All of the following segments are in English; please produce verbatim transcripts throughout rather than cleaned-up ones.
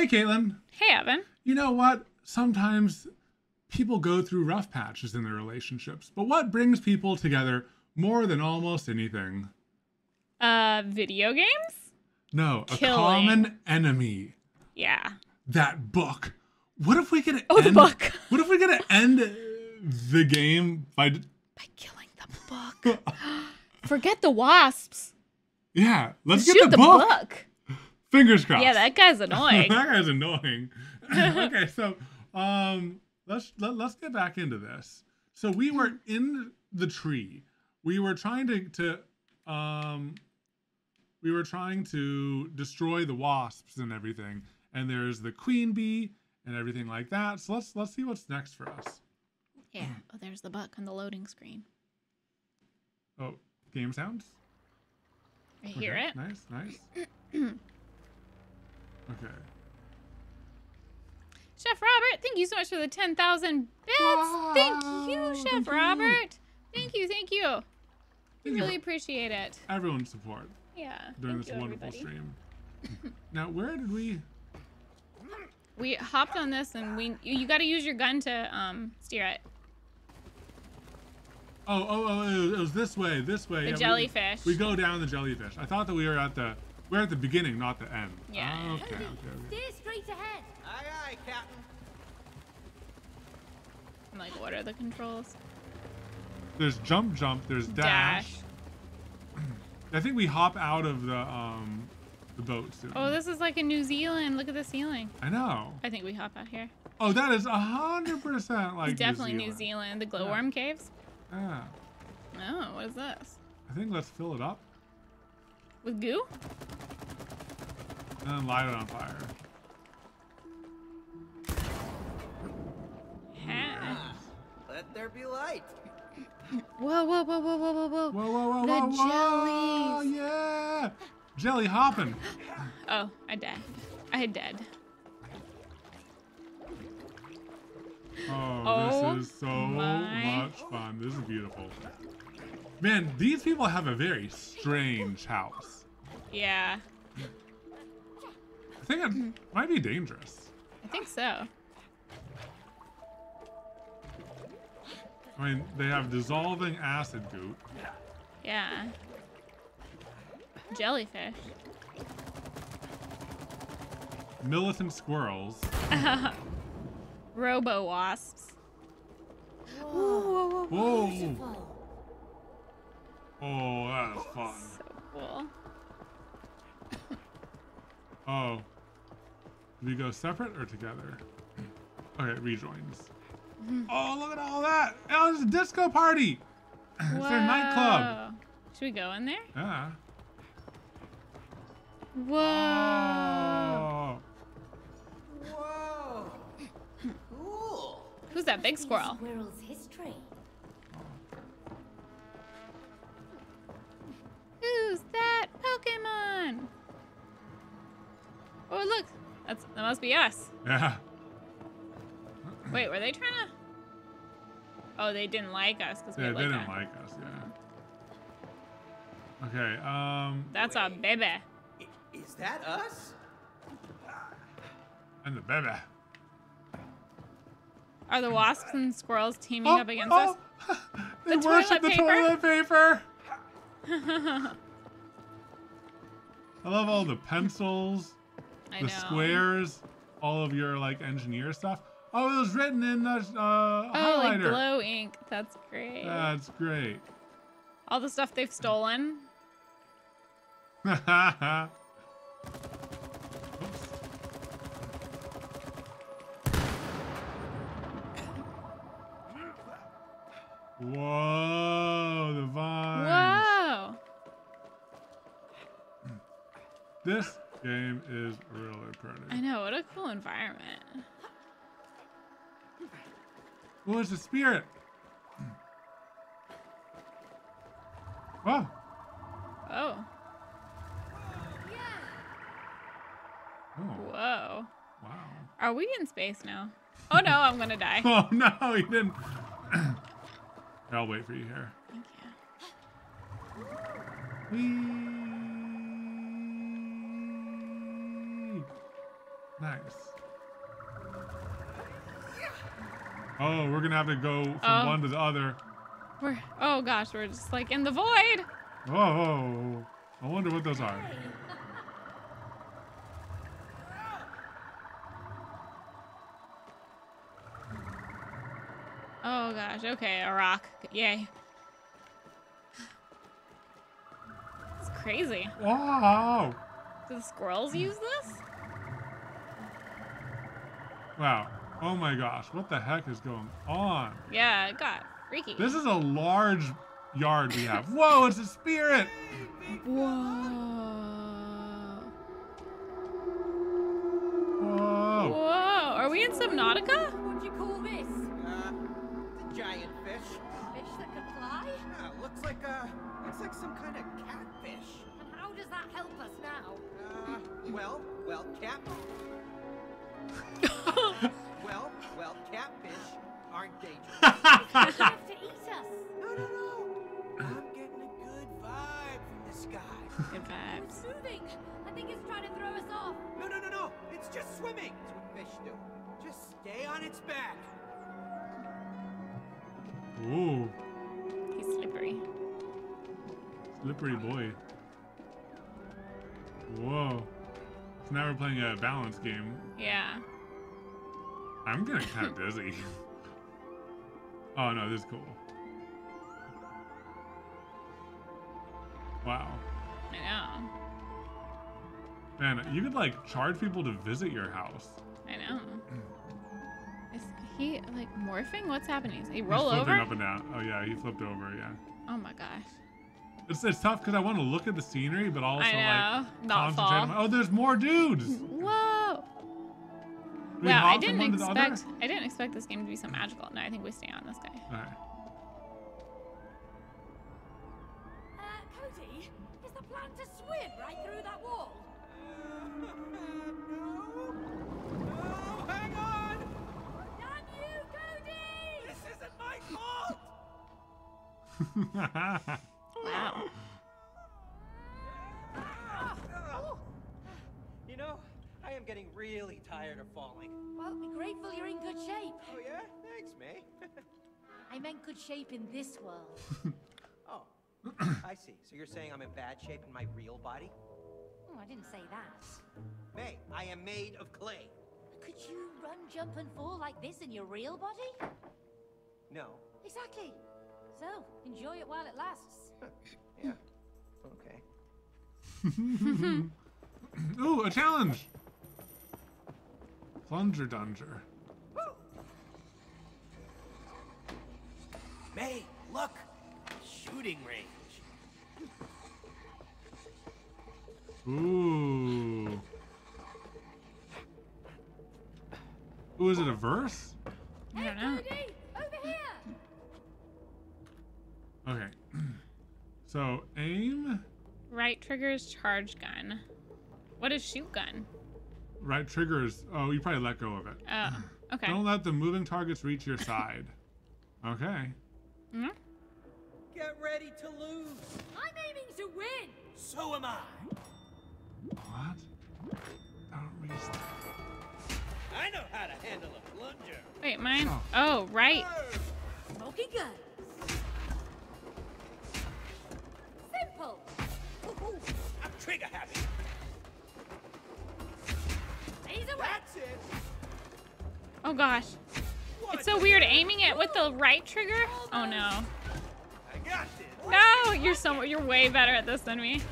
Hey, Katelyn. Hey, Evan. You know what? Sometimes people go through rough patches in their relationships, but what brings people together more than almost anything? Uh, video games? No, Killing. A common enemy. Yeah. That book. What if we could oh, end... Oh, the book. What if we could end the game by... By killing the book. Forget the wasps. Yeah, let's Shoot get the, the book. book. Fingers crossed. Yeah, that guy's annoying. That guy's annoying. Okay, so um, let's let, let's get back into this. So we were in the tree. We were trying to to um, we were trying to destroy the wasps and everything. And there's the queen bee and everything like that. So let's let's see what's next for us. Yeah. Oh, there's the buck on the loading screen. Oh, game sounds. I okay, hear it. Nice, nice. Okay. Chef Robert, thank you so much for the ten thousand bits. Wow, thank you, Chef thank Robert. You. Thank you, thank you. Thank we really you. appreciate it. Everyone's support. Yeah. During this you, wonderful everybody. stream. Now, where did we? We hopped on this, and we you, you got to use your gun to um steer it. Oh, oh, oh! It was this way, this way. The yeah, jellyfish. We, we go down the jellyfish. I thought that we were at the. We're at the beginning, not the end. Yeah. Oh, okay, okay, okay. Steer straight ahead. Aye, aye, Captain. I'm like, what are the controls? There's jump, jump. There's dash. dash. I think we hop out of the um, the boat soon. Oh, this is like in New Zealand. Look at the ceiling. I know. I think we hop out here. Oh, that is a hundred percent like. It's definitely New Zealand. New Zealand. The glowworm yeah. caves. Yeah. Oh, what is this? I think let's fill it up. With goo? And then light it on fire. Ha. Let there be light. Whoa, whoa, whoa, whoa, whoa, whoa, whoa. Whoa, whoa, whoa, the whoa, whoa. Jellies. Yeah. Jelly hopping. Oh, I died. I died. Oh, oh, this is so my. much fun. This is beautiful. Man, these people have a very strange house. Yeah. I think it might be dangerous. I think so. I mean, they have dissolving acid goop. Yeah. Jellyfish. Militant squirrels. Robo wasps. Whoa. Whoa. Whoa, whoa, whoa. Oh, that is fun. So cool. Oh. Did we go separate or together? Okay, it rejoins. Mm-hmm. Oh, look at all that. Oh, it's a disco party. Whoa. It's their nightclub. Should we go in there? Yeah. Whoa. Oh. Whoa. Cool. Who's that big squirrel? Squirrel's history. Who's that Pokemon? Oh, look. That's, that must be us. Yeah. Wait, were they trying to... Oh, they didn't like us. Cause yeah, we they didn't at. like us, yeah. Okay, um... That's Wait. our baby. Is that us? And the baby. Are the wasps and squirrels teaming oh, up against oh. us? They the worship toilet the paper? toilet paper! I love all the pencils, I the know. squares, all of your like engineer stuff. Oh, it was written in the uh, oh, highlighter. Like glow ink. That's great. That's great. All the stuff they've stolen. Whoa, the vines. Whoa. This game is really pretty. I know, what a cool environment. Well, it's a spirit. Wow. Oh. Oh. Whoa. Wow. Are we in space now? Oh no, I'm gonna die. Oh no, you didn't. I'll wait for you here. Thank you. Whee. Nice. Oh, we're gonna have to go from oh. one to the other. We're, oh gosh, we're just like in the void. Whoa, I wonder what those are. Oh gosh, okay, a rock, yay. It's crazy. Wow. Do the squirrels use this? Wow. Oh my gosh, what the heck is going on? Yeah, it got freaky. This is a large yard we have. Whoa, it's a spirit! Whoa. Whoa. Whoa, are we in Subnautica? What do you call this? Uh, it's a giant fish. Fish that can fly? Yeah, it looks like a, looks like some kind of catfish. And how does that help us now? Uh, well, well, cat. Well, well, catfish aren't dangerous. You have to eat us. No, no, no. I'm getting a good vibe from this guy. Good vibes. It's moving. I think it's trying to throw us off. No, no, no, no. It's just swimming. It's what fish do. Just stay on its back. Ooh. He's slippery. Slippery boy. Whoa. So now we're playing a balance game. Yeah. I'm getting kind of dizzy. Oh no, this is cool. Wow. I know. Man, you could like charge people to visit your house. I know. Is he like morphing? What's happening? Is he roll He's flipping over? Up and down. Oh yeah, he flipped over. Yeah. Oh my gosh. It's, it's tough because I want to look at the scenery, but also I know. like Not concentrate. On, oh, there's more dudes. Whoa. We wow, I didn't expect I didn't expect this game to be so magical. No, I think we stay on this guy. All right. Uh, Cody, is the plan to swim right through that wall? Uh, no. Oh, hang on! Damn you, Cody! This isn't my fault! Wow. Oh. You know, I am getting really tired of falling. Well, be grateful you're in good shape. Oh, yeah? Thanks, May. I meant good shape in this world. Oh, I see. So you're saying I'm in bad shape in my real body? Oh, I didn't say that. May, I am made of clay. Could you run, jump, and fall like this in your real body? No. Exactly. So, enjoy it while it lasts. Yeah. Okay. Ooh, a challenge! Plunger Dunger. May, look! Shooting range. Ooh. Ooh, is it a verse? I don't know. Over here! Okay. So, aim. Right trigger is charge gun. What is shoot gun? Right triggers. Oh, you probably let go of it. Oh, okay. Don't let the moving targets reach your side. Okay. Mm-hmm. Get ready to lose. I'm aiming to win. So am I. What? Don't reach that. I know how to handle a plunger. Wait, mine. Oh, oh right. Smoking guns. Simple. Woo-hoo. I'm trigger happy. That's it. Oh gosh. What it's so weird aiming it with the right trigger. Oh no. I got it. No, you're so you're way better at this than me.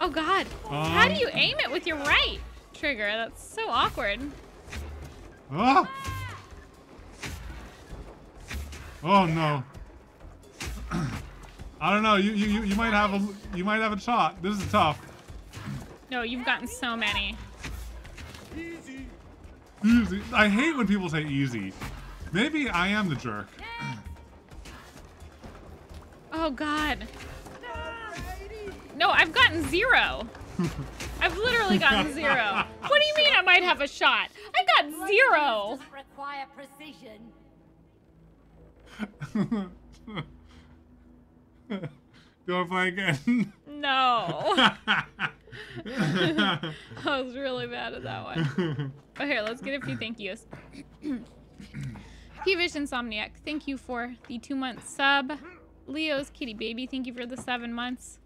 Oh god. Um, How do you aim it with your right trigger? That's so awkward. Oh, oh no. I don't know. You you you might have a you might have a shot. This is tough. No, you've gotten so many. Easy. Easy. I hate when people say easy. Maybe I am the jerk. Oh, God. No, I've gotten zero. I've literally gotten zero. What do you mean I might have a shot? I got zero. Require precision. Do I play again? No. I was really bad at that one. But here, let's get a few thank yous. Peevish Insomniac, thank you for the two-month sub. Leo's Kitty Baby, thank you for the seven months.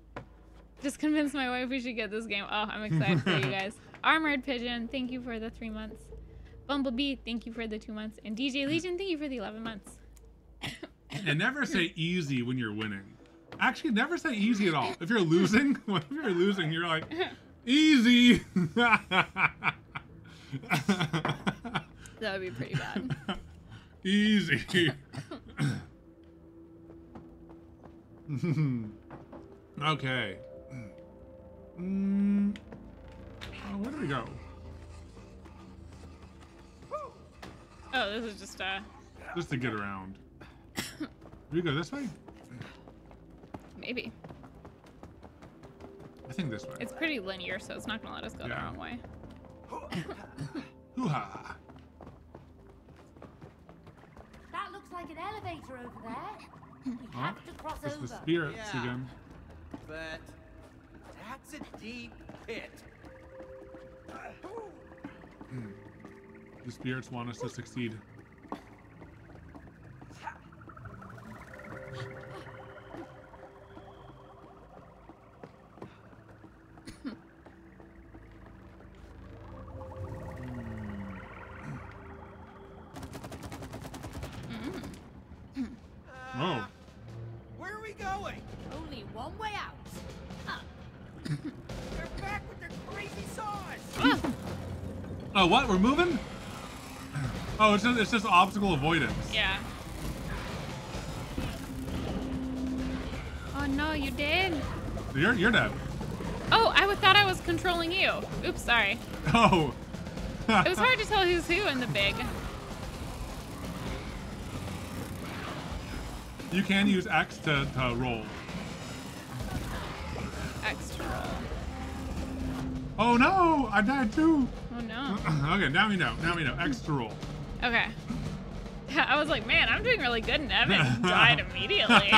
Just convinced my wife we should get this game. Oh, I'm excited for you guys. Armored Pigeon, thank you for the three months. Bumblebee, thank you for the two months. And D J Legion, thank you for the eleven months. And never say easy when you're winning. Actually, never say easy at all. If you're losing, if you're losing, you're like, easy. That would be pretty bad. Easy. Okay. Mm. Oh, where do we go? Oh, this is just uh just to get around. Do we go this way? Maybe. I think this way. It's pretty linear, so it's not gonna let us go yeah. the wrong way. Hoo-ha. That looks like an elevator over there. We have oh, to cross it's over. It's the spirits yeah. again. But that's a deep pit. The spirits want us to succeed. Oh, what? We're moving? Oh, it's just, it's just obstacle avoidance. Yeah. Oh no, you did. You're you're dead. Oh, I thought I was controlling you. Oops, sorry. Oh. It was hard to tell who's who in the big. You can use X to, to roll. X to roll. Oh no! I died too. Oh no. Okay, now we know. Now we know. Extra roll. Okay. I was like, man, I'm doing really good, and Evan died immediately.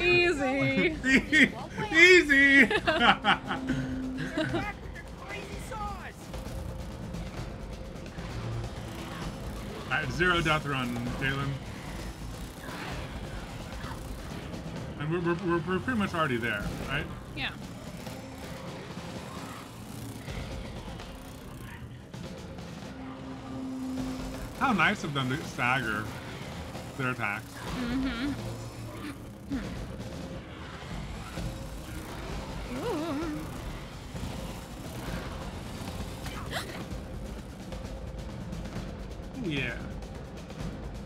Easy. Easy. At zero death run, Katelyn. And we're, we're, we're pretty much already there, right? Yeah. How nice of them to stagger their attacks. Mm-hmm. Yeah.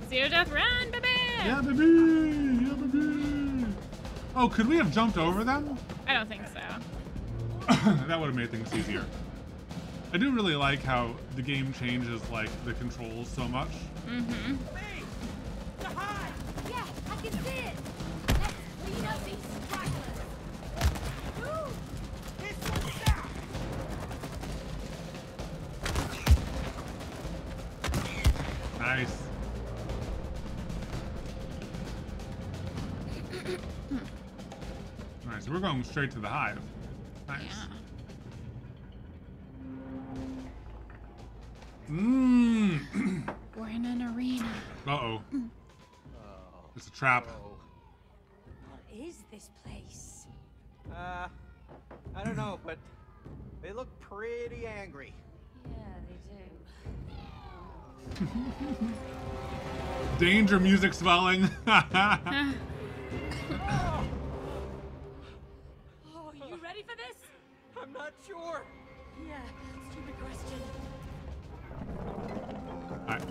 Zero death run, baby! Yeah, baby! Yeah, baby! Oh, could we have jumped over them? I don't think so. That would have made things easier. I do really like how the game changes like the controls so much. Mm-hmm. Yeah, I can see it. Let's clean up these stragglers. This one's down. Nice. All right, so we're going straight to the hive. Nice. Yeah. Mm. We're in an arena. Uh-oh. It's a trap. What is this place? Uh, I don't know, but they look pretty angry. Yeah, they do. Danger music swelling. oh. oh, you ready for this? I'm not sure. Yeah, stupid question. Alright,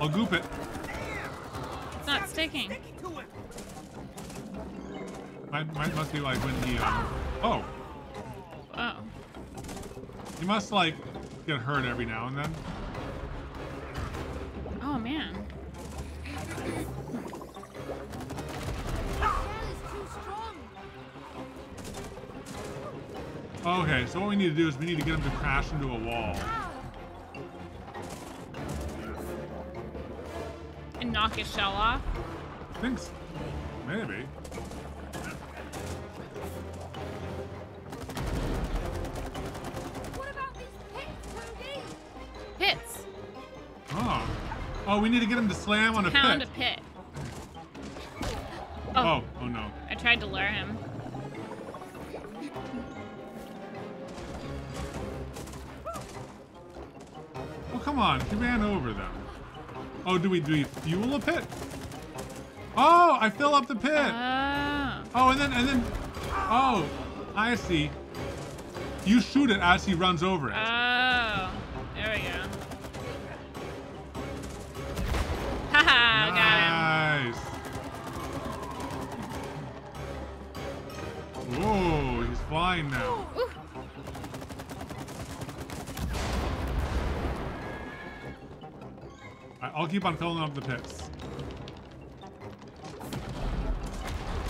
I'll goop it. It's not sticking. Mine, mine must be like when he, um... Oh. Oh. You must, like, get hurt every now and then. Oh, man. Okay, so what we need to do is we need to get him to crash into a wall. And knock his shell off? Thanks. Maybe. Oh, we need to get him to slam on a pit. Pound a pit. Oh. oh, oh no. I tried to lure him. Oh, come on. He ran over them. Oh, do we do we fuel a pit? Oh, I fill up the pit. Oh. Oh, and then, and then, oh, I see. You shoot it as he runs over it. Oh, there we go. Haha, nice. Got him. Whoa, he's flying now. Ooh, ooh. I'll keep on filling up the pits.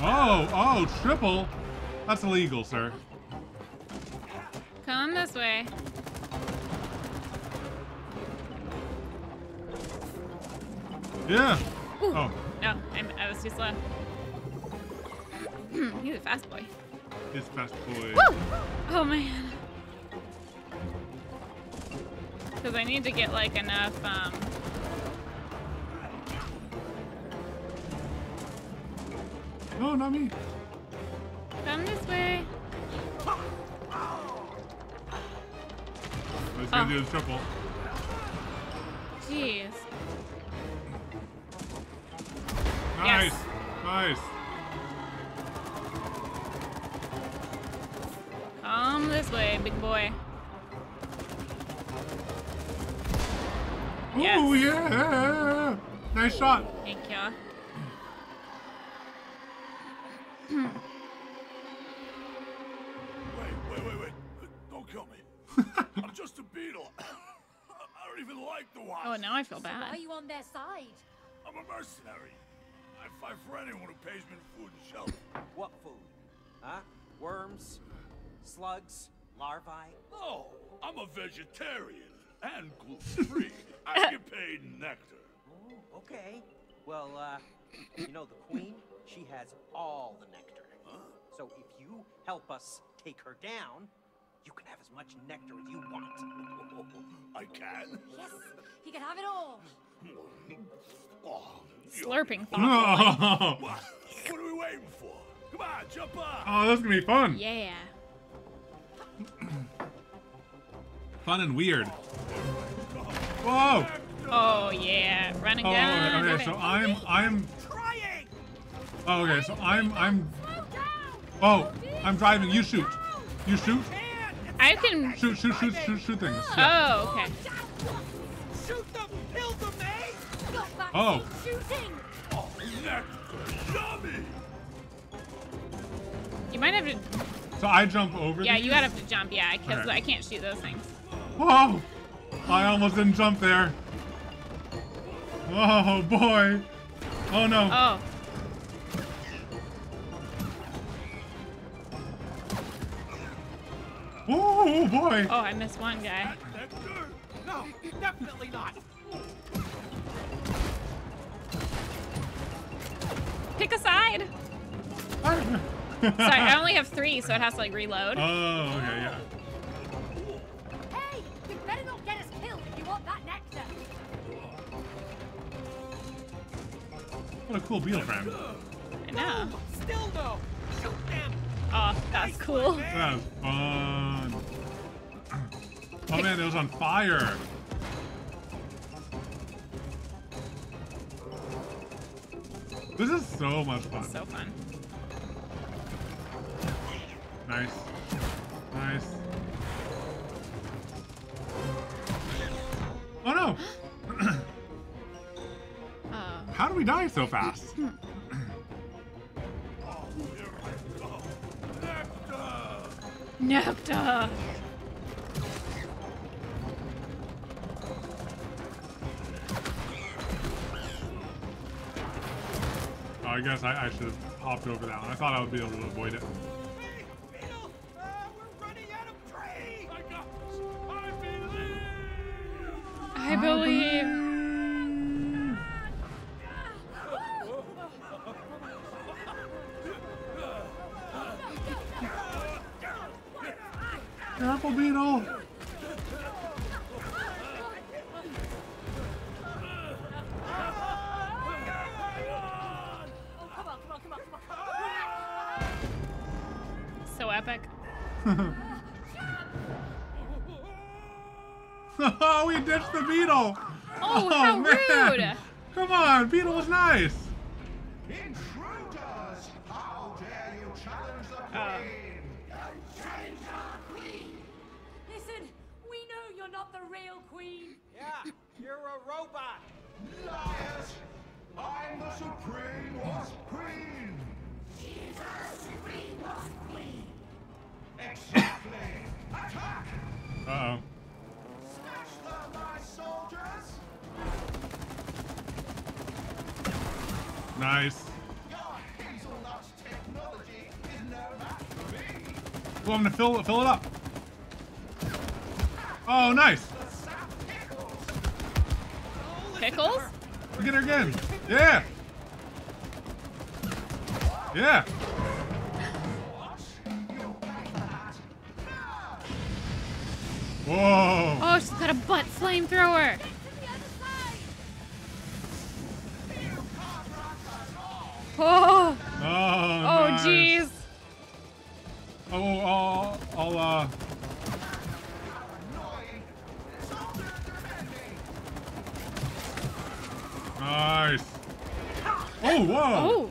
Oh, oh, triple. That's illegal, sir. Come this way. Yeah. Ooh. Oh. No, I'm, I was too slow. He's a fast boy. He's a fast boy. Woo! Oh, man. Because I need to get, like, enough, um... No, not me. Come this way. I was gonna do the triple. Jeez. Nice. Yes. Nice. Come this way, big boy. Ooh, yes. Yeah. Nice shot. Thank you. Wait, wait, wait, wait. Don't kill me. I'm just a beetle. I don't even like the watch. Oh, now I feel bad. So why are you on their side? I'm a mercenary. I fight for anyone who pays me food and shelter. What food? Huh? Worms? Slugs? Larvae? No, I'm a vegetarian and gluten-free. I get paid in nectar. Oh, okay. Well, uh, you know the queen? She has all the nectar. Huh? So if you help us take her down, you can have as much nectar as you want. I can? Yes, he can have it all. Oh, Slurping thought. Oh. What? What are we waiting for? Come on, jump up. Oh, that's going to be fun. Yeah. Fun and weird. Whoa. Oh, yeah. Run and gun. Oh, okay, so I'm... I'm... Oh, okay, so I'm, I'm, oh, I'm driving, you shoot, you shoot. I can shoot, shoot, shoot, shoot, shoot things. Yeah. Oh, okay. Shoot them, kill them, eh? Oh. You might have to. So I jump over. Yeah, you gotta have to jump, yeah, because I can't shoot those things. Whoa, I almost didn't jump there. Oh, boy. Oh, no. Oh. Oh boy! Oh, I missed one guy. No, definitely not. Pick a side. Sorry, I only have three, so it has to like reload. Oh, okay, yeah. Hey, you better not get us killed if you want that nectar. What a cool beetle friend. I know. No, still no. Shoot them. Oh, that's cool. That was fun. Oh man, it was on fire. This is so much fun. So fun. Nice. Nice. Oh no. uh. How do we die so fast? Nectar. Oh, I guess I, I should have hopped over that one. I thought I would be able to avoid it. Hey, Beetle! Uh, we're running out of prey! I got this. I believe! I believe! I believe. Careful, Beetle! Oh, we ditched the beetle. Oh, oh how man. rude. Come on, beetle was nice. Intruders, how dare you challenge the queen? Don't challenge our queen. Listen, we know you're not the real queen. Yeah, you're a robot. Liars. I'm the Supreme Wasp Queen! She is our Supreme Wasp Queen! Exactly! Attack! Uh-oh. Smash them, my soldiers! Nice. Your hazelnut technology is no match for me! Well, I'm gonna fill, fill it up. Oh, nice! Pickles? Look at her again. Yeah. Yeah. Whoa. Oh, she's got a butt flamethrower. Oh. Oh, nice. Oh, jeez. Oh, I'll, I'll, uh. Nice. Oh, whoa. Oh.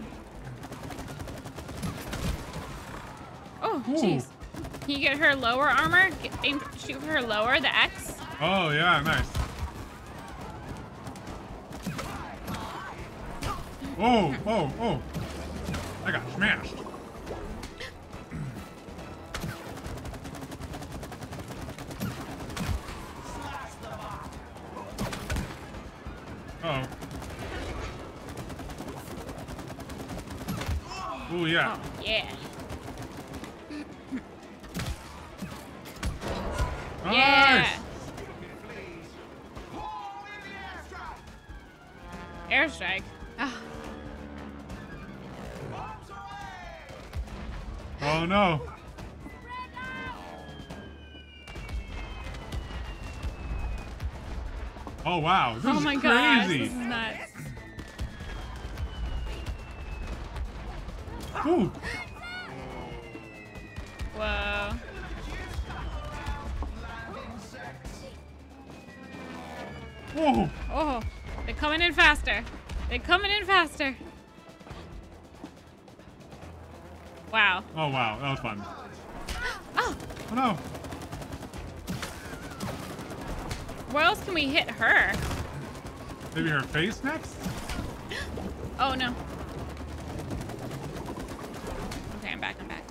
Oh, jeez. Can you get her lower armor? Get, aim, shoot for her lower, the X. Oh, yeah, nice. Oh, oh, oh. I got smashed. Uh oh. Ooh, yeah. Oh, yeah. Nice. Yeah. Airstrike. Oh. Oh, no. Oh, wow. This oh, my is gosh. Crazy. This is nuts. Ooh. Whoa. Whoa. Oh, they're coming in faster. They're coming in faster. Wow. Oh, wow. That was fun. Oh. Oh, no. Where else can we hit her? Maybe her face next? Oh, no. I'm back, I'm back.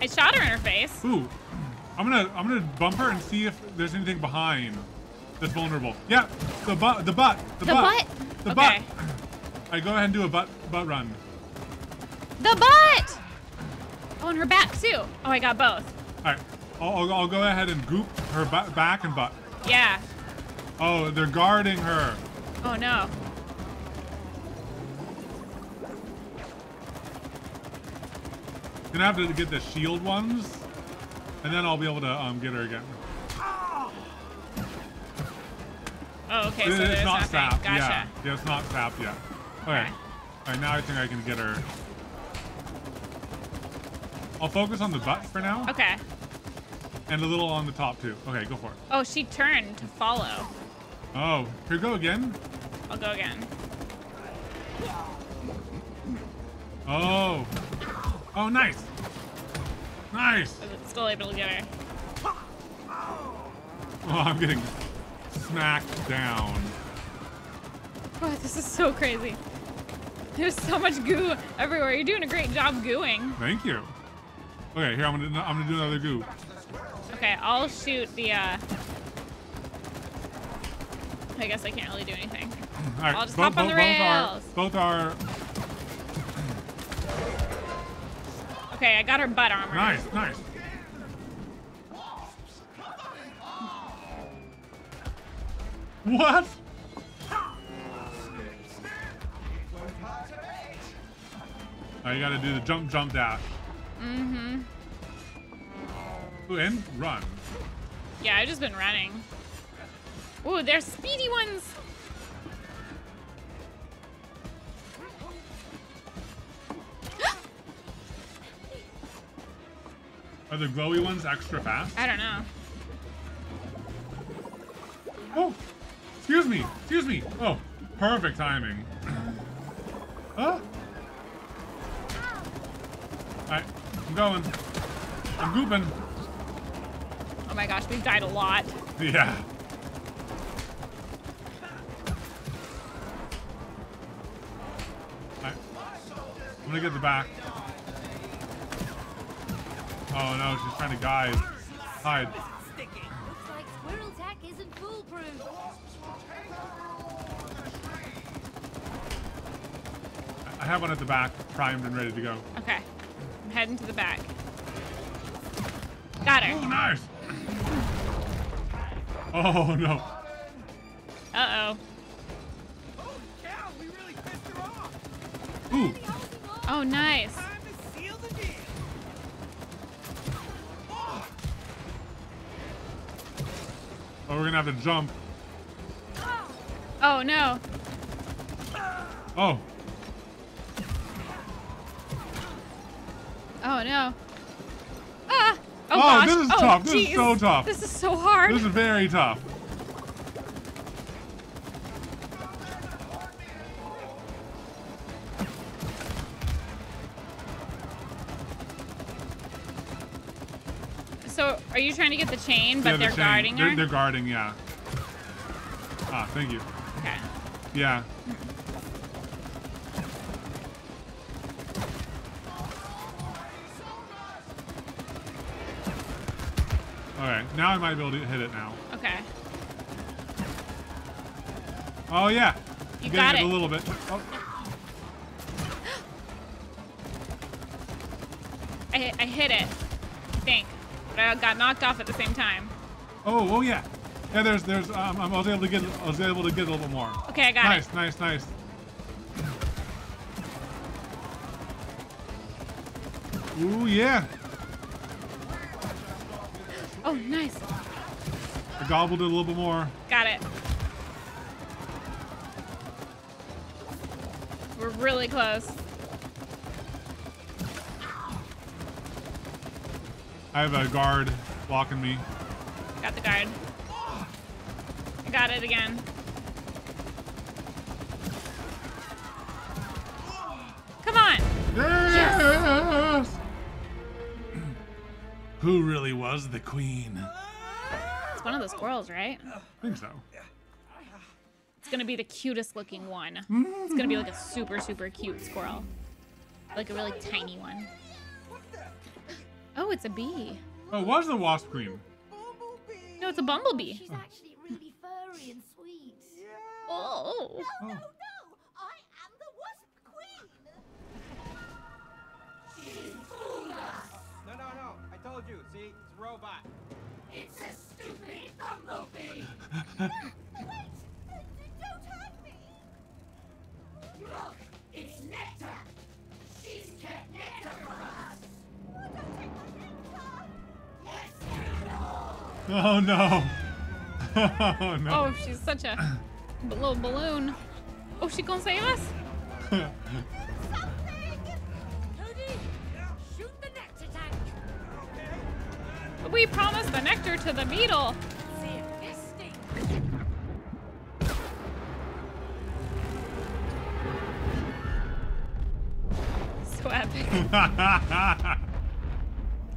I shot her in her face. Ooh. I'm gonna I'm gonna bump her and see if there's anything behind that's vulnerable. Yeah, the butt the butt. The, the butt. butt. The okay. butt. I go ahead and do a butt butt run. The butt! Oh, and her back too. Oh, I got both. Alright. I'll, I'll I'll go ahead and goop her butt, back and butt. Yeah. Oh, they're guarding her. Oh no. Gonna have to get the shield ones, and then I'll be able to um, get her again. Oh, okay. It, so it's not sapped. Gotcha. Yeah. yeah, it's not sapped yet. Okay. okay. All right, now I think I can get her. I'll focus on the butt for now. Okay. And a little on the top too. Okay, go for it. Oh, she turned to follow. Oh, here you go again. I'll go again. Oh. Oh, nice. Nice. I'm still able to get her. Oh, I'm getting smacked down. Oh, this is so crazy. There's so much goo everywhere. You're doing a great job gooing. Thank you. Okay, here, I'm gonna, I'm gonna do another goo. Okay, I'll shoot the, uh... I guess I can't really do anything. All right, I'll just both, hop on both, the rails. Both are, both are. Okay, I got her butt armor. Nice, nice. What? Oh, you gotta do the jump, jump dash. Mm-hmm. Ooh, and run. Yeah, I've just been running. Ooh, they're speedy ones. Are the glowy ones extra fast? I don't know. Oh! Excuse me! Excuse me! Oh, perfect timing. Huh? Alright, I'm going. I'm gooping. Oh my gosh, we've died a lot. Yeah. Alright. I'm gonna get the back. Oh no, she's trying to guide. Hide. Looks like squirrel tack isn't foolproof. I have one at the back, primed and ready to go. Okay. I'm heading to the back. Got her. Oh, nice. Oh no. Uh oh. Oh cow, we really pissed her off. Ooh. Oh nice. Oh, we're gonna have to jump. Oh no. Oh. Oh no. Ah! Oh, oh gosh. This is oh, tough. This geez. is so tough. This is so hard. This is very tough. So, are you trying to get the chain, but yeah, the they're chain. guarding her? They're, they're guarding, yeah. Ah, thank you. Okay. Yeah. Alright, now I might be able to hit it now. Okay. Oh, yeah. You got it. it. a little bit. Oh. I, I hit it, I think. But I got knocked off at the same time. Oh, oh, yeah. Yeah, there's, there's, um, I was able to get, I was able to get a little bit more. Okay, I got nice, it. Nice, nice, nice. Ooh, yeah. Oh, nice. I gobbled it a little bit more. Got it. We're really close. I have a guard blocking me. Got the guard. I got it again. Come on. Yes. Yes. Who really was the queen? It's one of those squirrels, right? I think so. It's gonna be the cutest looking one. It's gonna be like a super, super cute squirrel. Like a really tiny one. Oh, it's a bee. Oh, it was the wasp queen. No, it's a bumblebee. She's actually really furry and sweet. Oh. No, no, no! I am the wasp queen! No, no, no. I told you, see? It's a robot. It's a stupid bumblebee! No, wait! Don't hurt me! Look! It's nectar! She's kept nectar for us! Oh, don't take my nectar! Yes, you know! Oh, no! Oh, no. Oh, she's such a little balloon. Oh, she gonna save us? Do something! Cody, shoot the nectar tank! We promised the nectar to the beetle. So epic.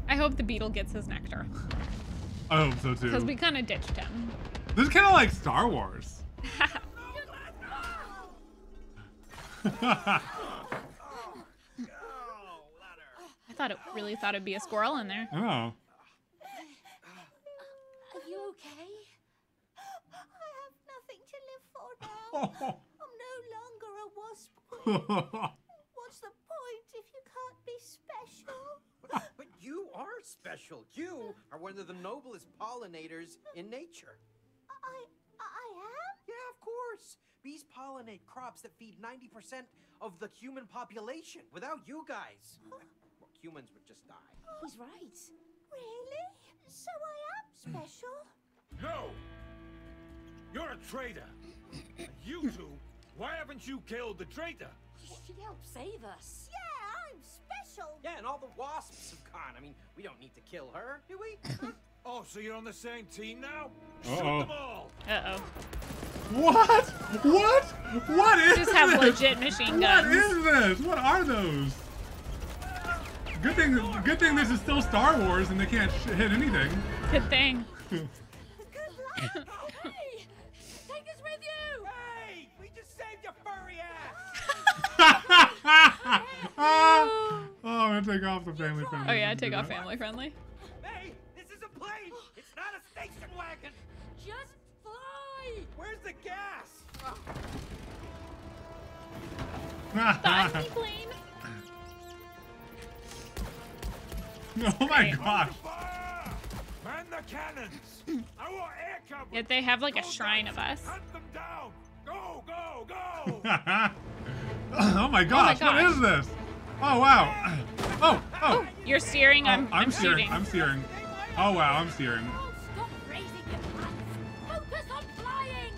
I hope the beetle gets his nectar. I hope so too. Because we kind of ditched him. This is kind of like Star Wars. I thought it really thought it'd be a squirrel in there. Oh. Okay? I have nothing to live for now. I'm no longer a wasp queen. What's the point if you can't be special? But, but you are special. You are one of the noblest pollinators in nature. I, I am? Yeah, of course. Bees pollinate crops that feed ninety percent of the human population. Without you guys, huh? Well, humans would just die. He's right. Really? So I am special? No! You're a traitor! You two, why haven't you killed the traitor? She helped save us. Yeah, I'm special. special. Yeah, and all the wasps have gone. I mean, we don't need to kill her, do we? Oh, so you're on the same team now? Uh-oh. Shoot them all. Uh-oh. What? What? What is this? Just have this? Legit machine guns. What is this? What are those? Good thing, good thing this is still Star Wars and they can't sh hit anything. Good thing. Good luck. Hey, take this with you. Hey, we just saved your furry ass. uh, oh, I'm gonna take off the family friendly. Oh yeah, take off family friendly. Hey, this is a plane. It's not a station wagon. Just fly. Where's the gas? Fly, plane. Oh my gosh. Man the cannons. I want air cover. Yet they have like a shrine of us. Hunt them down. Go, go, go. Oh my gosh, oh my what is this? Oh wow. Oh, oh. Oh you're steering, I'm oh, I'm, I'm steering. Shooting. I'm steering. Oh wow, I'm steering. Stop raising your hands. Focus on flying.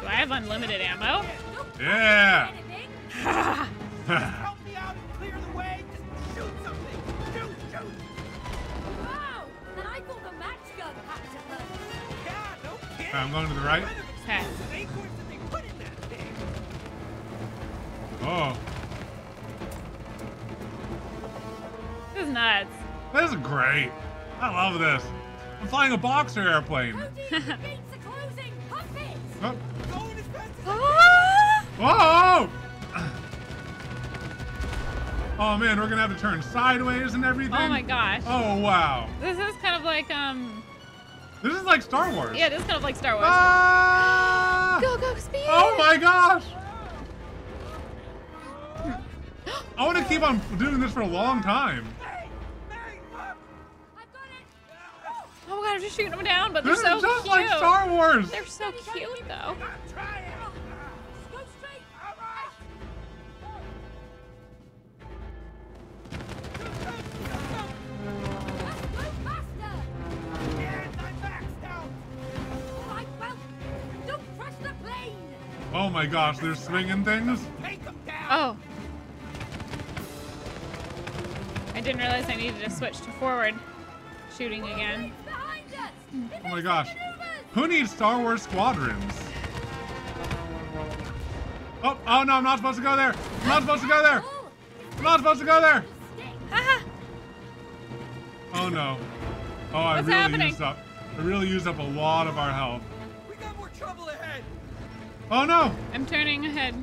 Do I have unlimited ammo? Yeah. Help me out and clear the way. Just shoot something. I'm going to the right. Okay. Oh. This is nuts. This is great. I love this. I'm flying a boxer airplane. Oh. Whoa! Oh man, we're gonna have to turn sideways and everything. Oh my gosh. Oh wow. This is kind of like um. This is like Star Wars. Yeah, this is kind of like Star Wars. Ah! Go go speed! Oh my gosh. I want to keep on doing this for a long time. Oh my god, I'm just shooting them down, but they're this so is just cute. Like Star Wars. They're so cute though. Oh my gosh, they're swinging things. Oh. I didn't realize I needed to switch to forward shooting again. Oh my gosh. Who needs Star Wars Squadrons? Oh, oh no, I'm not supposed to go there. I'm not supposed to go there. I'm not supposed to go there. Oh no. Oh, I What's really happening? used up. I really used up a lot of our health. We got more trouble ahead. Oh no! I'm turning ahead.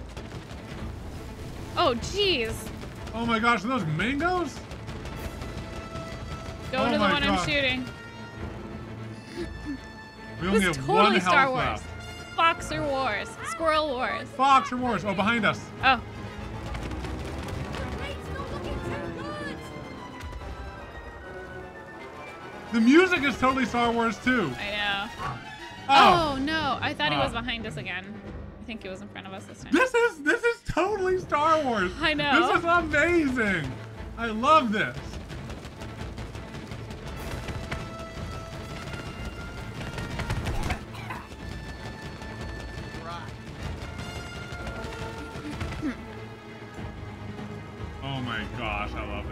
Oh jeez! Oh my gosh, are those mangoes? Go oh to the one gosh. I'm shooting. We only have totally one Star Wars. Left. Foxer Wars, Squirrel Wars. Foxer Wars. Oh, behind us. Oh. The music is totally Star Wars too. I know. Oh, oh no! I thought uh, he was behind us again. I think he was in front of us this time. This is this is totally Star Wars. I know. This is amazing. I love this. Oh my gosh! I love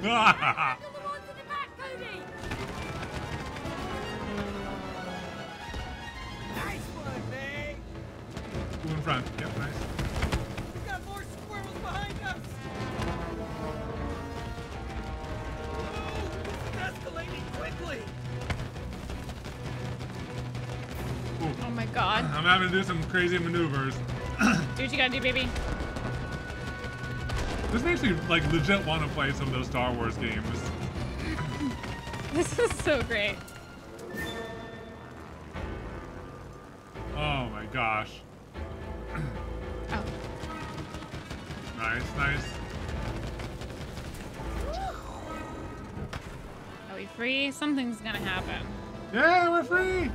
this. Ah! In front. Yep, nice. We've got more squirrels behind us. Oh, this is escalating quickly. Ooh. Oh my god. I'm having to do some crazy maneuvers. Do what you gotta do, baby. This makes me like legit want to play some of those Star Wars games. This is so great. Oh my gosh. Oh. Nice, nice. Are we free? Something's gonna happen. Yeah, we're free!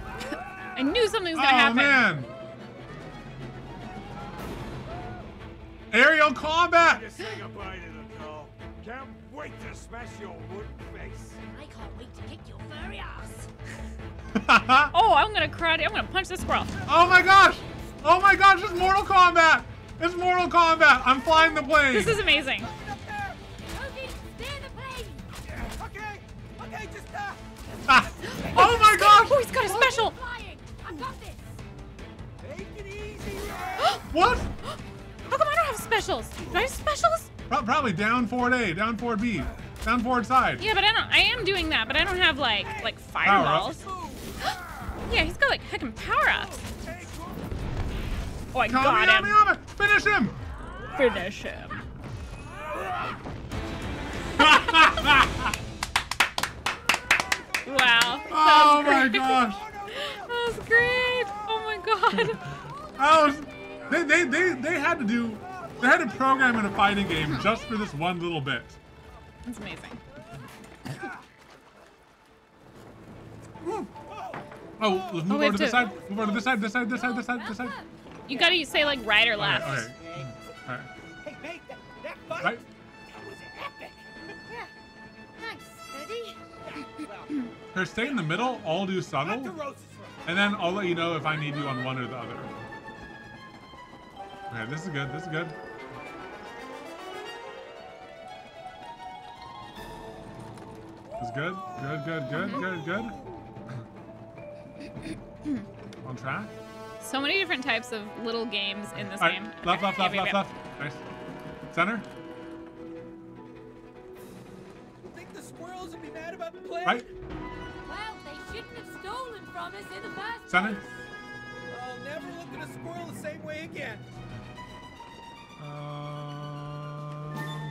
I knew something's gonna oh, happen. Man. Aerial combat! Just say goodbye to them, girl. Can't wait to smash your wood face. I can't wait to kick your furry ass. Oh, I'm gonna karate. I'm gonna punch this squirrel. Oh my gosh! Oh my gosh, it's Mortal Kombat! It's Mortal Kombat! I'm flying the plane! This is amazing. Ah. Oh my gosh! Oh, he's got a special! What? How come I don't have specials? Do I have specials? Probably down forward A, down forward B, down forward side. Yeah, but I don't. I am doing that, but I don't have like like fireballs. Yeah, he's got like heckin' power ups. Oh, I got him! Finish him! Finish him! Wow. Oh my gosh. That was great. Oh my god. That was. They they they they had to do. They had to program in a fighting game just for this one little bit. That's amazing. Ooh. Oh, let's move oh, over to this side. Move over to this side. This side. This side. This side. This side. You gotta say like right or left. All right. All right. Hey, mate, that, that fight. Right. That was epic. Yeah. Nice, Eddie. Here, stay in the middle. I'll do subtle, and then I'll let you know if I need you on one or the other. Okay, this is good. This is good. This is good. Good, good, good, good, good. On track. So many different types of little games in this All right. game. Left, left, left, yeah, left, left. Nice. Center. You think the squirrels would be mad about the play? Right. Well, they shouldn't have stolen from us in the past. Center. I'll never look at a squirrel the same way again. Um,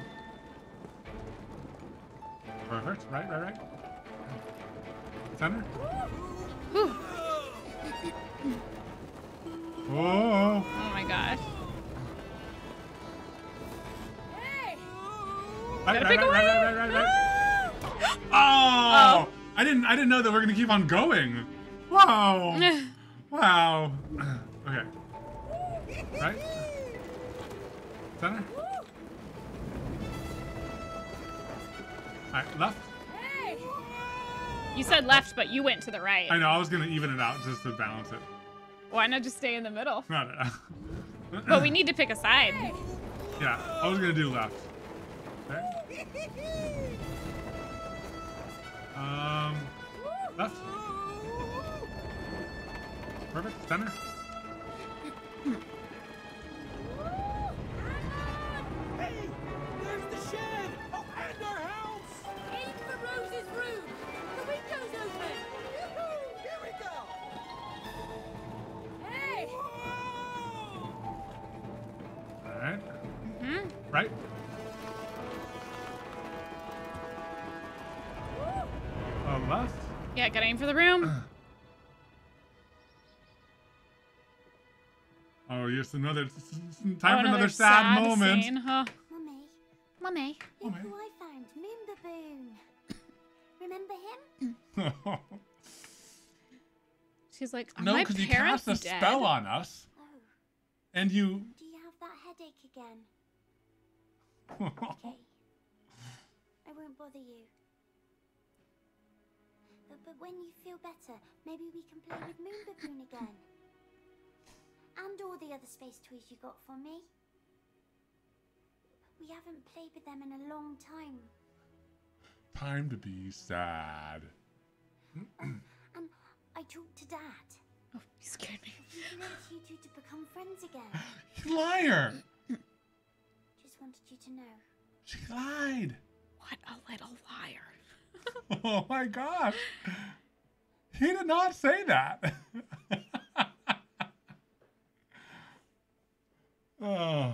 perfect. Right, right, right. Center. Whew. Oh. Oh my gosh. Hey. Right, right, right, right, right, right, right. Oh. Oh. I didn't. I didn't know that we're gonna keep on going. Whoa. Wow. Okay. Right. Center. All right, left. Hey. You said left, but you went to the right. I know, I was gonna even it out just to balance it. Why not just stay in the middle? No, no, no. But we need to pick a side. Hey. Yeah, I was gonna do left. Okay. Um, left. Perfect, center. Right? Uh, left? Yeah, gotta aim for the room. Oh, yes, another time oh, for another, another sad, sad moment. Scene, huh? Mummy, Mummy, look who I found, Moonbaboon. Remember him? She's like, are no, because you cast a dead? spell on us, oh. and you. Do you have that headache again? Okay. I won't bother you. But, but when you feel better, maybe we can play with Moonbaboon again. And all the other space toys you got for me. We haven't played with them in a long time. Time to be sad. And oh, um, I talked to Dad. Oh, you scared me. He wants you two to become friends again. Liar! Wanted you to know. She lied. What a little liar. Oh my gosh. He did not say that. Oh.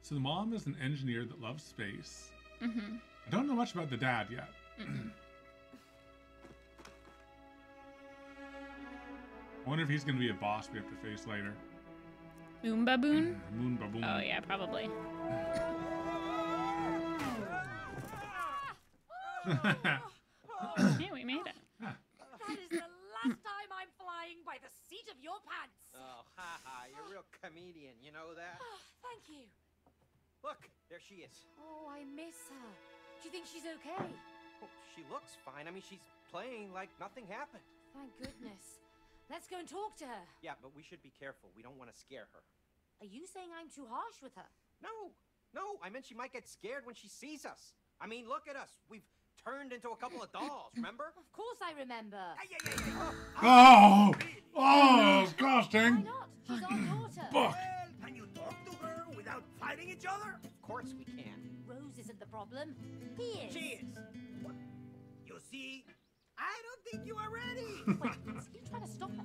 So the mom is an engineer that loves space. Mm-hmm. I don't know much about the dad yet. Mm-mm. I wonder if he's going to be a boss we have to face later. Moonbaboon? Moonbaboon. Oh, yeah, probably. Yeah, we made it. That is the last time I'm flying by the seat of your pants. Oh, haha, you're a real comedian, you know that? Oh, thank you. Look, there she is. Oh, I miss her. Do you think she's okay? Well, she looks fine. I mean, she's playing like nothing happened. Thank goodness. Let's go and talk to her. Yeah, but we should be careful. We don't want to scare her. Are you saying I'm too harsh with her? No, no. I meant she might get scared when she sees us. I mean, look at us. We've turned into a couple of dolls, remember? Of course I remember. Oh! Oh, it's disgusting. Why not? She's our daughter. Fuck. Well, can you talk to her without fighting each other? Of course we can. Rose isn't the problem. He is. She is. What? You see? I don't think you are ready. Wait, is he trying to stop us?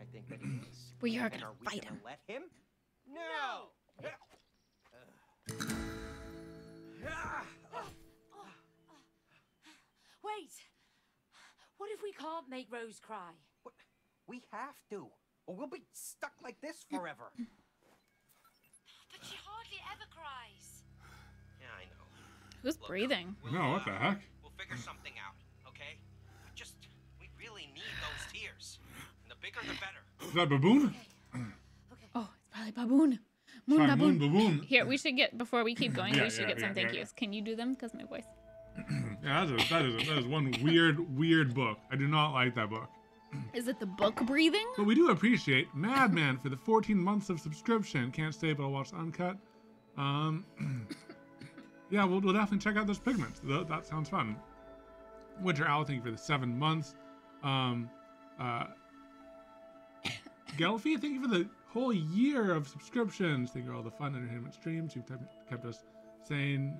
I think that he is. We are going to fight him. Let him? No. no. Uh. Wait. What if we can't make Rose cry? What? We have to, or we'll be stuck like this forever. But she hardly ever cries. Yeah, I know. Who's Look, breathing? We'll, no, what the heck? We'll figure something out, okay? Just, we really need those tears. And the bigger, the better. Is that Baboon? Okay. Okay. Oh, it's probably Baboon. Moon Baboon. Moon Baboon. Here, we should get, before we keep going, yeah, we should yeah, get yeah, some yeah, thank yeah, yous. Yeah. Can you do them? Because my voice. Yeah, that is, that, is, that is one weird, weird book. I do not like that book. Is it the book breathing? But we do appreciate Madman for the fourteen months of subscription. Can't stay, but I'll watch Uncut. Um, yeah, we'll, we'll definitely check out those pigments. That, that sounds fun. Winter Owl, thank you for the seven months. Um, uh, Gelfie, thank you for the whole year of subscriptions. Thank you for all the fun entertainment streams. You've kept us sane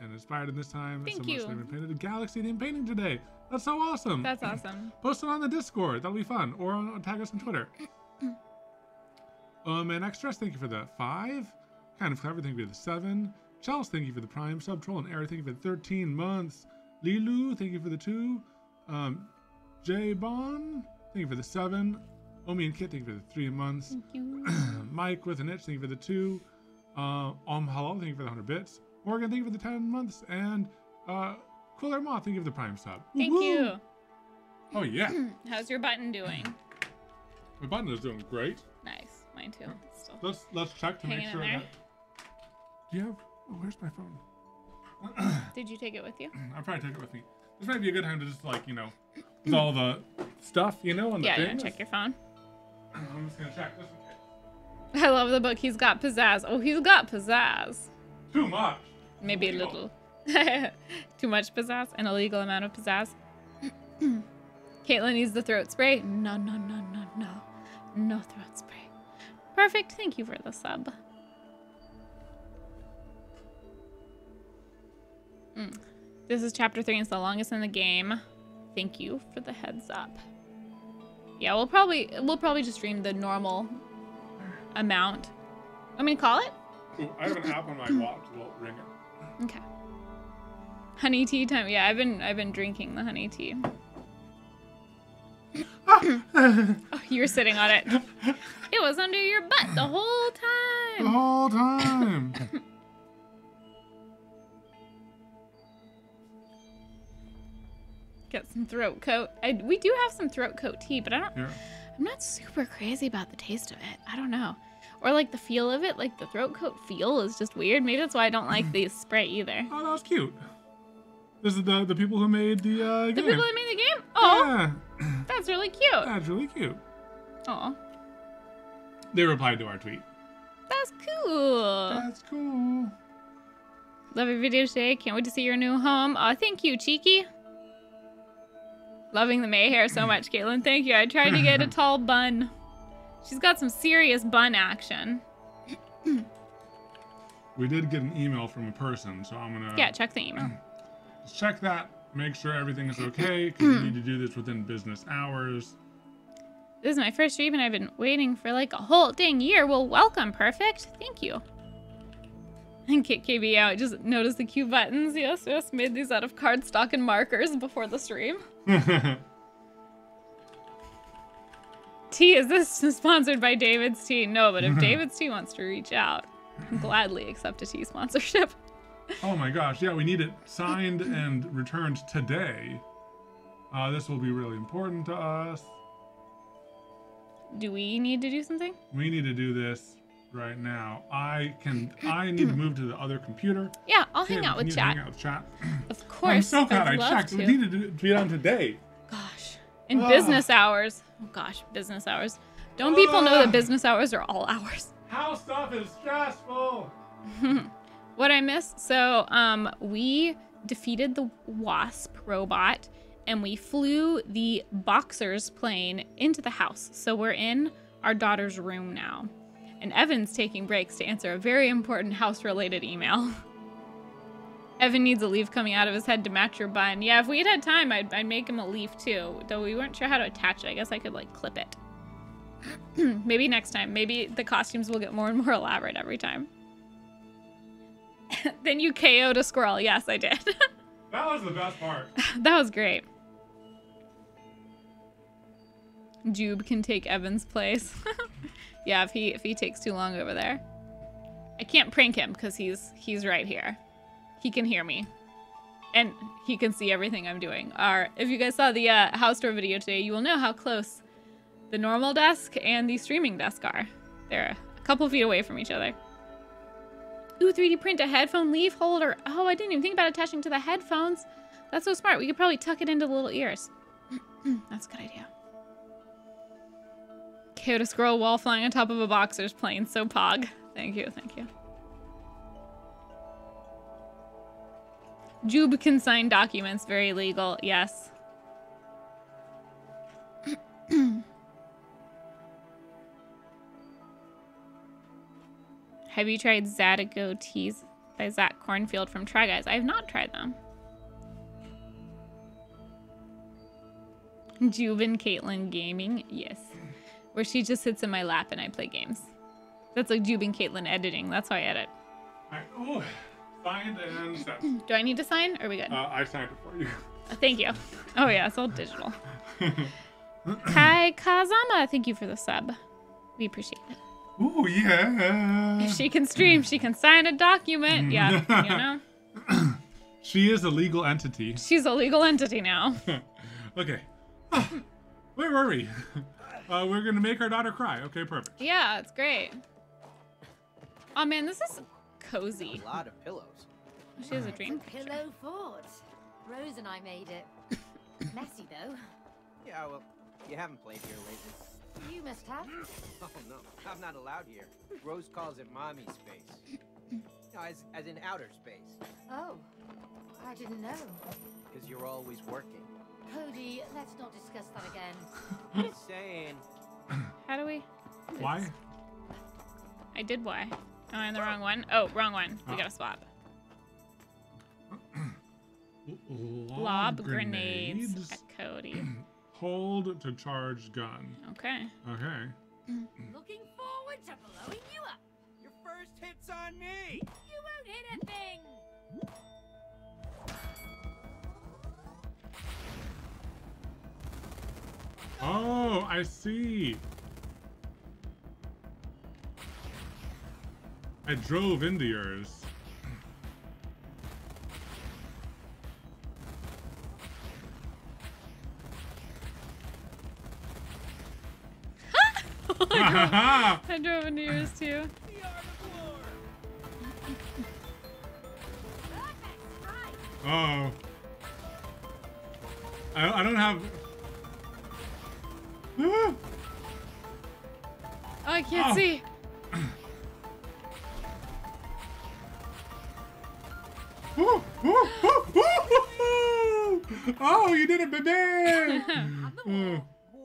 and inspired in this time. Thank you. Someone's painted a galaxy named Painting today. That's so awesome. That's awesome. Post it on the Discord. That'll be fun. Or on, tag us on Twitter. um, and Extras, thank you for the five. Kind of Clever, thank you for the seven. Chels, thank you for the prime sub. Troll and Air, thank you for the thirteen months. Lilu, thank you for the two. Um, J-Bon, thank you for the seven. Omi and Kit, thank you for the three months. Thank you. Mike with an itch, thank you for the two. Uh, Om Halal, thank you for the one hundred bits. Morgan, thank you for the ten months. And uh, Cooler Moth, thank you for the prime sub. Thank you. Oh, yeah. How's your button doing? My button is doing great. Nice. Mine too. Still let's, let's check to make sure that... Do you have... Oh, where's my phone? Did you take it with you? I'll probably take it with me. This might be a good time to just, like, you know, with all the stuff, you know, on the yeah, thing. Yeah, check your phone. I'm just gonna check this one. I love the book. He's got pizzazz. Oh, he's got pizzazz. Too much. Maybe illegal. A little. Too much pizzazz. An illegal amount of pizzazz. Caitlin needs the throat spray. No, no, no, no, no. No throat spray. Perfect. Thank you for the sub. Mm. This is chapter three, and it's the longest in the game. Thank you for the heads up. Yeah, we'll probably we'll probably just stream the normal amount. I mean, call it. Ooh, I have an app on my watch. We'll ring it. Okay. Honey tea time. Yeah, I've been I've been drinking the honey tea. Oh, you were sitting on it. It was under your butt the whole time. The whole time. Get some throat coat. I, we do have some throat coat tea, but I don't, yeah. I'm not super crazy about the taste of it. I don't know. Or like the feel of it, like the throat coat feel is just weird. Maybe that's why I don't like the spray either. Oh, that was cute. This is the, the people who made the uh, game. The people that made the game? Oh, yeah. That's really cute. That's really cute. Oh. They replied to our tweet. That's cool. That's cool. Love your video today. Can't wait to see your new home. Aw, oh, thank you, Cheeky. Loving the May hair so much, Caitlin. Thank you. I tried to get a tall bun. She's got some serious bun action. We did get an email from a person, so I'm gonna yeah check the email. Check that. Make sure everything is okay because you need to do this within business hours. This is my first stream, and I've been waiting for like a whole dang year. Well, welcome, perfect. Thank you. And Kit K B out. Just notice the cute buttons. Yes, yes. Made these out of cardstock and markers before the stream. Tea, is this sponsored by David's Tea? No, but if David's Tea wants to reach out, I'll gladly accept a tea sponsorship. Oh my gosh, yeah, we need it signed and returned today. Uh, this will be really important to us. Do we need to do something? We need to do this right now. I can. I need to move to the other computer. Yeah, I'll hang out, with chat. hang out with chat. Of course. I'm so glad I checked. We needed to be done today. Gosh, in uh. business hours. Oh gosh, business hours. Don't uh. people know that business hours are all hours? House stuff is stressful. What I missed? So, um, we defeated the wasp robot, and we flew the boxer's plane into the house. So we're in our daughter's room now. And Evan's taking breaks to answer a very important house-related email. Evan needs a leaf coming out of his head to match your bun. Yeah, if we had had time, I'd, I'd make him a leaf too. Though we weren't sure how to attach it. I guess I could, like, clip it. Maybe next time. Maybe the costumes will get more and more elaborate every time. Then you K O'd a squirrel. Yes, I did. That was the best part. That was great. Jube can take Evan's place. Yeah, if he if he takes too long over there. I can't prank him because he's he's right here. He can hear me. And he can see everything I'm doing. Our, if you guys saw the uh, house tour video today, you will know how close the normal desk and the streaming desk are. They're a couple feet away from each other. Ooh, three D print a headphone leaf holder. Oh, I didn't even think about attaching to the headphones. That's so smart. We could probably tuck it into the little ears. That's a good idea. K O'd a squirrel while flying on top of a boxer's plane. So pog. Thank you, thank you. Jube can sign documents. Very legal. Yes. Have you tried Zadigo teas by Zach Cornfield from Try Guys? I have not tried them. Jube and Katelyn Gaming, yes. Where she just sits in my lap and I play games. That's like Jube and Katelyn editing. That's how I edit. I, oh, signed and set. Do I need to sign? Or are we good? Uh, I signed it for you. Oh, thank you. Oh yeah, it's all digital. Kai Kazama, thank you for the sub. We appreciate it. Ooh, yeah. If she can stream, she can sign a document. Yeah, you know. She is a legal entity. She's a legal entity now. Okay. Oh, where were we? Uh, we're going to make our daughter cry. Okay, perfect. Yeah, it's great. Oh, man, this is cozy. A lot of pillows. She has a dream. It's a pillow fort. Rose and I made it. Messy, though. Yeah, well, you haven't played here lately. You must have. Oh no, I'm not allowed here. Rose calls it mommy space. No, as, as in outer space. Oh, I didn't know. Because you're always working. Cody, let's not discuss that again. Just saying. How do we? Why? I did why. Am I on the wrong one? Oh, wrong one. We oh. gotta swap. Lob, Lob grenades. grenades at Cody. Hold to charge gun. Okay. Okay. Looking forward to blowing you up. Your first hit's on me. You won't hit a thing. Oh, I see. I drove into yours. I, drove, I drove into yours too. Oh. I, I don't have. Oh, I can't oh. see. Oh, oh, oh, oh, oh. Oh, you did it, baby! Oh.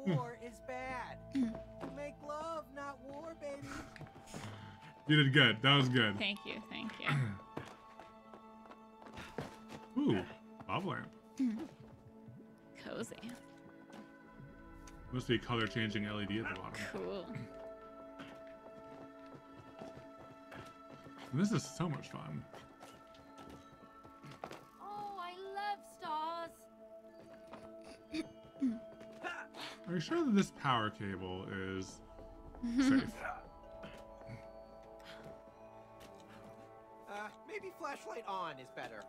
War is bad. Love, not war, baby. You did good. That was good. Thank you. Thank you. Ooh, bob lamp. Cozy. Must be a color changing L E D at the bottom. Cool. This is so much fun. Oh, I love stars. Are you sure that this power cable is safe? Uh, maybe flashlight on is better.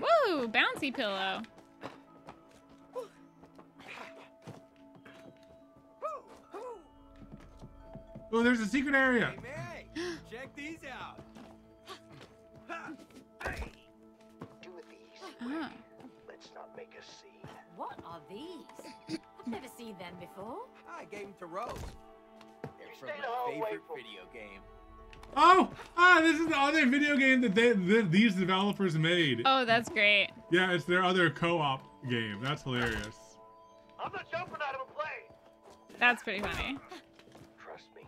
Whoa, bouncy pillow. Oh, there's a secret area. Hey, May, check these out. Hey. Do these. Uh-huh. Let's not make a scene. What are these? I've never seen them before. I gave them to Rose. They're from my favorite video game. Oh, ah, this is the other video game that they, th these developers made. Oh, that's great. Yeah, it's their other co-op game. That's hilarious. I'm not jumping out of a plane. That's pretty funny. Trust me.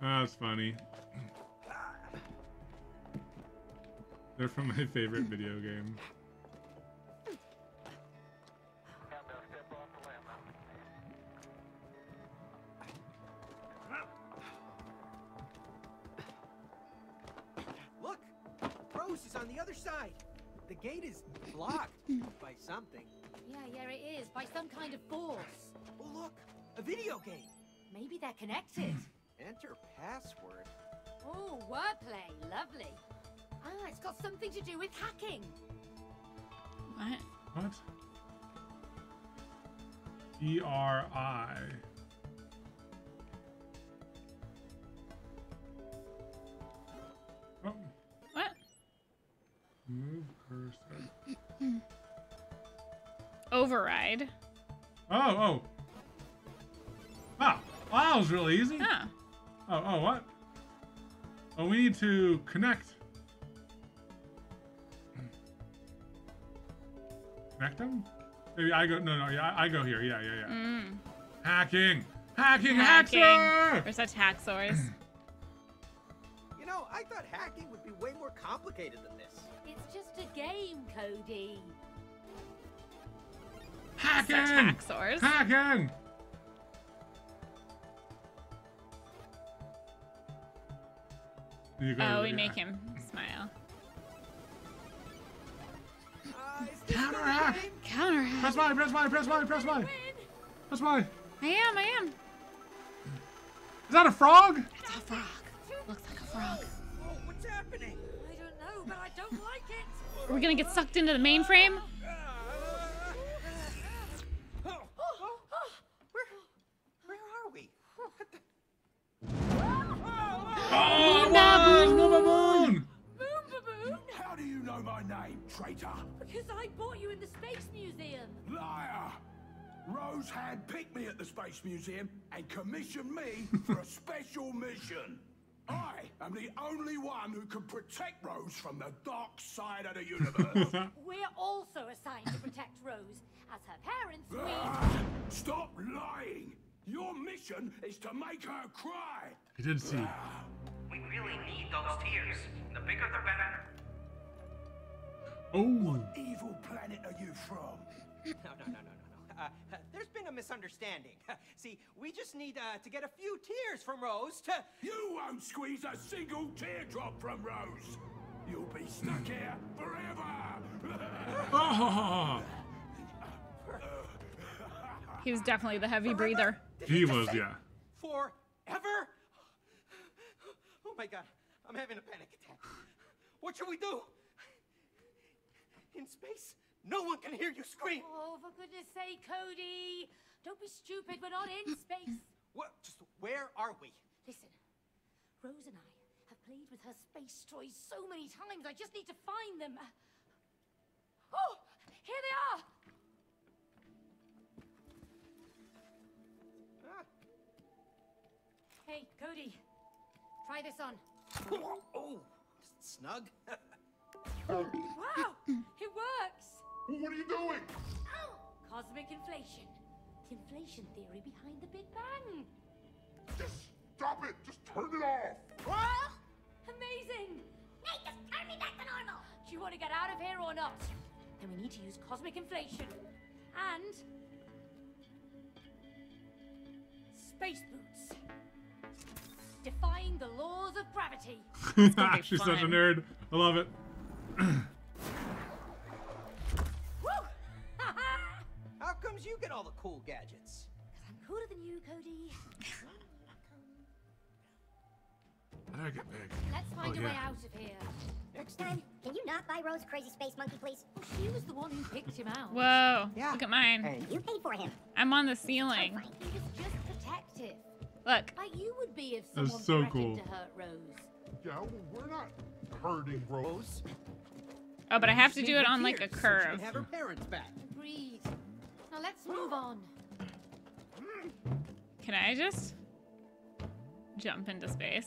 That's funny. They're from my favorite video game. On the other side, the gate is blocked by something. Yeah, yeah, it is by some kind of force. Oh, look, a video game. Maybe they're connected. Enter password. Oh, wordplay, lovely. Ah, it's got something to do with hacking. What? What? E R I. Oh. Move cursor. Override. Oh, oh. Wow. Wow, that was really easy. Huh. Oh, oh, what? Oh, we need to connect. Connect them? Maybe I go. No, no, yeah, I, I go here. Yeah, yeah, yeah. Mm. Hacking. Hacking, hacking. Hacksaw! We're such hacksaws. You know, I thought hacking would be way more complicated than this. It's just a game, Cody. Hacking! Hacksaws. Hacking! Oh, we make him smile. Uh, Counteract! Counteract! Press Y, press Y, press Y, press Y! Press Y! I am, I am. Is that a frog? It's a frog. Looks like a frog. Whoa, what's happening? I don't know, but I don't like it. Are we gonna get sucked into the mainframe? Where, where are we? Oh, Nova Moon! Moon, Baboon! How do you know my name, traitor? Because I bought you in the Space Museum. Liar! Rose handpicked me at the Space Museum and commissioned me for a special mission. I am the only one who can protect Rose from the dark side of the universe. We're also assigned to protect Rose. As her parents, we... Uh, stop lying! Your mission is to make her cry! I didn't see. Uh, we really need those tears. The bigger the better. Oh. What evil planet are you from? No, no, no, no, no. Uh, there's been a misunderstanding. See, we just need uh, to get a few tears from Rose to... You won't squeeze a single teardrop from Rose. You'll be stuck here forever. Oh. He was definitely the heavy breather. He was, yeah. Forever? Oh my God, I'm having a panic attack. What should we do? In space? No one can hear you scream! Oh, for goodness sake, Cody! Don't be stupid, we're not in space! What? Just where are we? Listen, Rose and I have played with her space toys so many times, I just need to find them! Oh! Here they are! Ah. Hey, Cody! Try this on. Oh! Oh. Snug? Wow! It works! What are you doing? Ow. Cosmic inflation. The inflation theory behind the Big Bang. Just stop it. Just turn it off. What? Amazing. Nate, just turn me back to normal. Do you want to get out of here or not? Then we need to use cosmic inflation. And... space boots. Defying the laws of gravity. She's such a nerd. I love it. How comes you get all the cool gadgets? Because I'm cooler than you, Cody. How do I get big? Let's find oh, a yeah. way out of here. Next time, can you not buy Rose a crazy space monkey, please? Well, she was the one who picked him out. Whoa, yeah. Look at mine. Hey. You paid for him. I'm on the ceiling. He was just protective. Look. Like you would be if someone so threatened cool. to hurt Rose. Yeah, well, we're not hurting Rose. Oh, but I have to do it on like a curve. Have her parents back. Breathe. Now let's move on. Can I just jump into space?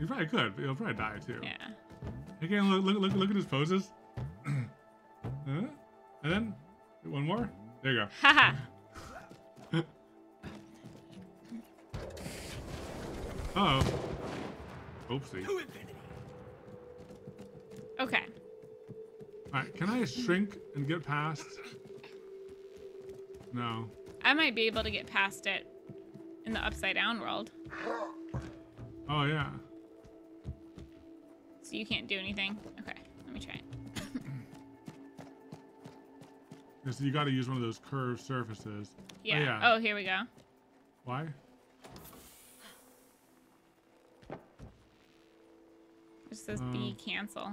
You probably could. But you'll probably die too. Yeah. Again, look, look, look, look at his poses. Huh? And then one more. There you go. Haha. Uh oh. Oopsie. Okay. Alright, can I shrink and get past? No. I might be able to get past it in the upside down world. Oh, yeah. So you can't do anything? Okay, let me try it. Yeah, so you gotta use one of those curved surfaces. Yeah. Oh, yeah. Oh, here we go. Why? It says uh, B cancel.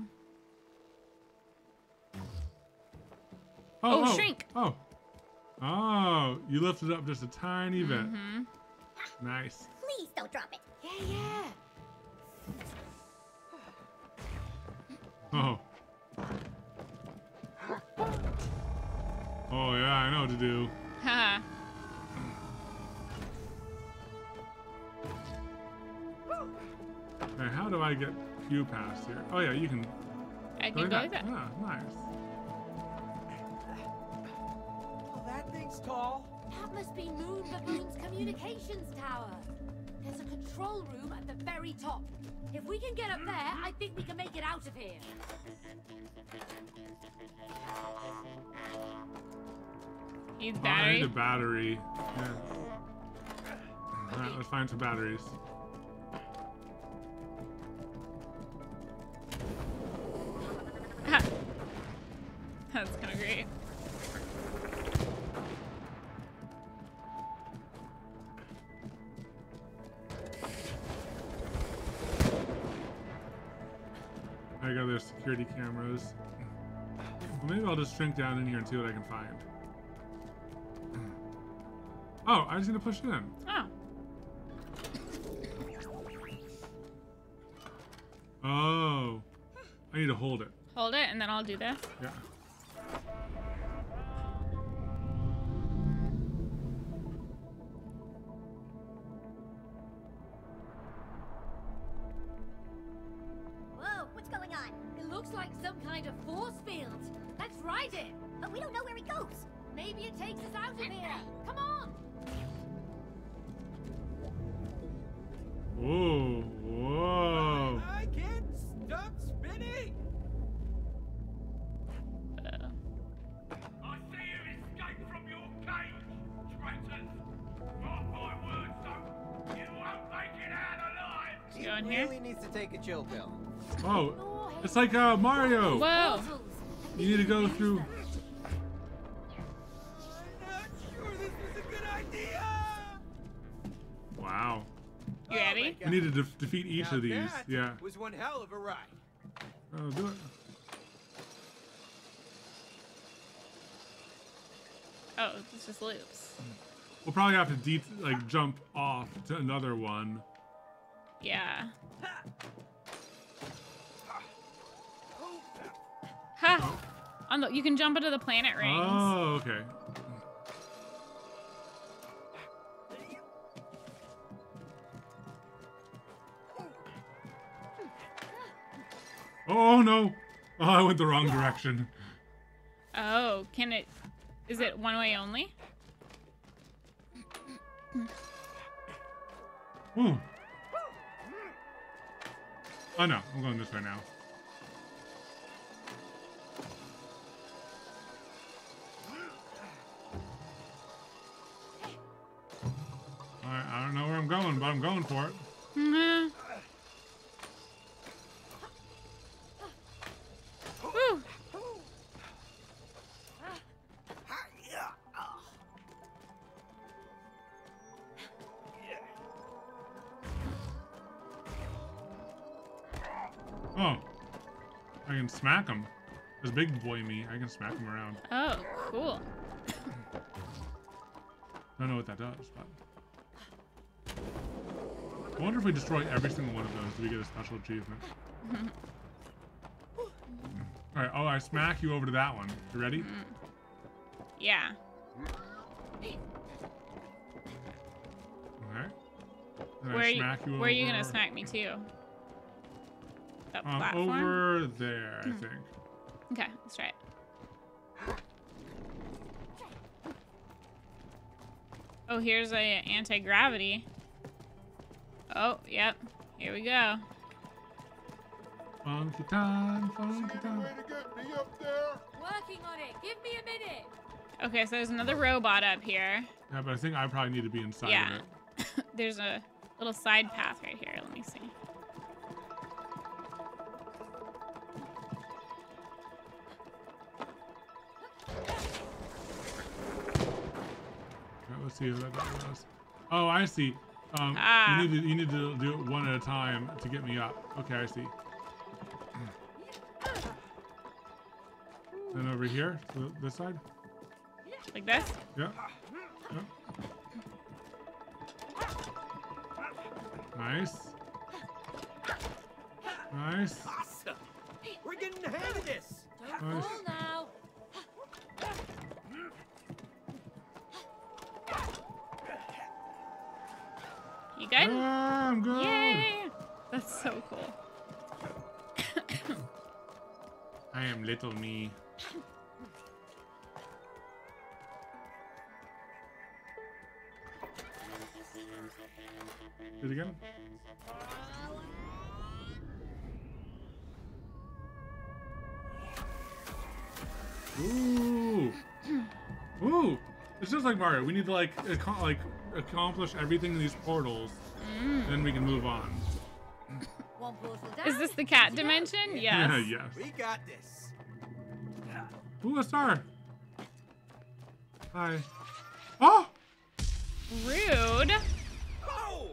Oh, oh, shrink. Oh. Oh, you lifted up just a tiny bit. Mm-hmm. Nice. Please don't drop it. Yeah, yeah. Oh. Oh, yeah, I know what to do. Haha. Now, how do I get you past here? Oh, yeah, you can. I can go like that. Yeah, nice. Tall. That must be Moon Baboon's communications tower. There's a control room at the very top. If we can get up there, I think we can make it out of here. He's battery. I need a battery. Yeah. All right, let's find some batteries. That's kind of great. I got their security cameras. Well, maybe I'll just shrink down in here and see what I can find. Oh, I just need to push it in. Oh. Oh. I need to hold it. Hold it, and then I'll do this? Yeah. It's like uh, Mario. Whoa. You need to go through. I'm not sure this is a good idea. Wow. You ready? We need to de defeat each now of these. That yeah. Was one hell of a ride. Oh, do it. Oh, this just loops. We'll probably have to de like jump off to another one. Yeah. Ha! Oh. On the, you can jump into the planet rings. Oh, okay. Oh no! Oh, I went the wrong direction. Oh, can it? Is it one way only? Ooh. Oh no! I'm going this way now. I don't know where I'm going, but I'm going for it. Mm-hmm. Woo. Oh, I can smack him. This big boy me, I can smack him around. Oh, cool. I don't know what that does, but. I wonder if we destroy every single one of those, do we get a special achievement? Alright, oh, I smack you over to that one. You ready? Yeah. Okay. Then where I smack you, you over. Where are you gonna smack me to? That um, platform? Over there, I think. Okay, let's try it. Oh, here's a anti-gravity. Oh, yep. Here we go. Funky time, funky time. Working on it. Give me a minute. Okay, so there's another robot up here. Yeah, but I think I probably need to be inside yeah. of it. Yeah. There's a little side path right here. Let me see. Let's see who that guy was. Oh, I see. Um, ah. you, need to, you need to do it one at a time to get me up. Okay, I see. Then over here, to this side. Like this? Yeah. yeah. Nice. Nice. Awesome. We're getting the hang of this. Nice. Cool now. You good? Yeah, I'm good. Yay! That's so cool. I am little me. Do it again. Ooh. Ooh. It's just like Mario. We need to like, ac like accomplish everything in these portals, mm. then we can move on. Is this the cat dimension? Yes. Yeah, yes. We got this. Ooh, a star. Hi. Oh. Rude. Oh.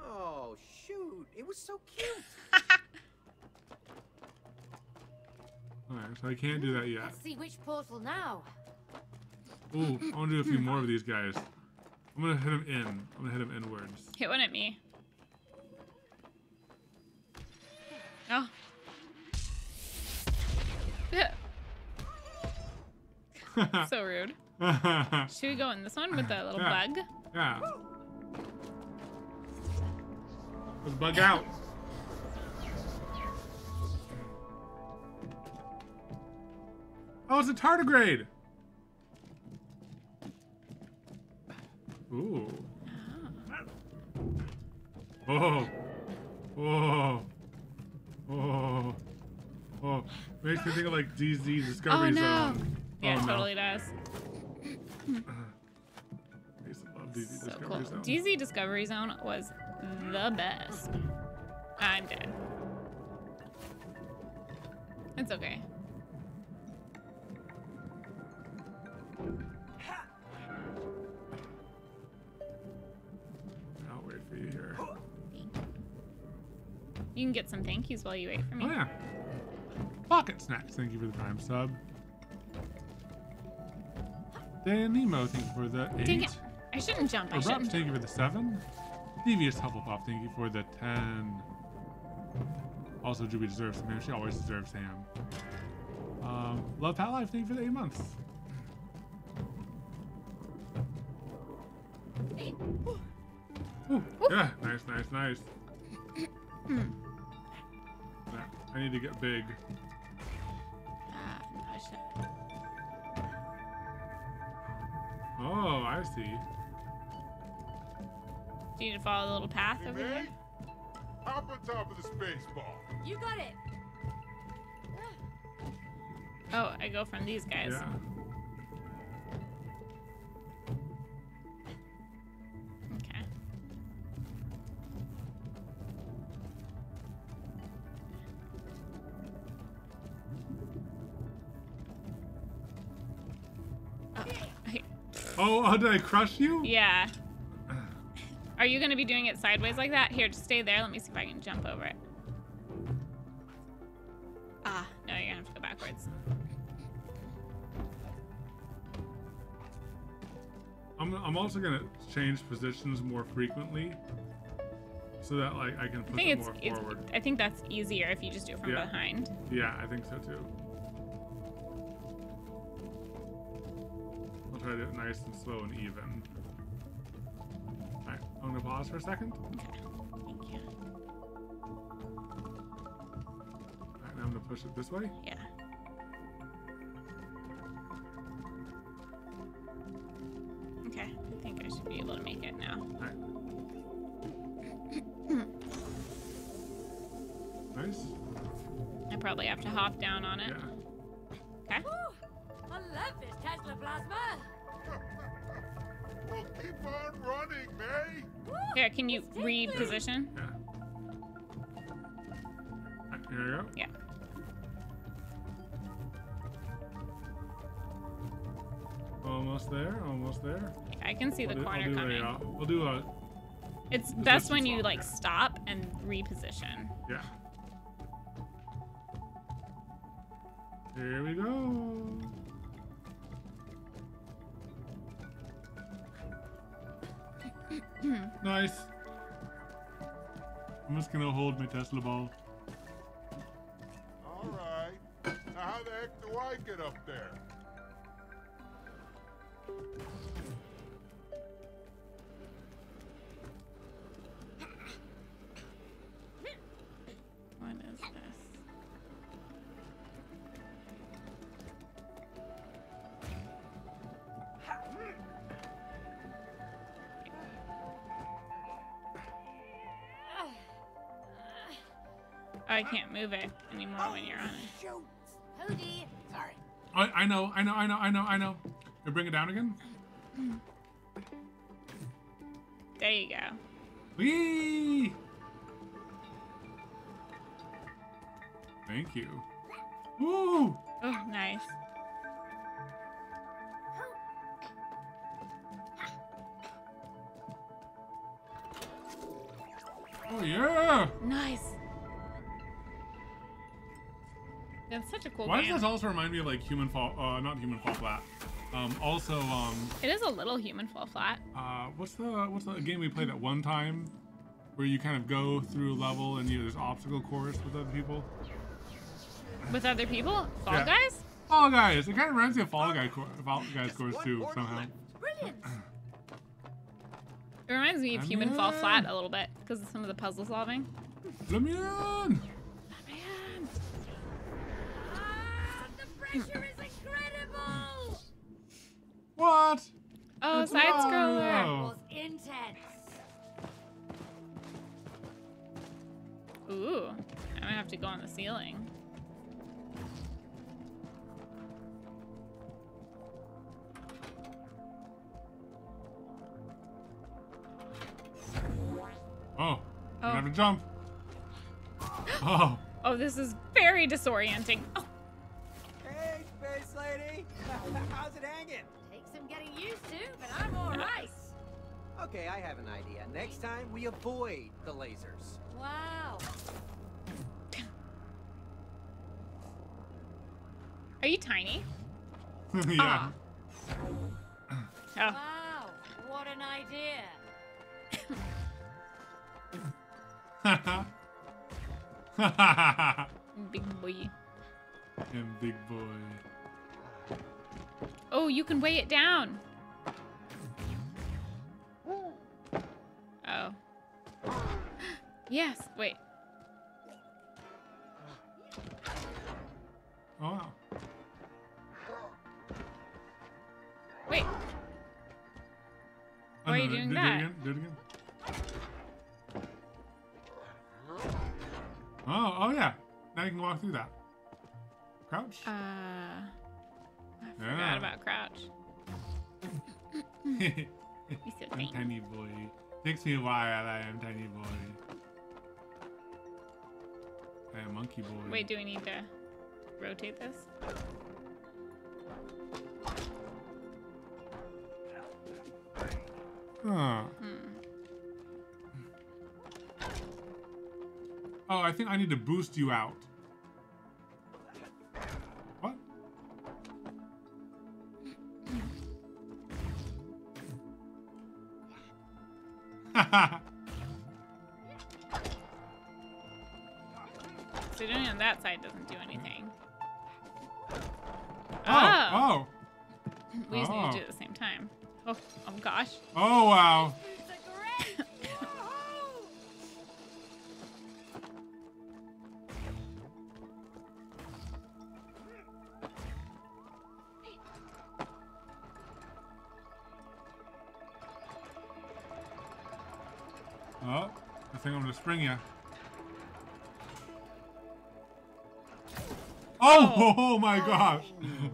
Oh shoot! It was so cute. All right, so I can't do that yet. Let's see which portal now. Ooh, I want to do a few more of these guys. I'm gonna hit him in. I'm gonna hit him inwards. Hit one at me. Oh. So rude. Should we go in this one with that little yeah. bug? Yeah. Let's bug out. Oh, it's a tardigrade. Ooh. Oh. Oh. Oh. Oh. Makes me think of like D Z Discovery oh, no. Zone. Yeah, oh, it no. totally does. I used to love D Z so Discovery cool. Zone. D Z Discovery Zone was the best. I'm dead. It's okay. You can get some thank yous while you wait for me. Oh, yeah. Pocket Snacks, thank you for the prime sub. Dan Nemo, thank you for the eight. Dang it. I shouldn't jump. Oh, I shouldn't. Thank you for the seven. Devious Hufflepuff, thank you for the ten. Also, Juby deserves Sam. She always deserves Sam. Um, Love Pat Life, thank you for the eight months. Ooh, yeah, nice, nice, nice. Hmm. I need to get big. Ah, no, I shouldn't. Oh, I see. Do you need to follow the little path you over may? There? Hop on top of the space ball. You got it. Oh, I go from these guys. Yeah. Oh, oh, did I crush you? Yeah. Are you going to be doing it sideways like that? Here, just stay there. Let me see if I can jump over it. Ah, no, you're going to have to go backwards. I'm, I'm also gonna change positions more frequently, so that like I can push I think it more it's, forward. It's, I think that's easier if you just do it from yeah. behind. Yeah, I think so too. I'll try to do it nice and slow and even. All right, I'm gonna pause for a second. Okay. Thank you. All right, now I'm gonna push it this way. Yeah. Okay, I think I should be able to make it now. All right. Nice. I probably have to hop down on it. Yeah. Okay. Ooh, I love this Tesla plasma. Well, keep on running, May. Here, can you reposition? Yeah. Right, here we go. Yeah. Almost there. Almost there. I can see we'll the do, corner I'll do coming. A, we'll do a. It's best when you like yeah. stop and reposition. Yeah. Here we go. Nice. I'm just gonna hold my Tesla ball. All right. Now how the heck do I get up there? What is this? Oh, I can't move it anymore oh, when you're on it. Hody. Sorry. I, I know, I know, I know, I know, I know. You bring it down again? There you go. Whee! Thank you. Woo! Oh, nice. Oh, yeah! Nice. That's such a cool Why game. Does this also remind me of like Human Fall, uh, not Human Fall Flat. Um, also, um... It is a little Human Fall Flat. Uh, what's the, what's the game we played at one time? Where you kind of go through a level and you know, there's obstacle course with other people? With other people? Fall yeah. Guys? Fall Guys! It kind of reminds me of Fall, Guy cor Fall Guys course too, somehow. Brilliant! It reminds me of Let Human me Fall Flat a little bit, because of some of the puzzle solving. Let me in! Pressure is incredible. What? Oh, side scroller. Oh. Intense. Ooh, I'm gonna have to go on the ceiling. Oh, I oh. have to jump. Oh. Oh, this is very disorienting. Oh. Lady, how's it hanging? Takes some getting used to, but I'm all right. Okay, I have an idea. Next time we avoid the lasers. Wow. Are you tiny? Yeah. Oh. Wow, what an idea! Big boy. And big boy. Oh, you can weigh it down. Oh. Yes, wait. Oh. Wait. Why are you doing that? Do it again. Oh, oh yeah. Now you can walk through that. Crouch. Uh... I forgot yeah. about crouch. He's so tiny. I'm tiny boy. Takes me a while. I am tiny boy. I am monkey boy. Wait, do we need to rotate this? Huh. Hmm. Oh, I think I need to boost you out. So doing it on that side doesn't do anything. Oh! Oh! We just oh. need to do it at the same time. Oh, oh gosh. Oh, wow. Oh, I think I'm gonna spring here. Oh, oh, oh my oh. gosh.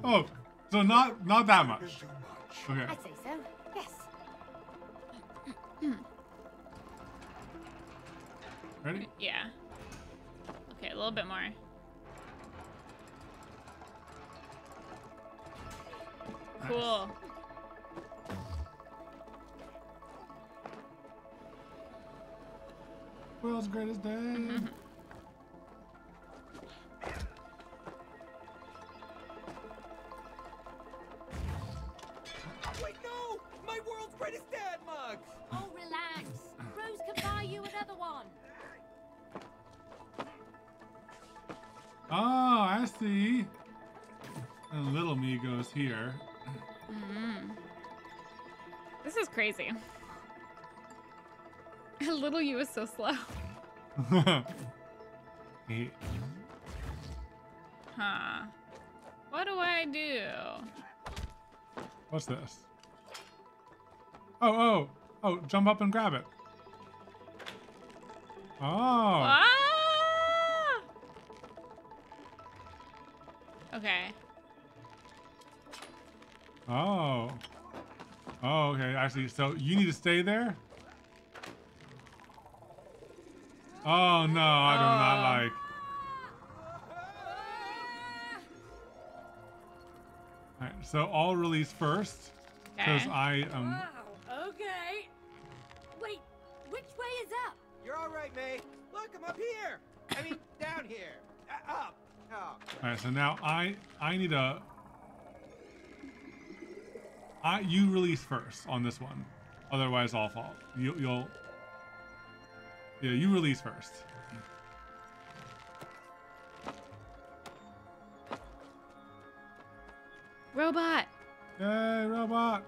Oh, so not not that much. Okay. I'd say so. Yes. Ready? Yeah. Okay, a little bit more. Nice. Cool. World's greatest day. Mm-hmm. Wait, no! My world's greatest dad mug! Oh, relax. Rose can buy you another one. Oh, I see. And little me goes here. Mm-hmm. This is crazy. Little you is so slow. Hey. Huh. What do I do? What's this? Oh, oh, oh, jump up and grab it. Oh. Ah! Okay. Oh. Oh, okay, actually, so you need to stay there? Oh no, I do oh. not like. All right, so I'll release first, because okay. I am. Wow. Okay. Wait, which way is up? You're all right, May. Look, I'm up here. I mean, down here. Uh, up. Oh. All right, so now I I need a. I you release first on this one, otherwise I'll fall. You, you'll. Yeah, you release first. Robot! Yay, robot!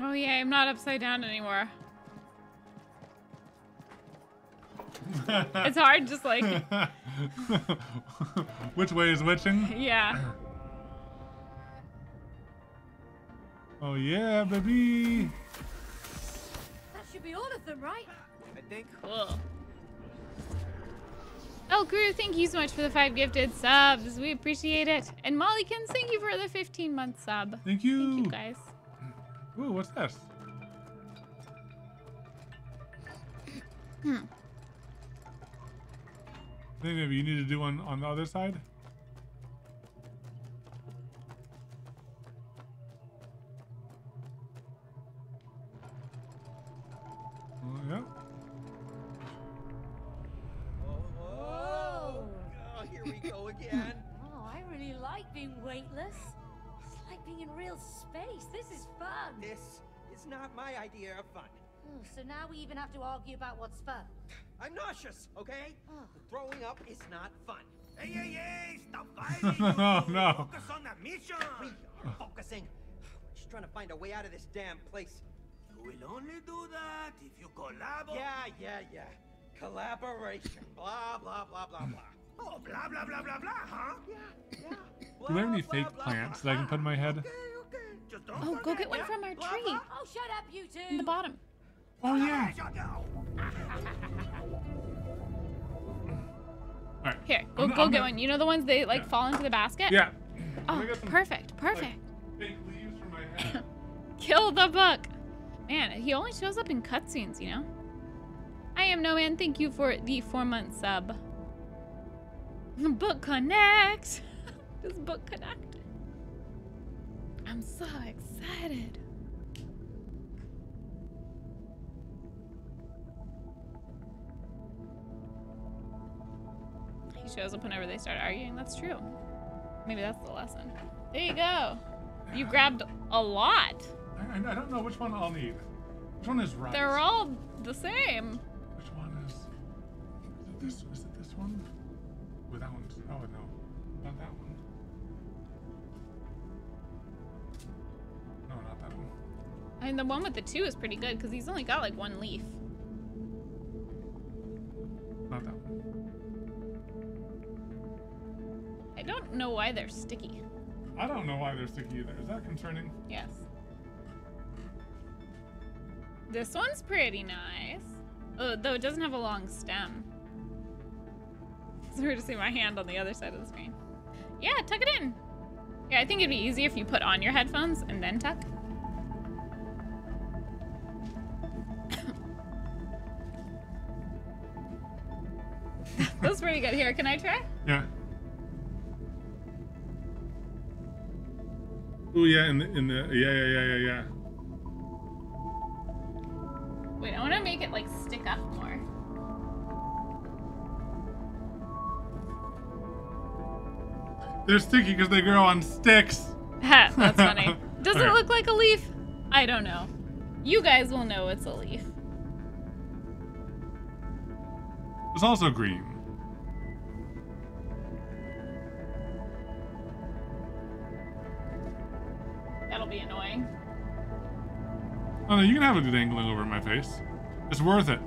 Oh yeah, I'm not upside down anymore. It's hard, just like... Which way is witching? Yeah. Oh yeah, baby! That should be all of them, right? I think. Cool. El Crew, thank you so much for the five gifted subs. We appreciate it. And Mollikins, thank you for the fifteen month sub. Thank you. Thank you, guys. Ooh, what's this? Hmm. I think maybe you need to do one on the other side. Uh, yep. Again. Oh, I really like being weightless. It's like being in real space. This is fun. This is not my idea of fun. Oh, so now we even have to argue about what's fun. I'm nauseous, okay? Oh. Throwing up is not fun. Hey, hey, hey! Stop fighting! Oh, no. Focus on the mission! We are focusing. We're just trying to find a way out of this damn place. You will only do that if you collaborate. Yeah, yeah, yeah. Collaboration. Blah, blah, blah, blah, blah. Oh, blah, blah, blah, blah, blah, huh? Yeah, yeah. Blah, do we have any blah, fake blah, plants blah, that I can put in my head? Okay, okay. Just don't oh, go get one yeah. from our blah, tree. Blah. Oh, shut up, you two. In the bottom. Oh, yeah. All right. Here, go, I'm, go I'm get gonna... one. You know the ones they like yeah. fall into the basket? Yeah. Oh, some, perfect, perfect. Like, fake leaves for my head. Kill the book. Man, he only shows up in cutscenes, you know? I am no man. Thank you for the four month sub. Book connect. This book connect. I'm so excited. He shows up whenever they start arguing. That's true. Maybe that's the lesson. There you go. You grabbed a lot. I, I don't know which one I'll need. Which one is right? They're all the same. Which one is... Is it this, is it this one? Well, that one's... Oh, no. Not that one. No, not that one. And the one with the two is pretty good, because he's only got, like, one leaf. Not that one. I don't know why they're sticky. I don't know why they're sticky either. Is that concerning? Yes. This one's pretty nice. Oh, though it doesn't have a long stem. It's weird to see my hand on the other side of the screen. Yeah, tuck it in. Yeah, I think it'd be easy if you put on your headphones and then tuck. That's pretty good. Here, can I try? Yeah. Oh yeah, in the in the yeah yeah yeah yeah yeah. Wait, I want to make it like stick up more. They're sticky because they grow on sticks. Ha, that's funny. Does it look like a leaf? I don't know. You guys will know it's a leaf. It's also green. That'll be annoying. Oh no, you can have it dangling over my face. It's worth it.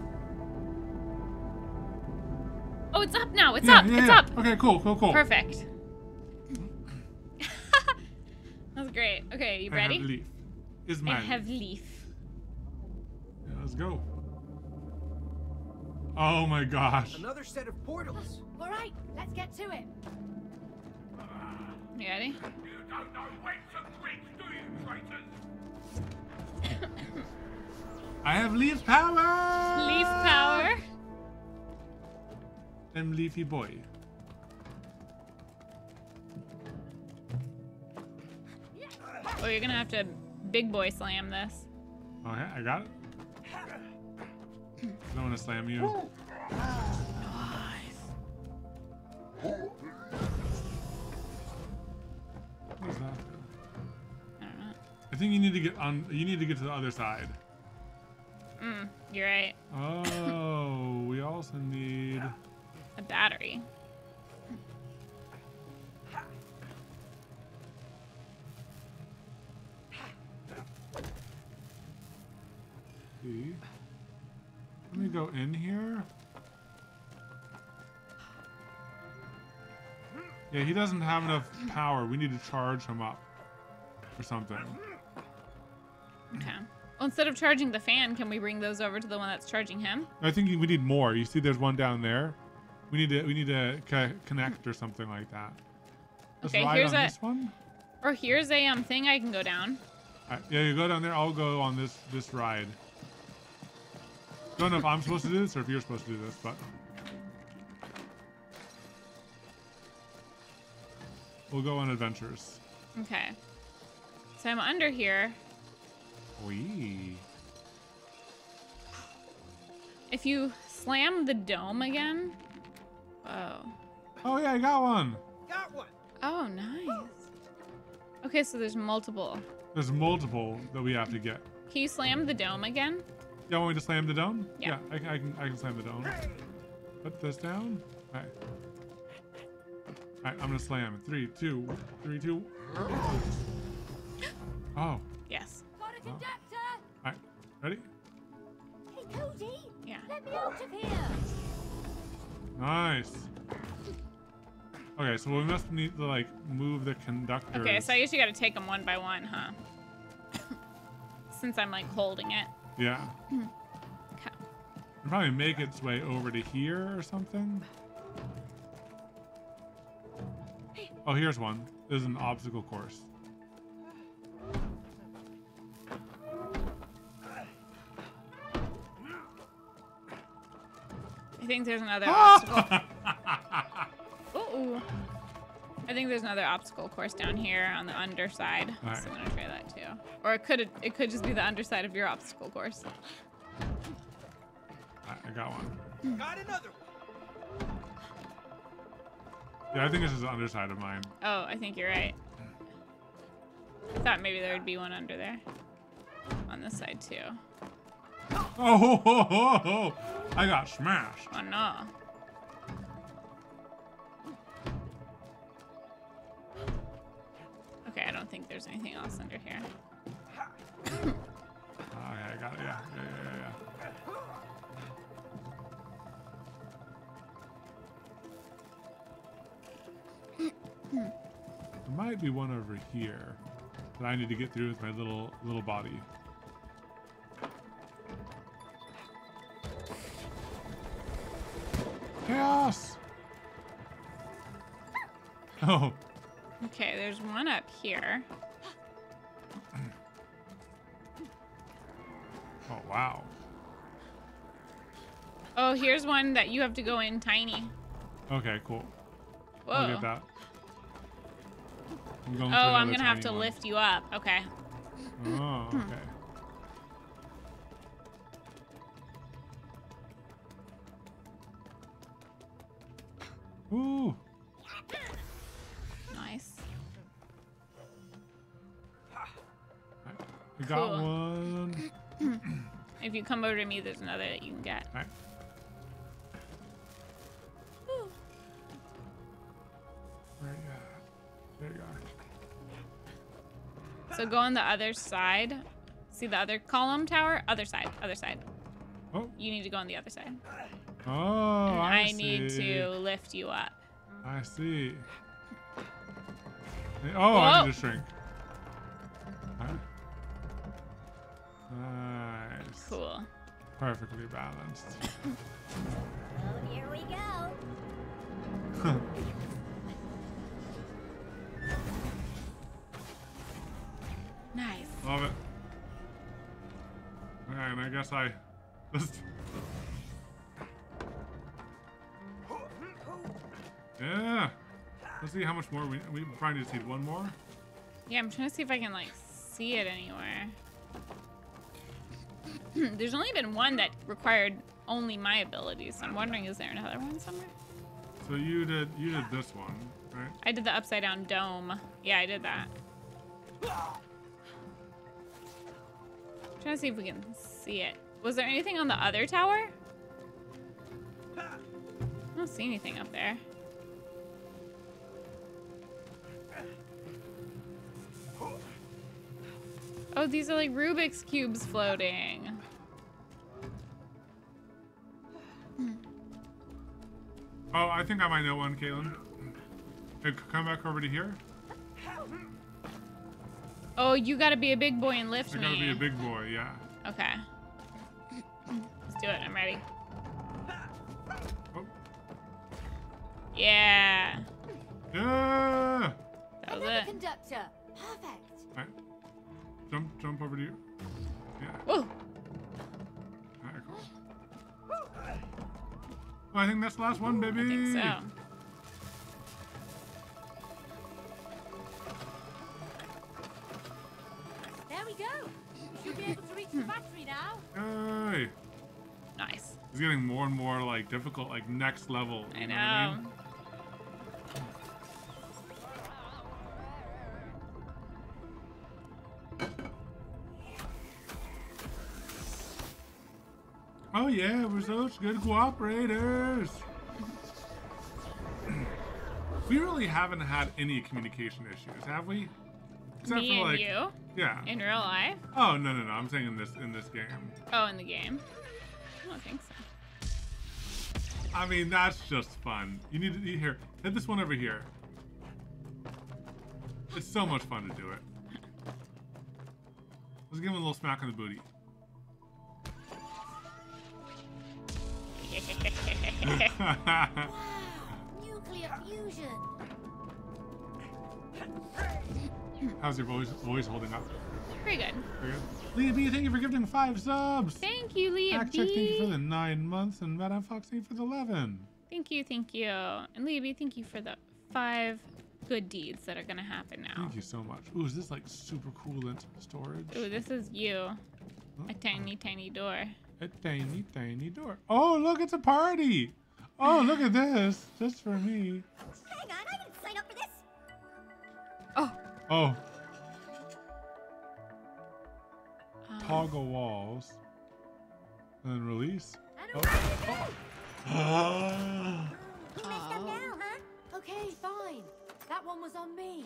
Oh, it's up now. It's yeah, up. Yeah, it's yeah. up. Okay, cool, cool, cool. Perfect. That's great. Okay, you I ready? Have leaf. Is mine. I have leaf. Yeah, let's go. Oh my gosh. Another set of portals. All right, let's get to it. You ready? You don't know when to preach, do you, traitors? I have leaf power! Leaf power. I'm leafy boy. Oh, you're gonna have to big boy slam this. Oh yeah, I got it. I don't want to slam you. Ooh. Nice. What is that? I don't know. I think you need to get on. You need to get to the other side. Mm, you're right. Oh, we also need a battery. See. Let me go in here. Yeah, he doesn't have enough power. We need to charge him up or something. Okay. Well, instead of charging the fan, can we bring those over to the one that's charging him? I think we need more. You see, there's one down there. We need to we need to co connect or something like that. Let's okay. Ride here's on a, this one. Or here's a um thing I can go down. All right, yeah, you go down there. I'll go on this this ride. I don't know if I'm supposed to do this or if you're supposed to do this, but we'll go on adventures. Okay. So I'm under here. Wee. If you slam the dome again. Whoa. Oh, yeah, I got one. Got one. Oh, nice. Okay, so there's multiple. There's multiple that we have to get. Can you slam the dome again? Y'all want me to slam the dome? Yeah, yeah I, I can. I can slam the dome. Put this down. All right. All right, I'm gonna slam. Three, two, three, two. Oh. Yes. Got a conductor. Oh. All right, ready? Hey, Cody. Yeah. Let me out of here. Nice. Okay, so we must need to like move the conductor. Okay, so I guess you gotta take them one by one, huh? Since I'm like holding it. Yeah. Mm. Okay. It'll probably make its way over to here or something. Oh, here's one. This is an obstacle course. I think there's another obstacle. Ooh. I think there's another obstacle course down here on the underside. Right. So I'm gonna try that too. Or it could it could just be the underside of your obstacle course. Right, I got one. Got another one. Yeah, I think this is the underside of mine. Oh, I think you're right. I thought maybe there would be one under there. On this side too. Oh, ho, ho, ho, ho. I got smashed. Oh, no. Okay, I don't think there's anything else under here. Okay, I got it. Yeah, yeah, yeah, yeah. There might be one over here that I need to get through with my little little body. Chaos! Oh. Okay, there's one up here. Oh, wow. Oh, here's one that you have to go in tiny. Okay, cool. Whoa. I'll get that. I'm going oh, I'm gonna have to one. lift you up. Okay. Oh, okay. Ooh. Nice. I got cool. one. If you come over to me, there's another that you can get. All right. There you are. So go on the other side. See the other column tower? Other side. Other side. Oh. You need to go on the other side. Oh, and I, I see. need to lift you up. I see. Oh, whoa. I need to shrink. Huh? Nice. Cool. Perfectly balanced. Oh, here we go. Nice. Love it. All right, and I guess I just... Yeah. Let's see how much more we... We probably need to see one more. Yeah, I'm trying to see if I can, like, see it anywhere. There's only been one that required only my abilities, so I'm wondering, is there another one somewhere? So you did, you did this one, right? I did the upside-down dome. Yeah, I did that. Trying to see if we can see it. Was there anything on the other tower? I don't see anything up there. Oh, these are like Rubik's cubes floating. Oh, I think I might know one, Katelyn. Hey, come back over to here. Oh, you gotta be a big boy and lift me. I gotta be a big boy, yeah. Okay. Let's do it. I'm ready. Oh. Yeah. Yeah. That was it. Conductor. Perfect. All right. Jump, jump over to you. Yeah. Whoa. All right, cool. Well, I think that's the last one, baby. I think so. Now. Hey. Nice. It's getting more and more like difficult, like next level. You I know. know. I mean? Oh yeah, we're such good cooperators. We really haven't had any communication issues, have we? Except Me for, like, and you? Yeah. In real life? Oh no no no! I'm saying in this in this game. Oh, in the game? I don't think so. I mean, that's just fun. You need to you, here. Hit this one over here. It's so much fun to do it. Let's give him a little smack on the booty. Wow! Nuclear fusion. How's your voice, voice holding up? Pretty good. Pretty good. Leah B, thank you for gifting five subs. Thank you, Leah Fact B. Check, thank you for the nine months, and Madame Foxy for the eleven. Thank you, thank you. And Leah B, thank you for the five good deeds that are going to happen now. Thank you so much. Ooh, is this like super coolant storage? Ooh, this is you. A tiny, tiny door. A tiny, tiny door. Oh, look, it's a party. Oh, look at this. Just for me. Hang on, I didn't sign up for this. Oh. Oh. Um, Toggle walls. And then release. I don't oh. Oh. You messed up now, huh? Okay, fine. That one was on me.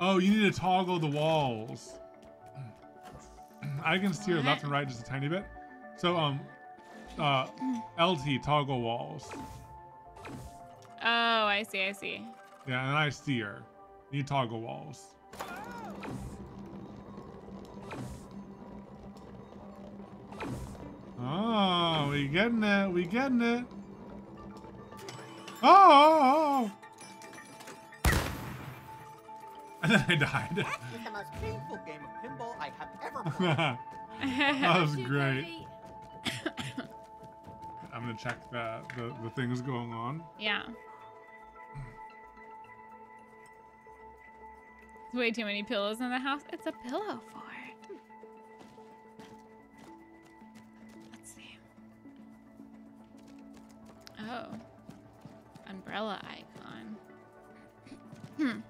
Oh, you need to toggle the walls. I can steer left and right just a tiny bit. So, um, uh, L T, toggle walls. Oh, I see, I see. Yeah, and I steer. You toggle walls. Oh, we getting it, we getting it. Oh! And then I died. That is the most painful game of pinball I have ever played. That was great. I'm gonna check the, the, the things going on. Yeah. There's way too many pillows in the house. It's a pillow fort. Let's see. Oh. Umbrella icon. Hmm.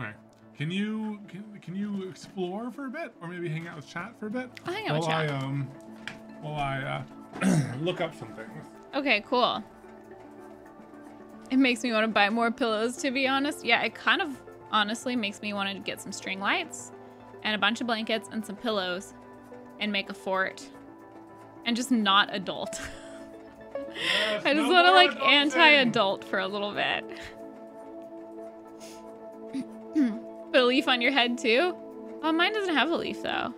Alright. Can you can, can you explore for a bit, or maybe hang out with chat for a bit? I'll hang out with chat. I, um, while I uh, look up some things. Okay, cool. It makes me want to buy more pillows, to be honest. Yeah, it kind of honestly makes me want to get some string lights and a bunch of blankets and some pillows and make a fort and just not adult. Yes, I just no want to like anti-adult for a little bit. Put a leaf on your head too? Oh, mine doesn't have a leaf though.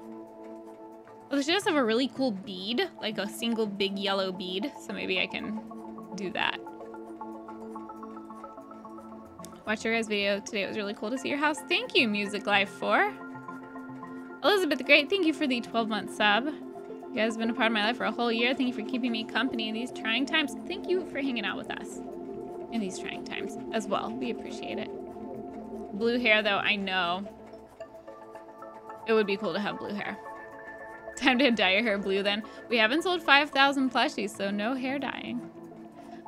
Well, she does have a really cool bead, like a single big yellow bead, so maybe I can do that. Watch your guys' video today. It was really cool to see your house. Thank you, Music Live four. Elizabeth the Great, thank you for the twelve month sub. You guys have been a part of my life for a whole year. Thank you for keeping me company in these trying times. Thank you for hanging out with us in these trying times as well. We appreciate it. Blue hair, though, I know. It would be cool to have blue hair. Time to dye your hair blue, then. We haven't sold five thousand plushies, so no hair dyeing.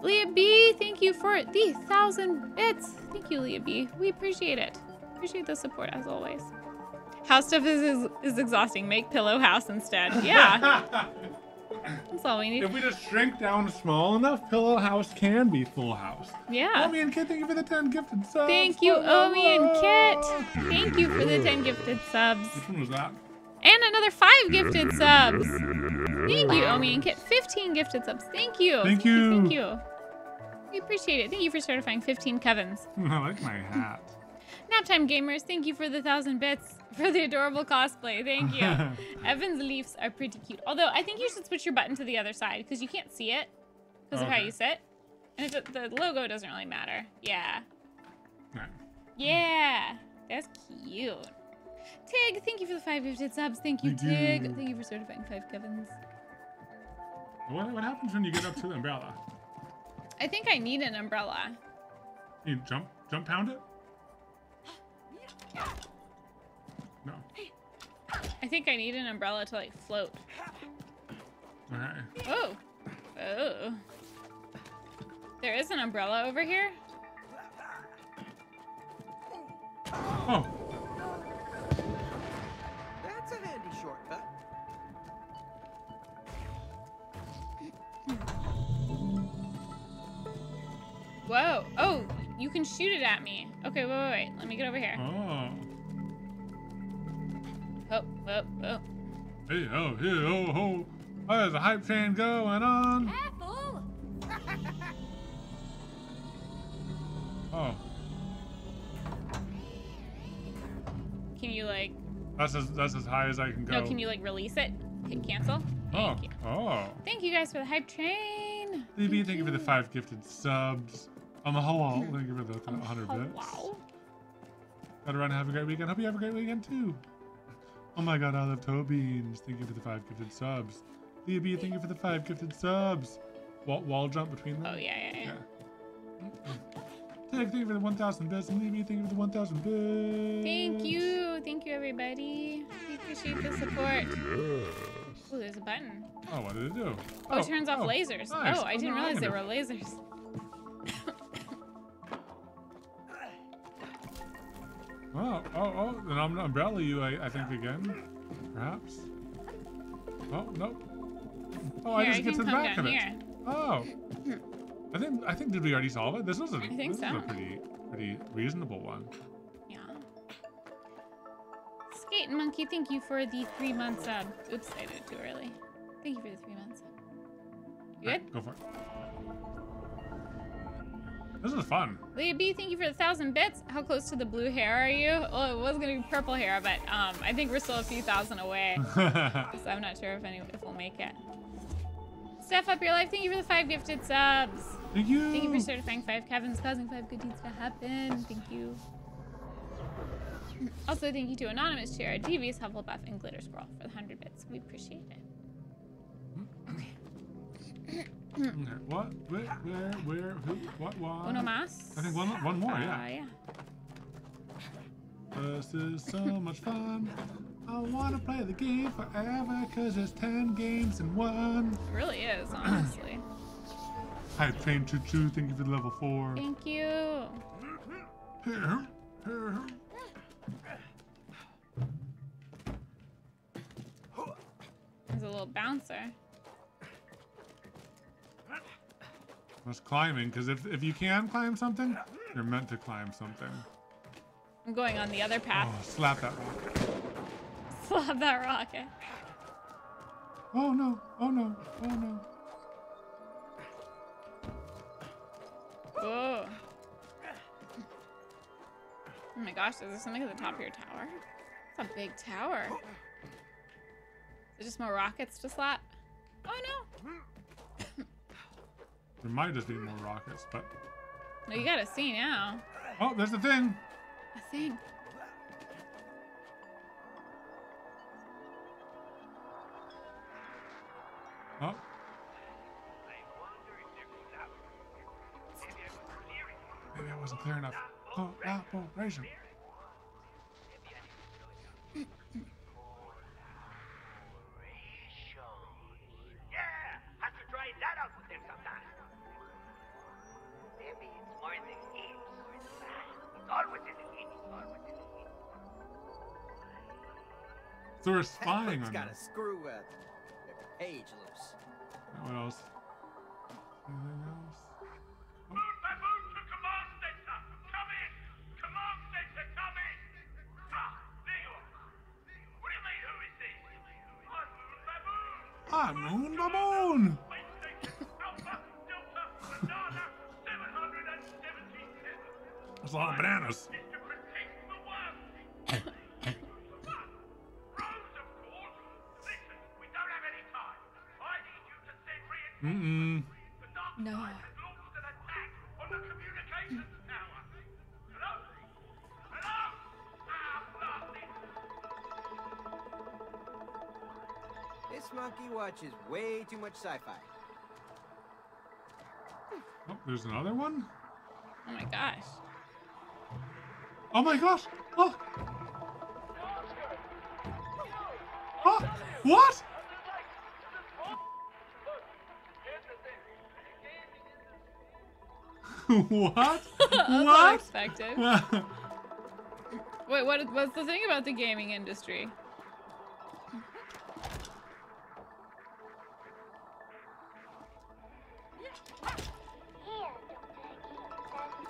Leah B, thank you for the thousand bits. Thank you, Leah B. We appreciate it. Appreciate the support, as always. House stuff is, is, is exhausting. Make pillow house instead. Yeah. That's all we need. If we just shrink down small enough, pillow house can be full house. Yeah. Omi and Kit, thank you for the ten gifted subs. Thank you, Omi and Kit. Thank you for the ten gifted subs. Which one was that? And another five gifted subs. Thank you, Omi and Kit. fifteen gifted subs. Thank you. Thank you. Thank you. We appreciate it. Thank you for certifying fifteen Kevins. I like my hat. Naptime Gamers, thank you for the thousand bits for the adorable cosplay. Thank you. Evan's leaves are pretty cute. Although, I think you should switch your button to the other side because you can't see it because okay. of how you sit. And it, the logo doesn't really matter. Yeah. Right. Yeah. That's cute. Tig, thank you for the five gifted subs. Thank you, thank Tig. You. Thank you for certifying five Kevins. What, what happens when you get up to the umbrella? I think I need an umbrella. You jump, jump pound it? No. I think I need an umbrella to like float. Alright. Oh. Oh. There is an umbrella over here. Oh. That's a handy shortcut. Whoa. Oh, you can shoot it at me. Okay, wait, wait, wait. Let me get over here. Oh. Oh, oh, oh. Hey, oh, hey, oh, oh. Oh, there's a hype train going on. Careful. Oh. Can you, like... That's as, that's as high as I can go. No, can you, like, release it? Hit cancel? Thank oh, you. oh. Thank you guys for the hype train. Thank you, thank you for the five gifted subs. On the whole, thank you for the one hundred bits. Wow. Gotta run, have a great weekend. Hope you have a great weekend too. Oh my god, I love toe beans. Thank you for the five gifted subs. Leah B, thank you for the five gifted subs. Wall, wall jump between them? Oh, yeah, yeah, yeah. yeah. Thank you for the one thousand bits. Leah B, thank you for the one thousand bits. Thank you. Thank you, everybody. We appreciate the support. Yes. Oh, there's a button. Oh, what did it do? Oh, oh it turns off oh, lasers. Nice. Oh, I didn't realize there were lasers. Oh, oh, oh, then I'm gonna umbrella you, I, I think, again. Perhaps. Oh, nope. Oh, here, I just I get to the back of it. Here. Oh. I think, I think, did we already solve it? This was a, I think this so. was a pretty, pretty reasonable one. Yeah. Skate Monkey, thank you for the three month sub. Oops, I did it too early. Thank you for the three months. You right, good? Go for it. This is fun. Leah B, thank you for the thousand bits. How close to the blue hair are you? Well, it was gonna be purple hair, but um, I think we're still a few thousand away. So I'm not sure if any, if we'll make it. Steph Up Your Life, thank you for the five gifted subs. Thank you. Thank you for certifying five Kevins, causing five good deeds to happen. Thank you. Also, thank you to Anonymous, Chair, Devious, Hufflepuff, and Glitter Squirrel for the hundred bits. We appreciate it. Okay. Okay. What? Where? Where? Where? Who? What? Why? Uno mas. I think one, one more. Uh, yeah. Yeah. This is so much fun. I want to play the game forever because there's ten games in one. It really is, honestly. Hi, Train Choo Choo. Thank you for the level four. Thank you. There's a little bouncer. That's climbing, because if, if you can climb something, you're meant to climb something. I'm going on the other path. Oh, slap that rock. Slap that rocket. Oh no, oh no, oh no. Oh. Oh my gosh, is there something at the top of your tower? It's a big tower. Is there just more rockets to slap? Oh no. There might just be more rockets, but. No, you gotta see now. Oh, there's the thing. A thing. Oh. Maybe I wasn't clear enough. Oh, operation. Yeah, have to try that out with them sometime. Maybe it's more than games. It's always in the game. It's always in the game. So we're spying on gotta screw with. Age loose. What else? Anything else? Oh. Move by move to command center! Come in! Command center, come in! Ah, there you are. What do you mean, who is this? I'm Moon Baboon! I'm Moon Baboon! Space Station Alpha Delta Banana seven hundred seventy-seven. That's a lot of bananas. Mm-mm. No. This monkey watches way too much sci-fi. Oh, there's another one? Oh my gosh. Oh my gosh! Oh! Oh! What?! What? What? Unexpected. Wait, what? What's the thing about the gaming industry?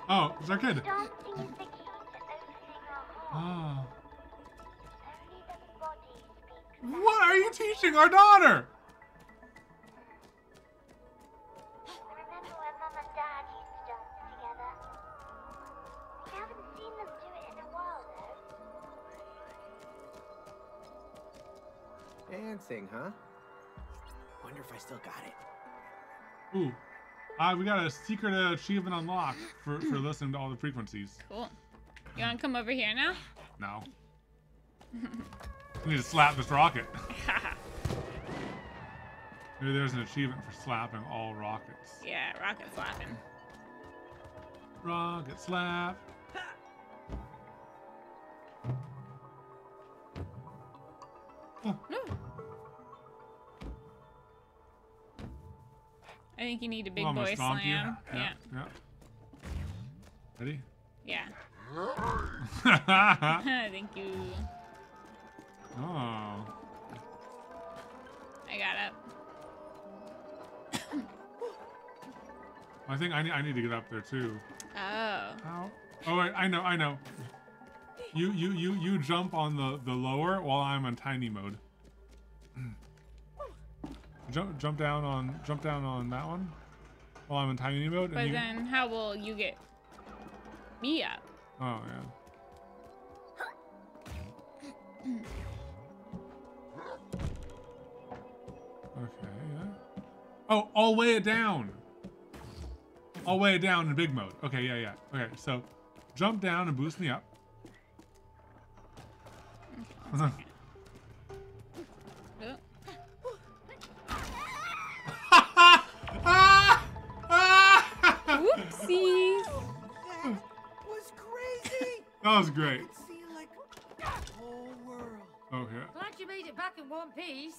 Oh, it's our kid. Oh. What are you teaching our daughter? Dancing, huh? Wonder if I still got it. Ooh. Uh, we got a secret achievement unlocked for, for listening to all the frequencies. Cool. You want to come over here now? No. We need to slap this rocket. Maybe there's an achievement for slapping all rockets. Yeah, rocket slapping. Rocket slap. Oh. No. I think you need a big well, boy slam. Yeah, yeah. Yeah. Ready? Yeah. Thank you. Oh. I got up. I think I need, I need to get up there too. Oh. Ow. Oh, I, I know, I know. You you you you jump on the the lower while I'm on tiny mode. Jump jump down on jump down on that one while I'm in tiny mode. But and you... then how will you get me up? Oh yeah. Okay. Yeah. Oh, all way it down. All way it down in big mode. Okay. Yeah. Yeah. Okay. So, jump down and boost me up. Okay. Whoopsies! That was crazy. That was great. I could see, like, the whole world. Okay. Glad you made it back in one piece.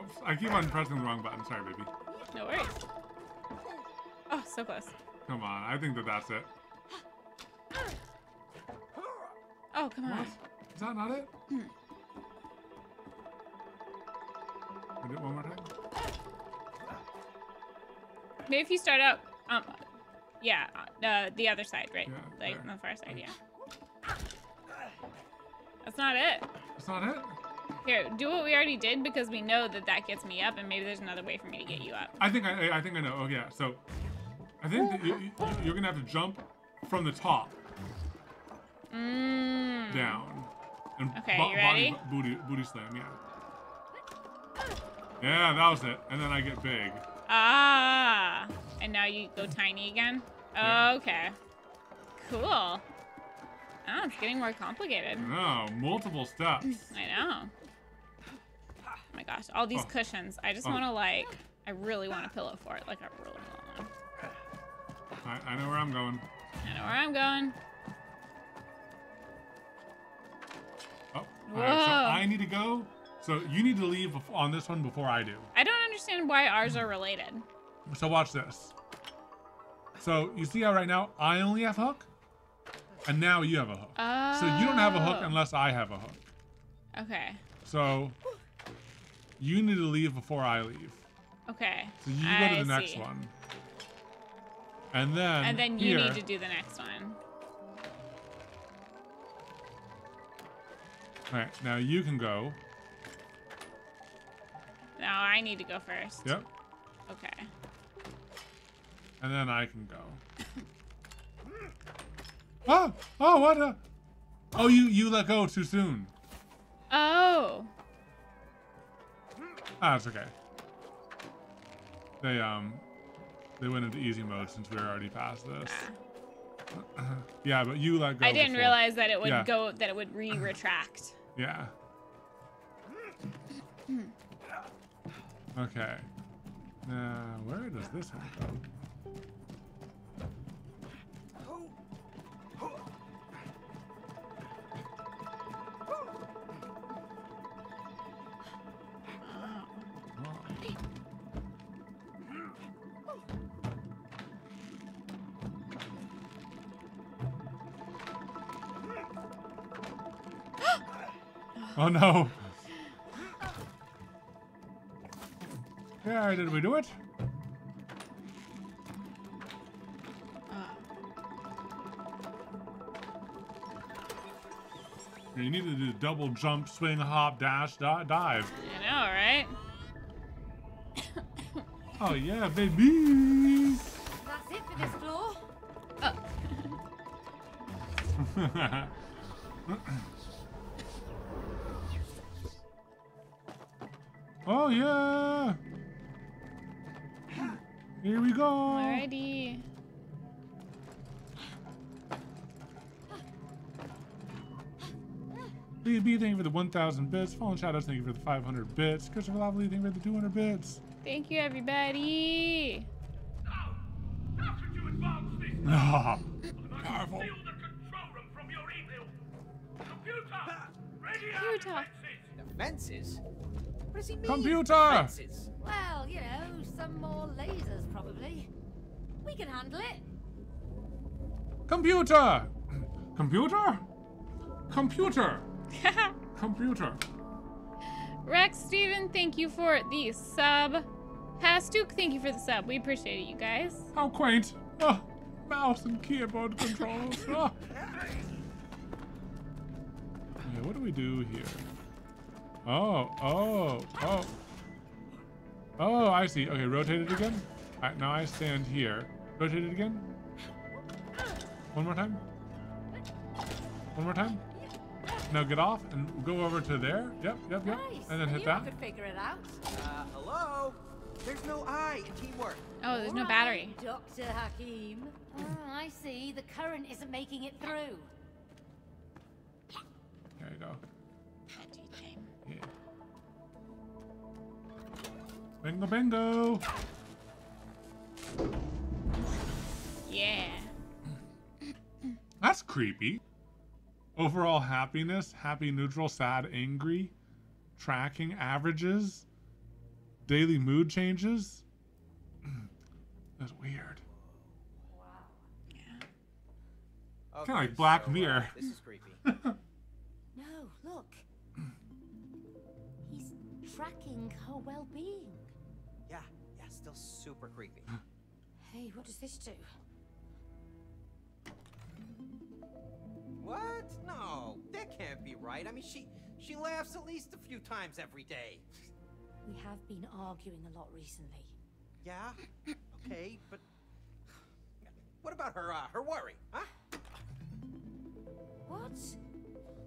Oops, I keep on pressing the wrong button. Sorry, baby. No worries. Oh, so close. Come on. I think that that's it. Oh, come on. What? Is that not it? Mm. Can we do it one more time? Maybe if you start out, um, yeah, uh, the other side, right? Yeah, like, on the far side, yeah. That's not it. That's not it? Here, do what we already did because we know that that gets me up and maybe there's another way for me to get you up. I think I, I, think I know. Oh, yeah. So, I think that you, you're going to have to jump from the top. Mm. Down. And okay, you ready? Body, booty, booty slam, yeah. Yeah, that was it. And then I get big. Ah, and now you go tiny again? Yeah. Okay. Cool. Oh, it's getting more complicated. No, multiple steps. I know. Oh my gosh, all these oh. cushions. I just oh. want to, like, I really want a pillow for it. Like, I really want one. I, I know where I'm going. I know where I'm going. Oh, Whoa. All right, so I need to go. So you need to leave on this one before I do. I don't understand why ours are related. So watch this. So you see how right now I only have a hook? And now you have a hook. Oh. So you don't have a hook unless I have a hook. Okay. So you need to leave before I leave. Okay. So you go to the next one. And then And then you need to do the next one. All right, now you can go. No, I need to go first. Yep. Okay. And then I can go. oh, oh, what a... Oh, you, you let go too soon. Oh. Ah, it's okay. They, um, they went into easy mode since we were already past this. Ah. yeah, but you let go I didn't before. realize that it would yeah. go, that it would re-retract. yeah. Okay. Now, where does this one go? Oh no! Did we do it? Uh. You need to do double jump, swing, hop, dash, di dive. I know, right? oh yeah, baby. That's it for this floor. Oh. oh yeah. Here we go. Alrighty. Lee B, thank you for the one thousand bits. Fallen Shadows, thank you for the five hundred bits. Christopher Lovely, thank you for the two hundred bits. Thank you, everybody. Now, after you advance this, ah, powerful. Steal the control room from your evil. Computer, radio Computer. Defenses. What does he mean? Computer. Defenses? Well, you know, some more lasers probably. We can handle it. Computer! Computer? Computer! Computer. Rex, Steven, thank you for the sub. Pastuke, thank you for the sub. We appreciate it, you guys. How quaint. Oh, mouse and keyboard controls. Oh. Okay, what do we do here? Oh, oh, oh. Oh, I see. Okay, rotate it again. All right, now I stand here. Rotate it again. One more time. One more time. Now get off and go over to there. Yep, yep, yep. Nice. And then hit you that. Could figure it out. Uh, hello? There's no I in teamwork. Oh, there's no battery. Right, Doctor Hakim. Oh, I see. The current isn't making it through. There you go. Yeah. Bingo, bingo. Yeah. That's creepy. Overall happiness, happy, neutral, sad, angry, tracking averages, daily mood changes. That's weird. Wow. Yeah. Okay, kind of like Black so, Mirror. Uh, this is creepy. No, look. He's tracking her well-being. Yeah, yeah, still super creepy. Hey, what does this do? What? No, that can't be right. I mean, she she laughs at least a few times every day. We have been arguing a lot recently. Yeah? Okay, but what about her, uh, her worry, huh? What?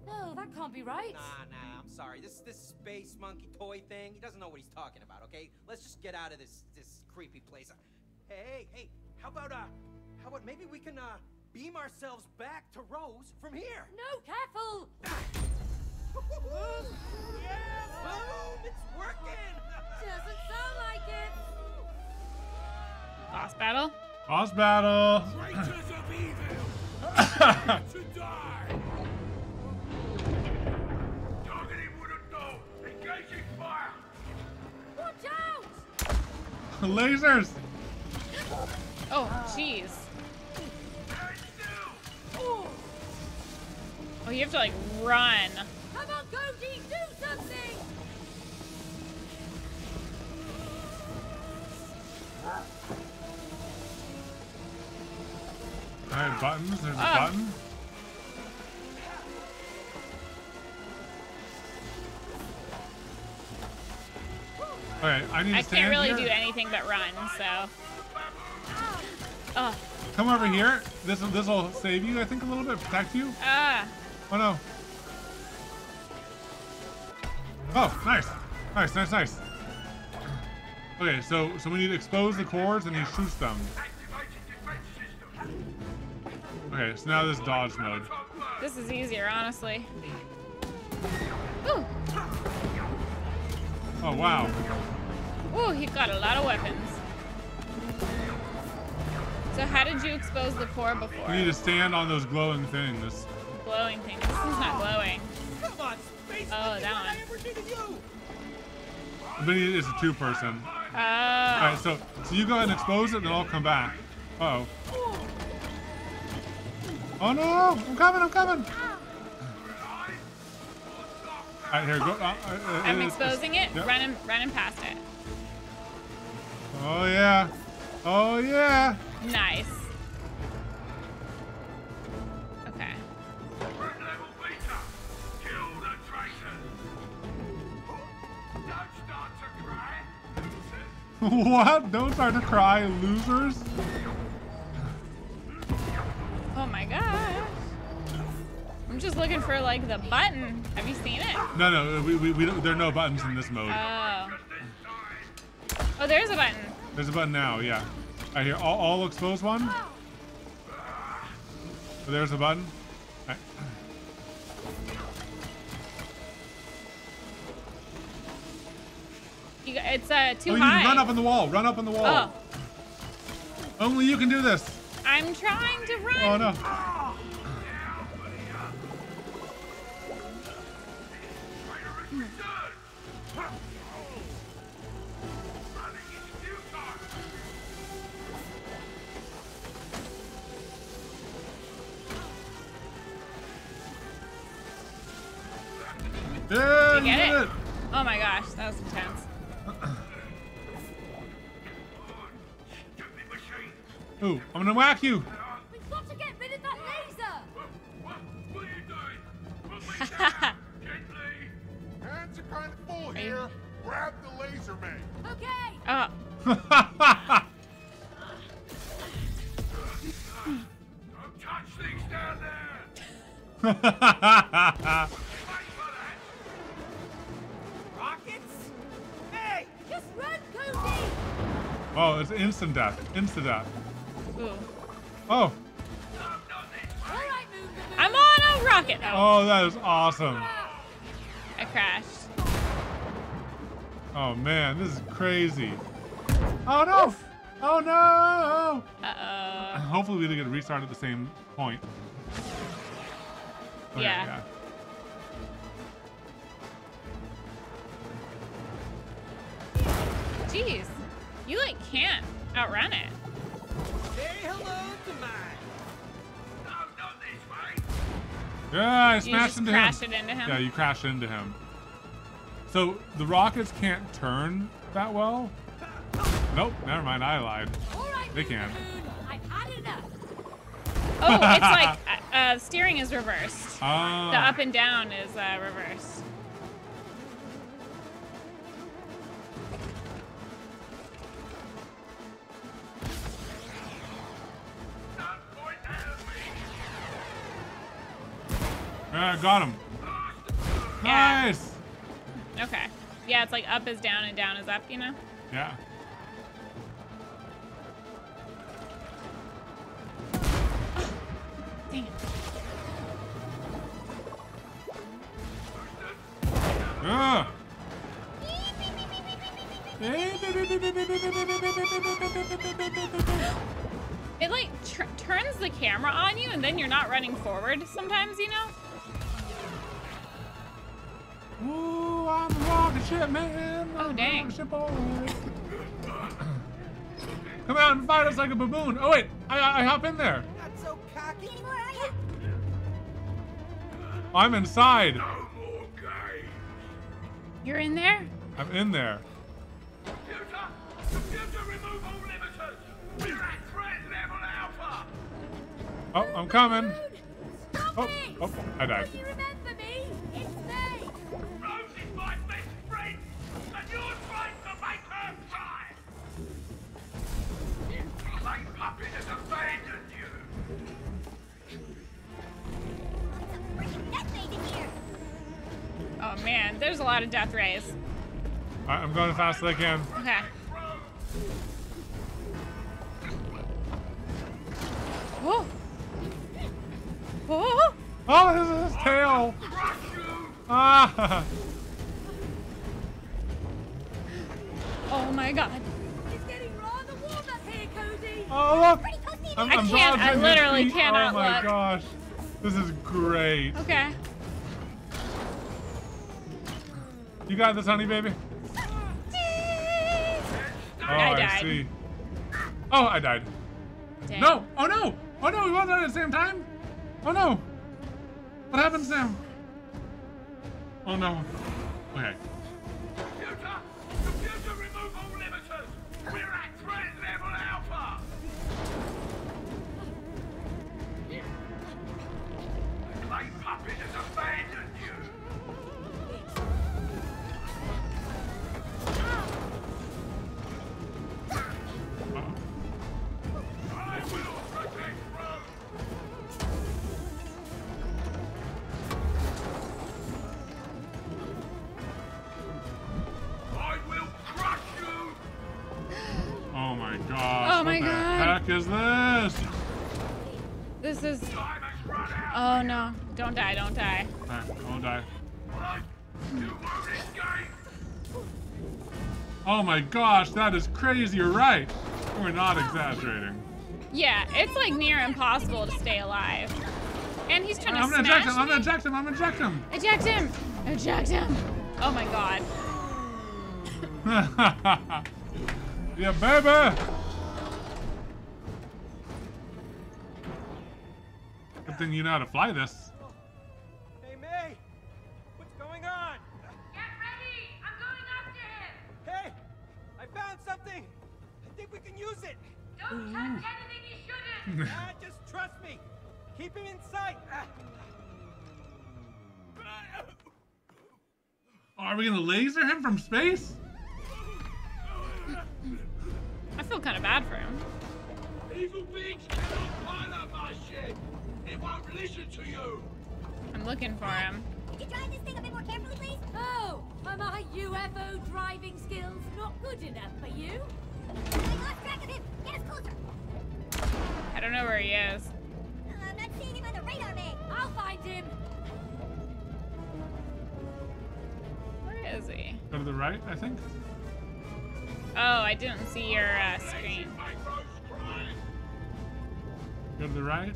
No, that can't be right. Nah, nah, I'm sorry. This this space monkey toy thing, he doesn't know what he's talking about, okay? Let's just get out of this, this creepy place. Hey, hey, how about, uh, how about maybe we can, uh, beam ourselves back to Rose from here. No, careful. Yeah, boom, it's working. Doesn't sound like it. Boss battle. Boss battle. Traitors of evil. To die. Targeting wouldn't know. Engaging fire. Watch out. Lasers. Oh, jeez. Oh, you have to like run. Come on, Goji, do something! Alright, buttons, there's oh. a button. Alright, I need to I stand can't really here. do anything but run, so. Oh. Come over here. This this will save you, I think, a little bit, protect you. Ah. Uh. Oh no. Oh, nice. Nice, nice, nice. Okay, so so we need to expose the cores and he shoots them. Okay, so now this dodge mode. This is easier, honestly. Ooh. Oh, wow. Ooh, he got a lot of weapons. So how did you expose the core before? You need to stand on those glowing things. Glowing thing. This is not glowing. Come on, space. Oh, that one. But it's a two-person. Oh. All right, so so you go ahead and expose it, and then I'll come back. Uh oh. Oh no! I'm coming! I'm coming! All right, here go. Uh, uh, I'm uh, exposing it. Yep. Running, running past it. Oh yeah! Oh yeah! Nice. What? Don't start to cry, losers. Oh my gosh. I'm just looking for like the button. Have you seen it? No, no, we, we, we don't, there are no buttons in this mode. Oh. Oh, there's a button. There's a button now, yeah. All right, here, all, all expose one. So there's a button. All right. You, it's uh, too oh, you high. Run up on the wall. Run up on the wall. Oh. Only you can do this. I'm trying to run. Oh, no. Oh. Did you get it? Oh my gosh, that was intense. Ooh, I'm gonna whack you! We've got to get rid of that laser! What are you doing? Gently! Hands are kind of full here. Grab the laser, man. Okay! Oh. Don't touch things down there! Rockets? Hey! Just run, Cody! Oh, it's instant death. Instant death. Ooh. Oh. I'm on a rocket. Oh, oh that is awesome. I crashed. Oh, man. This is crazy. Oh, no. Oof. Oh, no. Uh-oh. Hopefully, we didn't get restarted at the same point. Okay, yeah. yeah. Jeez. You, like, can't outrun it. Say hello to mine. No, not this way. Yeah, I smashed into him. You crashed it into him? Yeah, you crashed into him. So the rockets can't turn that well? Nope, never mind, I lied. All right, they can. I've had enough. Oh, it's like uh, steering is reversed. Uh, the up and down is uh, reversed. Yeah, I got him. Yeah. Nice. Okay. Yeah, it's like up is down and down is up, you know? Yeah. Oh, dang it. Yeah. It like tr turns the camera on you and then you're not running forward sometimes, you know? Ooh, I'm a rocket ship, man. I'm oh, dang. Ship Come out and fight us like a baboon. Oh, wait. I, I hop in there. Not so cocky. I'm inside. No more games. You're in there? I'm in there. Computer, computer, remove all limiters. We're at threat level alpha. Oh, I'm coming. Stop oh, it. oh, I died. Will you remember me? It's Oh man, there's a lot of death rays. Alright, I'm going as fast as I can. Okay. Oh! Oh! Oh, this is his tail! Ah! Oh my god. It's getting rather warm up here, Cody. Oh, look! I'm, I'm I can't, I literally cannot look. Oh my look. gosh. This is great. Okay. You got this, honey, baby. Oh, I, I died. See. Oh, I died. Dang. No! Oh no! Oh no! We both died at the same time. Oh no! What happens now? Oh no. Okay. Computer, computer, remove all limiters. We're at threat level alpha. The clay puppet has abandoned you. Is this? This is. Oh no! Don't die! Don't die! Alright, don't die. Oh my gosh, that is crazy! You're right. We're not exaggerating. Yeah, it's like near impossible to stay alive. And he's trying I'm to. I'm gonna eject him! I'm gonna eject him! I'm gonna eject him! Eject him! Eject him! Oh my god. Yeah, baby. Then you know how to fly this. Hey, May! What's going on? Don't touch anything you shouldn't! Ah, just trust me! Keep him in sight! Are we gonna laser him from space? I feel kind of bad for him. Evil beings cannot pilot my ship! It won't listen to you! I'm looking for him. Could you drive this thing a bit more carefully, please? Oh, are my U F O driving skills not good enough for you? I lost track of him! Get us closer! I don't know where he is. Uh, I'm not seeing him on the radar, man! I'll find him! Where is he? Go to the right, I think. Oh, I didn't see your uh, screen. Go to the right.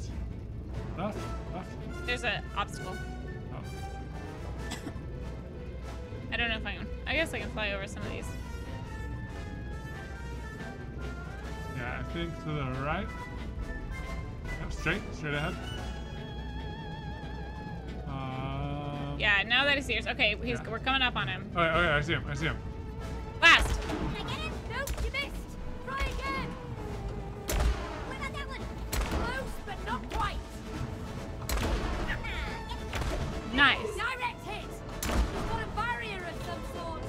Left, left. There's an obstacle. Oh. I don't know if I can. I guess I can fly over some of these. Yeah, I think to the right. Yep, straight, straight ahead. Um, yeah, now that I see yours. Okay, he's, yeah. We're coming up on him. Okay, okay, I see him. I see him. Last. Did I get him? Nope, you missed. Try again. What about that one? Close, but not quite. Nice. Direct hit. He's got a barrier of some sort.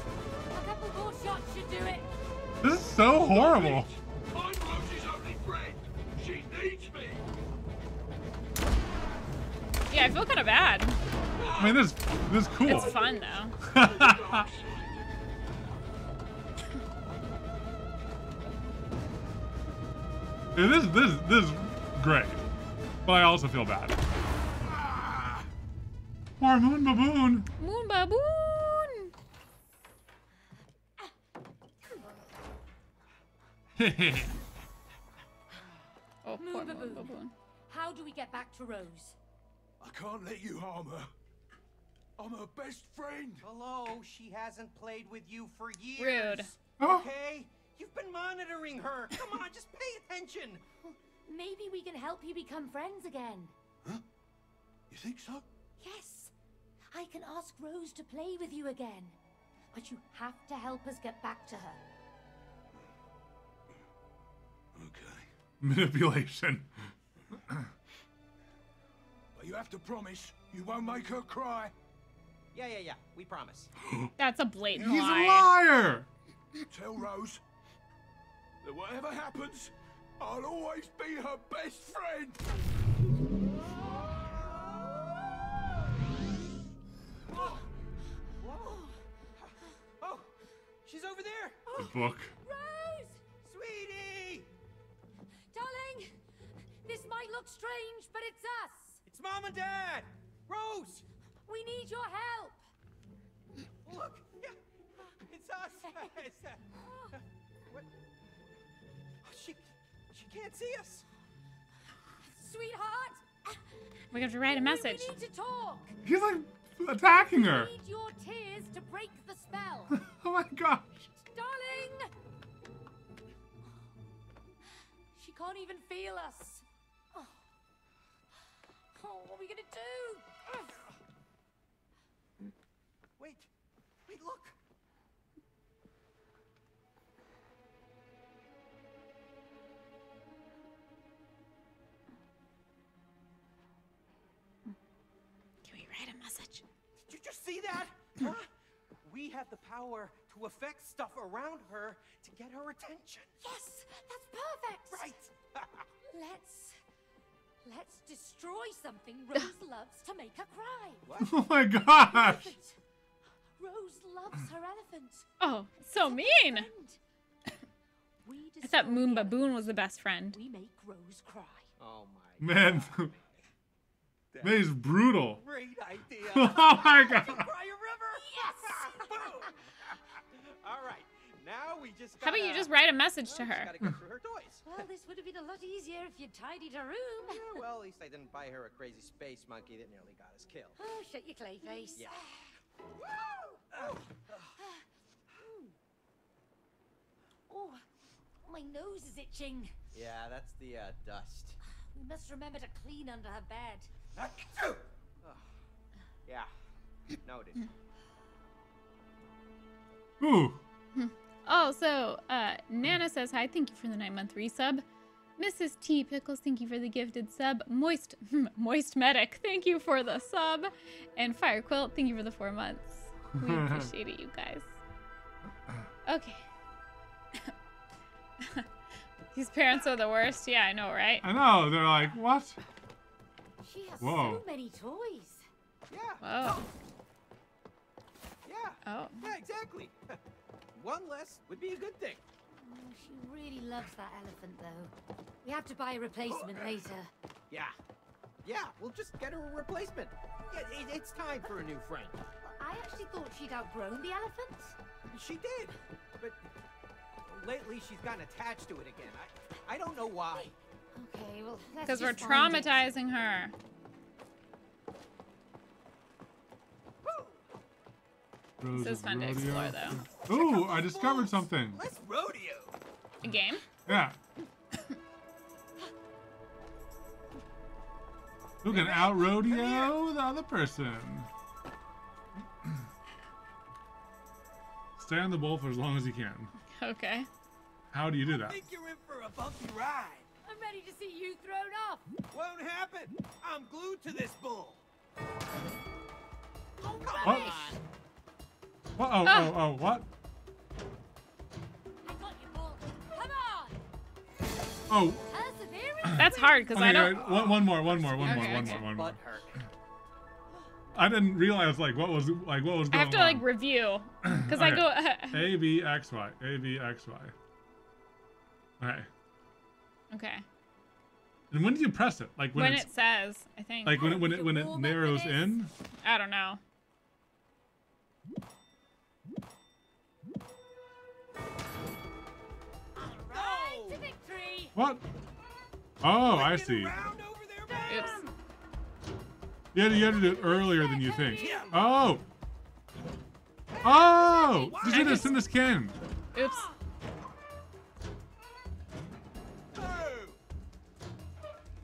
A couple more shots should do it. This is so horrible. I'm Rosie's only friend. She needs me. Yeah, I feel kind of bad. I mean, this this is cool. It's fun though. Dude, this this this is great, but I also feel bad. Ah, our moon baboon. Moon baboon. Oh, moon baboon. How do we get back to Rose? I can't let you harm her. I'm her best friend. Hello, she hasn't played with you for years. Rude. Okay. You've been monitoring her. Come on, just pay attention. Well, maybe we can help you become friends again. Huh? You think so? Yes. I can ask Rose to play with you again. But you have to help us get back to her. Okay. Manipulation. But you have to promise you won't make her cry. Yeah, yeah, yeah. We promise. That's a blatant lie. He's a liar. Tell Rose that whatever happens, I'll always be her best friend. Oh, whoa. Oh, she's over there. The book. Rose, sweetie, darling, this might look strange, but it's us. It's Mom and Dad. Rose, we need your help. Look, it's us. It's, uh, what? She, she can't see us. Sweetheart. We're going to write a message. We need to talk. He's like attacking her. We need your tears to break the spell. Oh my gosh. Darling. She can't even feel us. Oh, oh what are we going to do? Wait, wait, look. Write a message. Did you just see that? Huh? We have the power to affect stuff around her to get her attention. Yes, that's perfect. Right. let's let's destroy something Rose loves to make her cry. What? Oh my gosh! Elephant. Rose loves her elephant. Oh, so mean. I thought Moon Baboon was the best friend. We make Rose cry. Oh my. Man. God. That is brutal. Great idea. Oh my God. Cry a river? Yes. All right. Now we just. Gotta, How about you just write a message well, to her? Gotta go through her toys. Well, this would have been a lot easier if you tidied her room. Yeah, well, at least I didn't buy her a crazy space monkey that nearly got us killed. Oh, shut your clay face. Yeah. Woo! Oh, my nose is itching. Yeah, that's the uh, dust. We must remember to clean under her bed. Oh, yeah, noted. Ooh. Oh, so uh, Nana says hi. Thank you for the nine month resub. Missus T. Pickles, thank you for the gifted sub. Moist, Moist Medic, thank you for the sub. And Fire Quilt, thank you for the four months. We appreciate it, you guys. Okay. These parents are the worst. Yeah, I know, right? I know. They're like, what? She has Whoa. so many toys. Yeah. Whoa. Yeah. Oh. Yeah, exactly. One less would be a good thing. Oh, she really loves that elephant, though. We have to buy a replacement oh. later. Yeah. Yeah, we'll just get her a replacement. Yeah, it, it's time for a new friend. I actually thought she'd outgrown the elephant. She did, but lately she's gotten attached to it again. I, I don't know why. Okay, well, because we're traumatizing it. her. This is fun rodeo. to explore, though. Ooh, I discovered balls. something. Let's rodeo. A game? Yeah. Who can out rodeo the other person? Stay on the bowl for as long as you can. Okay. How do you do that? I think you're in for a bumpy ride. I'm ready to see you thrown off. Won't happen. I'm glued to this bowl. Oh, rubbish. What? Oh, oh, oh, what? I got your ball. Come on. Oh. That's hard because okay, I don't. Right. One, one more. One more. One okay, more. One more. One more. I didn't realize like what was like what was going on. I have to on. like review because okay. I go uh, A B X Y A B X Y. Okay. Okay. And when do you press it? Like when, when it says, I think. Like when it when it when it narrows in. I don't know. All right to victory. What? Oh, I see. Oops. Yeah, you have to do it earlier than you think. Oh! Oh! Just do this in this can. Oops.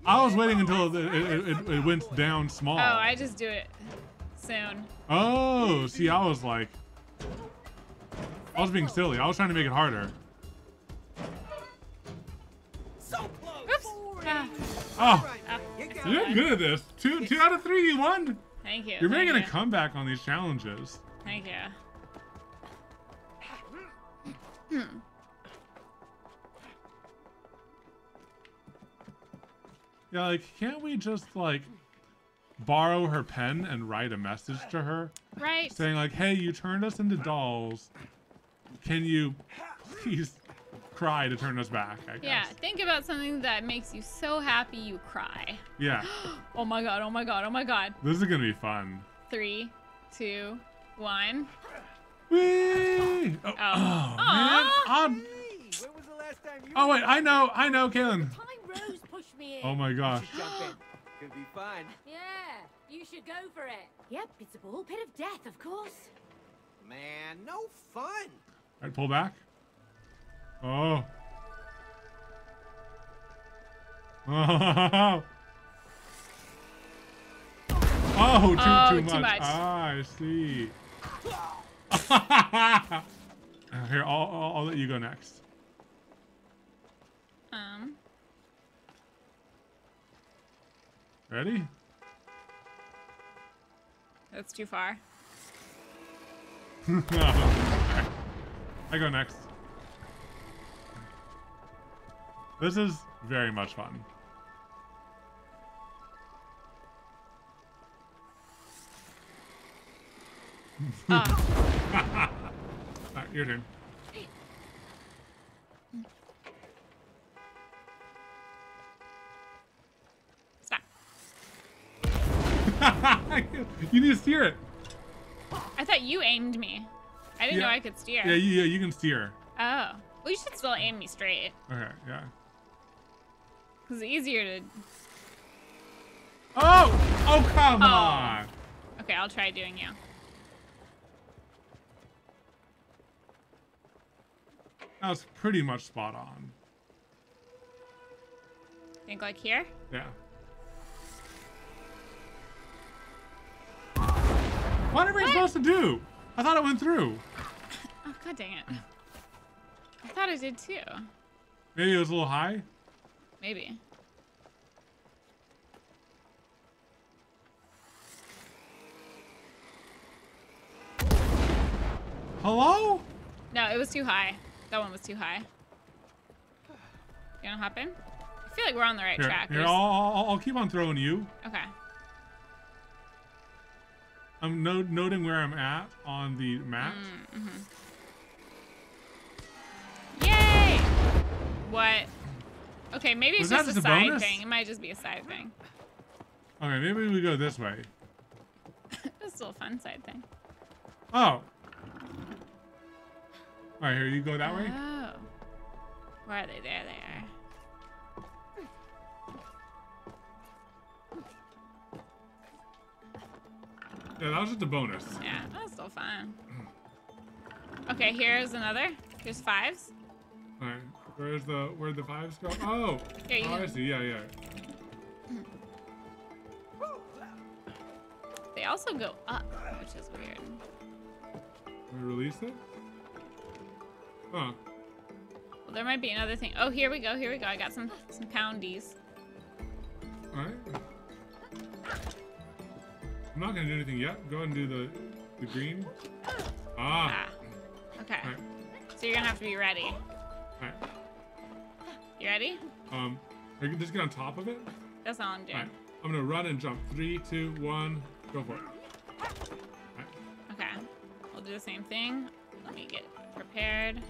I was waiting until it, it, it, it went down small. Oh, I just do it soon. Oh, see, I was like... I was being silly. I was trying to make it harder. Oops. Ah. Oh. You're good at this. Two, two out of three, you won. Thank you. You're making you. a comeback on these challenges. Thank you. Hmm. Yeah, like, can't we just like borrow her pen and write a message to her, right? Saying like, "Hey, you turned us into dolls. Can you please cry to turn us back?" I guess. Yeah, think about something that makes you so happy you cry. Yeah. Oh my god, oh my god, oh my god. This is gonna be fun. Three, two, one. Whee! Oh, oh. oh man. Hey, when was the last time you oh wait, I know, I know, Katelyn. Rose pushed me in. Oh my gosh. Could be fun. Yeah, you should go for it. Yep, it's a ball pit of death, of course. Man, no fun. Alright, pull back. Oh. Oh. Oh, too, oh, too much. Too much. Ah, I see. Here, I'll, I'll, I'll let you go next. Um. Ready? That's too far. I go next. This is very much fun. Uh. Alright, your turn. You need to steer it. I thought you aimed me. I didn't yeah. know I could steer. Yeah, you, yeah, you can steer. Oh. Well, you should still aim me straight. Okay, yeah. Because it's easier to... Oh! Oh, come oh. on! Okay, I'll try doing you. That was pretty much spot on. Think like here? Yeah. What are we what? supposed to do? I thought it went through. Oh, god dang it. I thought it did too. Maybe it was a little high? Maybe. Hello? No, it was too high. That one was too high. You gonna hop in? I feel like we're on the right here, track. Here, I'll, I'll, I'll keep on throwing you. Okay. I'm no noting where I'm at on the map. Mm-hmm. Yay! What? Okay, maybe it's was just a, a side bonus? thing. It might just be a side thing. Okay, maybe we go this way. This is a fun side thing. Oh. All right, here, you go that oh. way. Oh. Where are they? There they are. Yeah, that was just a bonus. Yeah, that was still fun. Okay, here's another. Here's fives. All right, where's the where the fives go? Oh, yeah, you oh, I see. Yeah, yeah. They also go up, which is weird. Can we release it? Huh. Well, there might be another thing. Oh, here we go. Here we go. I got some some poundies. All right. I'm not gonna do anything yet. Go ahead and do the, the green. Ah. ah. Okay. Right. So you're gonna have to be ready. Alright. You ready? Um, are you just get on top of it? That's all I'm doing. All right. I'm gonna run and jump. Three, two, one, go for it. Right. Okay. We'll do the same thing. Let me get prepared.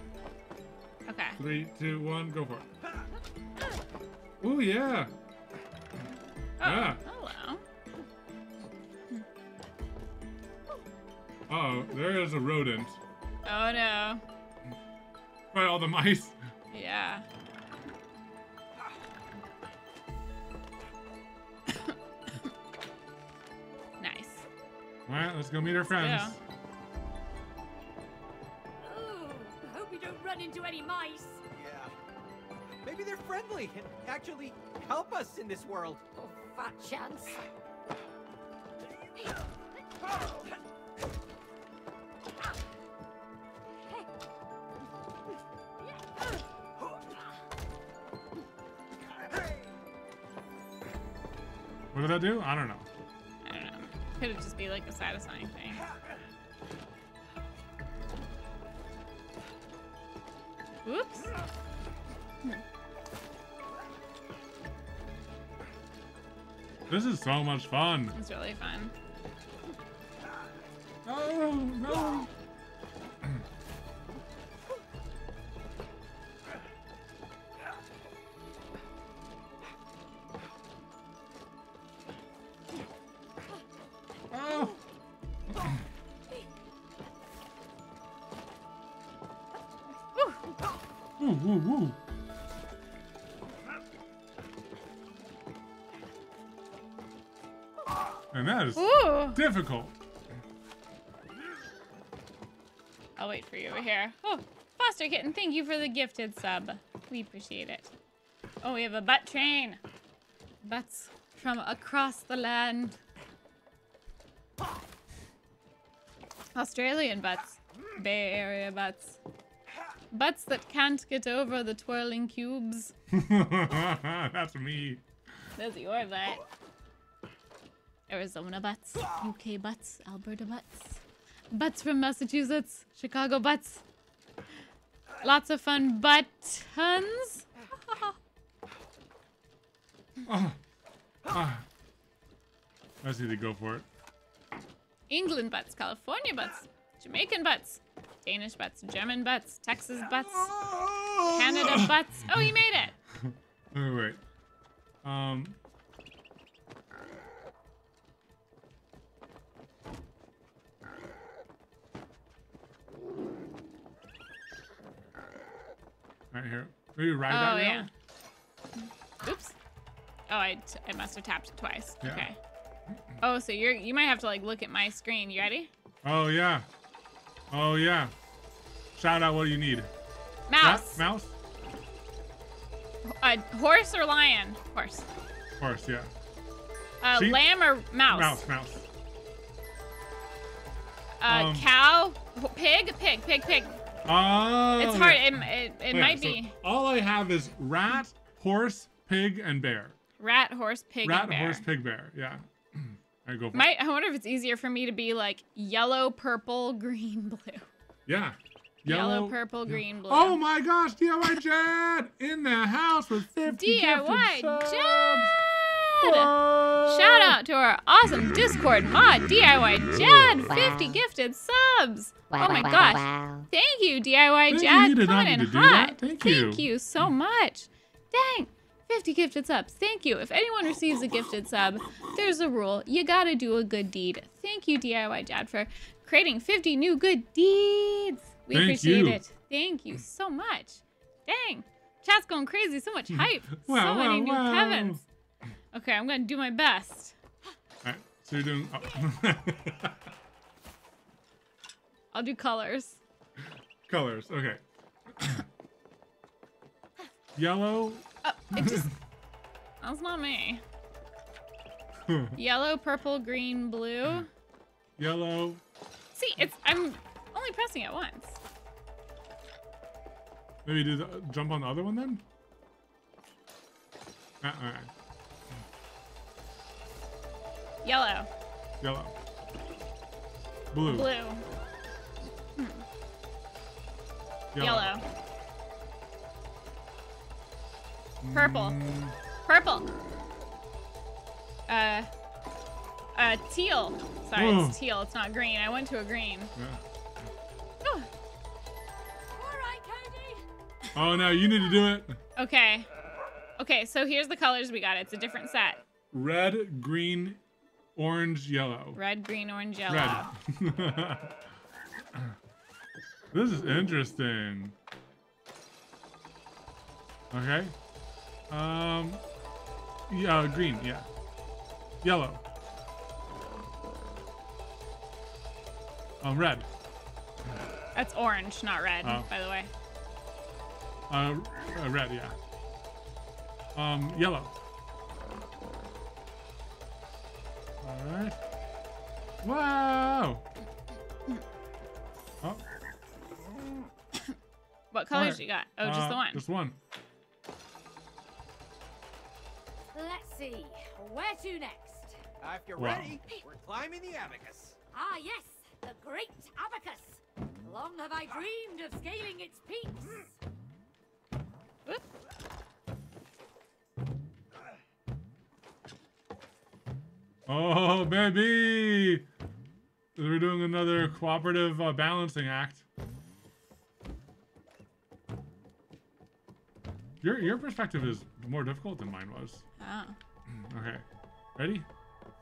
Okay. Three, two, one, go for it. Ooh, yeah. Oh, yeah. Hello. Uh-oh, there is a rodent. Oh no. By all the mice. Yeah. Nice. Alright, let's go meet our friends. Oh, I hope we don't run into any mice. Yeah. Maybe they're friendly and actually help us in this world. Oh, fat chance. Oh. What did that do? I don't know. I don't know. Could it just be like a satisfying thing? Whoops. This is so much fun. It's really fun. Oh, no. Difficult. I'll wait for you over here. Oh, Foster Kitten, thank you for the gifted sub. We appreciate it. Oh, we have a butt train. Butts from across the land. Australian butts. Bay Area butts. Butts that can't get over the twirling cubes. That's me. That's your butt. Arizona butts, U K butts, Alberta butts, butts from Massachusetts, Chicago butts. Lots of fun buttons. uh, uh, I just need to go for it. England butts, California butts, Jamaican butts, Danish butts, German butts, Texas butts, Canada butts. Oh, you made it. All right. Um. Right here. Will you ride that rail? Oh, yeah. Oops. Oh, I, t I must have tapped it twice. Yeah. Okay. Oh, so you're you might have to like look at my screen. You ready? Oh yeah. Oh yeah. Shout out what do you need? Mouse. That, mouse? A horse or lion? Horse. Horse, yeah. Uh, lamb or mouse? Mouse, mouse. Uh, um, cow? Pig? Pig, pig, pig. Oh, it's hard. Yeah. It, it, it yeah, might so be. All I have is rat, horse, pig, and bear. Rat, horse, pig, Rat, and bear. Rat, horse, pig, bear. Yeah. I go for My, it. I wonder if it's easier for me to be like yellow, purple, green, blue. Yeah. Yellow, yellow purple, yeah. green, blue. Oh my gosh, D I Y Jad in the house with fifty D I Y Jad! Whoa. Shout out to our awesome Discord mod, D I Y Jad, wow. fifty gifted subs. Wow, oh my wow, gosh. Wow. Thank you, D I Y Jad, coming in hot. Thank you. Thank you so much. Dang. fifty gifted subs. Thank you. If anyone receives a gifted sub, there's a rule. You gotta do a good deed. Thank you, D I Y Jad, for creating fifty new good deeds. We Thank appreciate you. it. Thank you so much. Dang. Chat's going crazy. So much hype. Wow, so wow, many new wow. Kevins. Okay, I'm gonna do my best. All right, so you're doing... Oh. I'll do colors. Colors, okay. Yellow... Oh, it just... That's not me. Yellow, purple, green, blue. Yellow. See, it's... I'm only pressing it once. Maybe do the, jump on the other one then? Uh-uh. Yellow. Yellow. Blue. Blue. Hmm. Yellow. Yellow. Purple. Mm. Purple. Uh. Uh. Teal. Sorry, Whoa. it's teal. It's not green. I went to a green. Yeah. Oh. All right, Candy. Oh no, you need to do it. Okay. Okay. So here's the colors we got. It's a different set. Red, green. Orange, yellow. Red, green, orange, yellow. Red. This is interesting. Okay. Um. Yeah, green. Yeah. Yellow. Um, red. That's orange, not red. Oh. By the way. Uh, uh, red. Yeah. Um, yellow. Alright. Wow. Oh. What colors right. you got? Oh, uh, just the one. Just one. Let's see. Where to next? Uh, if you're wow. ready, we're climbing the abacus. Ah, yes. The great abacus. Long have I dreamed of scaling its peaks. Oops. Oh, baby! We're doing another cooperative uh, balancing act. Your your perspective is more difficult than mine was. Oh. Okay. Ready?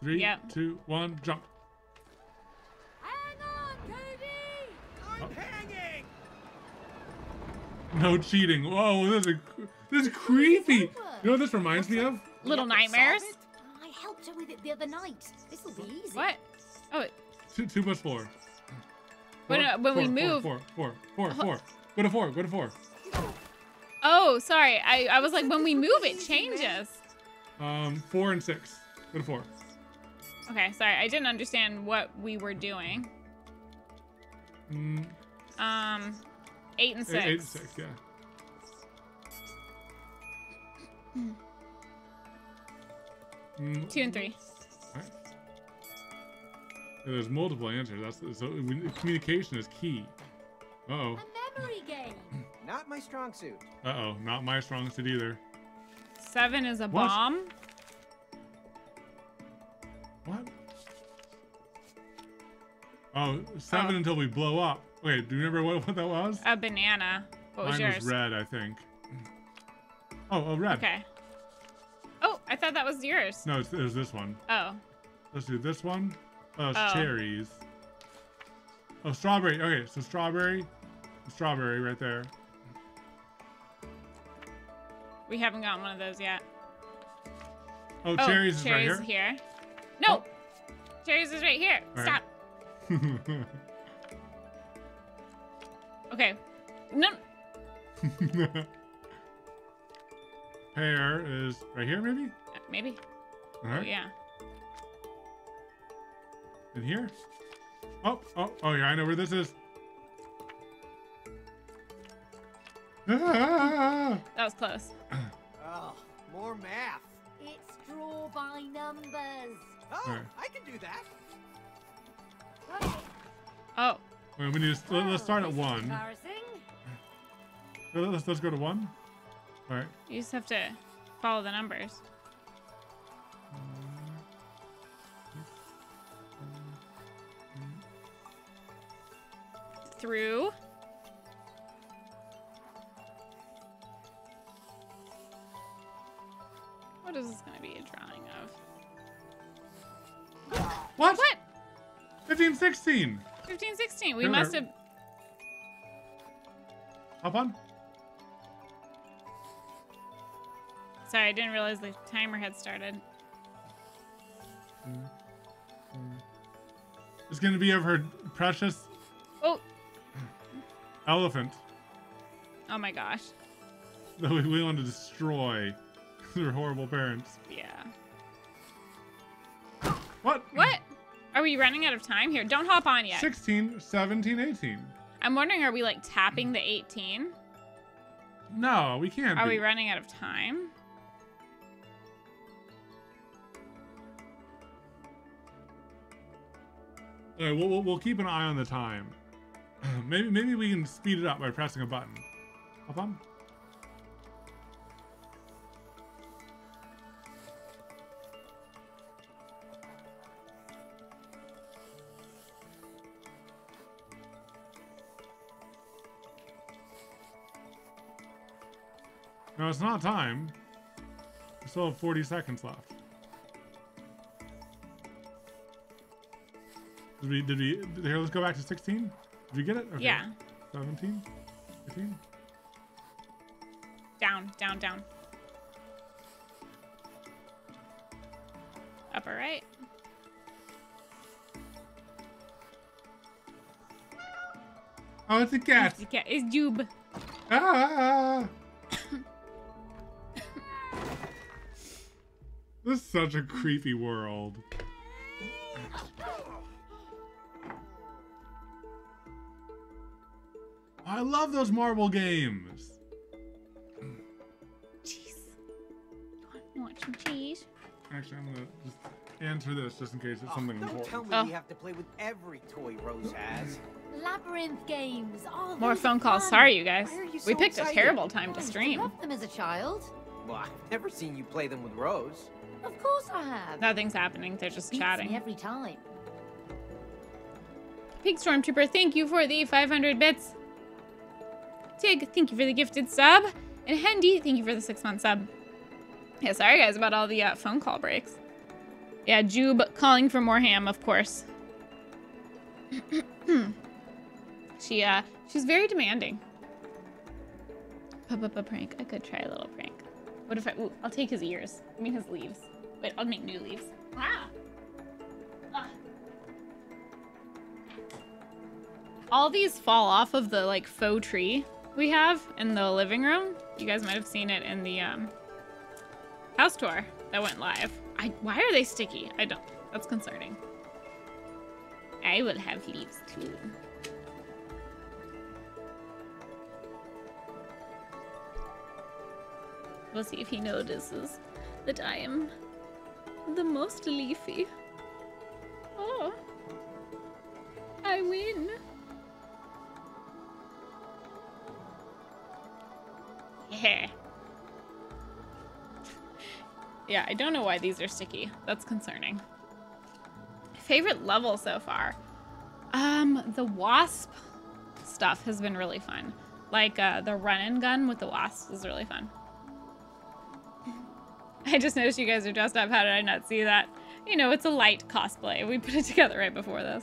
Three, yep. two, one, jump. Hang on, Cody! I'm oh. hanging! No cheating. Whoa, this is, this is creepy! You know what this reminds me of? Little Nightmares? Helped her with it the other night. This will be easy. What? Oh, it... too too much floor. When uh, when four, we move. Four, four, four, four, four. Go to four. Go to four. Oh, sorry. I I was like, when we move, it changes. Um, four and six. Go to four. Okay, sorry. I didn't understand what we were doing. Mm. Um, eight and six. Eight, eight and six. Yeah. Mm. Mm. Two and three. All right. There's multiple answers. That's so we, communication is key. Uh oh. A memory game. Not my strong suit. Uh oh, not my strong suit either. Seven is a what? bomb. What? Oh, seven oh. until we blow up. Wait, do you remember what, what that was? A banana. What was Mine yours? Was red, I think. Oh, oh, red. Okay. I thought that was yours. No, it was this one. Oh. Let's do this one. Oh, it's oh. cherries. Oh, strawberry. Okay, so strawberry. Strawberry right there. We haven't gotten one of those yet. Oh, oh cherries, cherries is right here. here. No. Oh. Cherries is right here. All Stop. Right. Okay. No. Pear is right here, maybe? Maybe. All right. Oh, yeah. In here? Oh, oh, oh, yeah, I know where this is. Ah! That was close. Oh, More math. It's draw by numbers. Oh, hmm. I can do that. Oh. Wait, we need to, let's oh, start at one. Let's, let's go to one. All right. You just have to follow the numbers. Through. What is this going to be a drawing of? What? What? fifteen sixteen. fifteen sixteen. We Here must have. Hop on. Sorry, I didn't realize the timer had started. It's going to be of her precious. Oh. Elephant. Oh my gosh. That we, we want to destroy their horrible parents. Yeah. What? What? Are we running out of time here? Don't hop on yet. sixteen, seventeen, eighteen. I'm wondering, are we like tapping the eighteen? No, we can't. Are be. we running out of time? All right, we'll, we'll, we'll keep an eye on the time. Maybe maybe we can speed it up by pressing a button. Hop on. No, it's not time. We still have forty seconds left. Did we, did we, here, let's go back to sixteen. Did you get it? Okay. Yeah. seventeen, fifteen. Down, down, down. Upper right. Oh, it's a cat. It's a cat. It's Jube. Ah! This is such a creepy world. I love those marble games. Cheese. You want, you want some cheese? Actually, I'm gonna just answer this just in case it's oh, something don't important. Tell me oh. we have to play with every toy Rose has. Labyrinth games. Oh, more phone calls. Fun. Sorry, you guys. You so we picked excited? a terrible time Why to stream. I loved them as a child. Well, I've never seen you play them with Rose. Of course I have. Nothing's happening. They're just Beats chatting. Me every time. Pig Stormtrooper, thank you for the five hundred bits. Tig, thank you for the gifted sub. And Hendy, thank you for the six-month sub. Yeah, sorry, guys, about all the uh, phone call breaks. Yeah, Jube calling for more ham, of course. she, uh, she's very demanding. Papa prank. I could try a little prank. What if I... Ooh, I'll take his ears. I mean, his leaves. Wait, I'll make new leaves. Ah! Ugh. All these fall off of the, like, faux tree we have in the living room. You guys might have seen it in the, um, house tour that went live. I, why are they sticky? I don't... That's concerning. I will have leaves, too. We'll see if he notices that I am the most leafy. Oh, I win. Yeah. Yeah, I don't know why these are sticky. That's concerning. Favorite level so far? Um, the wasp stuff has been really fun. Like uh, the run and gun with the wasps is really fun. I just noticed you guys are dressed up. How did I not see that? You know, it's a light cosplay. We put it together right before this.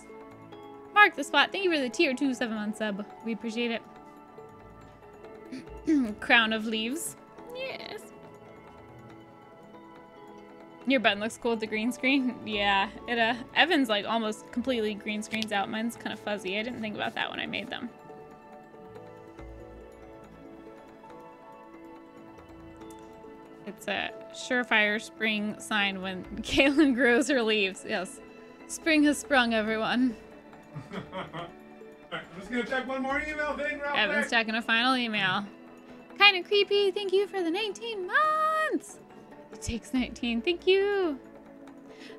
Mark the Spot, thank you for the tier two seven month sub. We appreciate it. Crown of leaves. Yes. Your button looks cool with the green screen. Yeah. It, uh, Evan's like almost completely green screens out. Mine's kind of fuzzy. I didn't think about that when I made them. It's a surefire spring sign when Katelyn grows her leaves. Yes. Spring has sprung, everyone. All right, I'm just going to check one more email thing real Evan's quick. Checking a final email. Kind of creepy. Thank you for the nineteen months. takes nineteen. Thank you.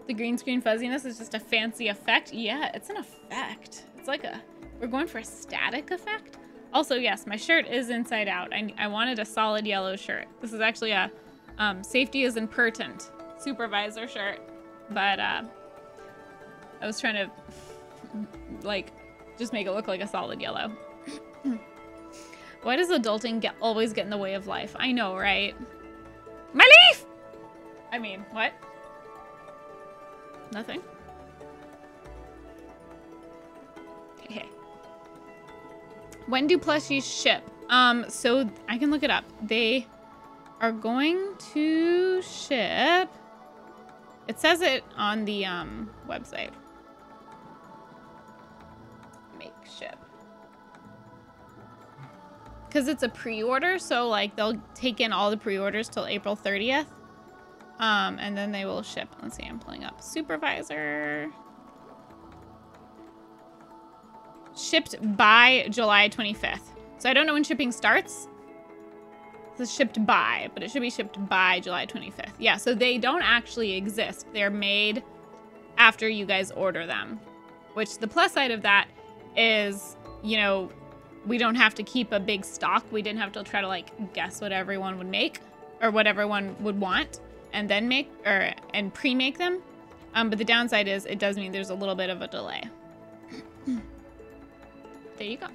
The green screen fuzziness is just a fancy effect. Yeah, it's an effect. It's like a, we're going for a static effect. Also, yes, my shirt is inside out. I, I wanted a solid yellow shirt. This is actually a um, safety is impertinent supervisor shirt, but uh, I was trying to like just make it look like a solid yellow. Why does adulting get, always get in the way of life? I know, right? My leaf! I mean, what? Nothing? Hey, hey. When do plushies ship? Um, so I can look it up. They are going to ship. It says it on the um, website. Make ship. Because it's a pre-order, so like they'll take in all the pre-orders till April thirtieth. Um, and then they will ship. Let's see, I'm pulling up supervisor. Shipped by July twenty-fifth. So I don't know when shipping starts. This is shipped by, but it should be shipped by July twenty-fifth. Yeah, so they don't actually exist. They're made after you guys order them, which the plus side of that is, you know, we don't have to keep a big stock. We didn't have to try to like guess what everyone would make or what everyone would want and then make or and pre-make them. Um, but the downside is it does mean there's a little bit of a delay. There you go.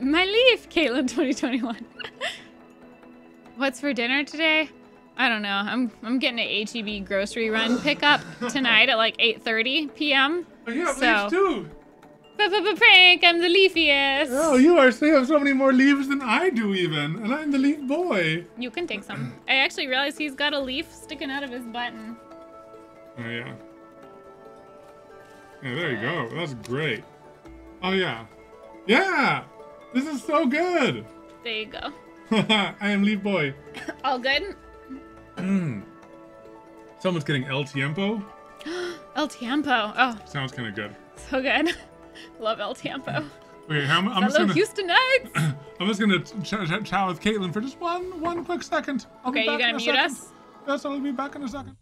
My leaf, Caitlin twenty twenty-one. What's for dinner today? I don't know. I'm I'm getting a H E B grocery run pickup tonight at like eight thirty p m Oh, you have so. Leaves too. Prank, I'm the leafiest. Oh, you are. So you have so many more leaves than I do even, and I'm the leaf boy. You can take some. I actually realized he's got a leaf sticking out of his button. Oh yeah. Yeah, there you go. That's great. Oh yeah, yeah. This is so good. There you go. I am leaf boy. All good. Someone's getting El Tiempo. El Tiempo. Oh. Sounds kind of good. So good. Love El Tiempo. Okay, I'm, I'm just gonna, Houston Nuggets. I'm just gonna ch ch chat with Caitlin for just one one quick second. I'll okay, you gonna mute us? Yes, I'll be back in a second.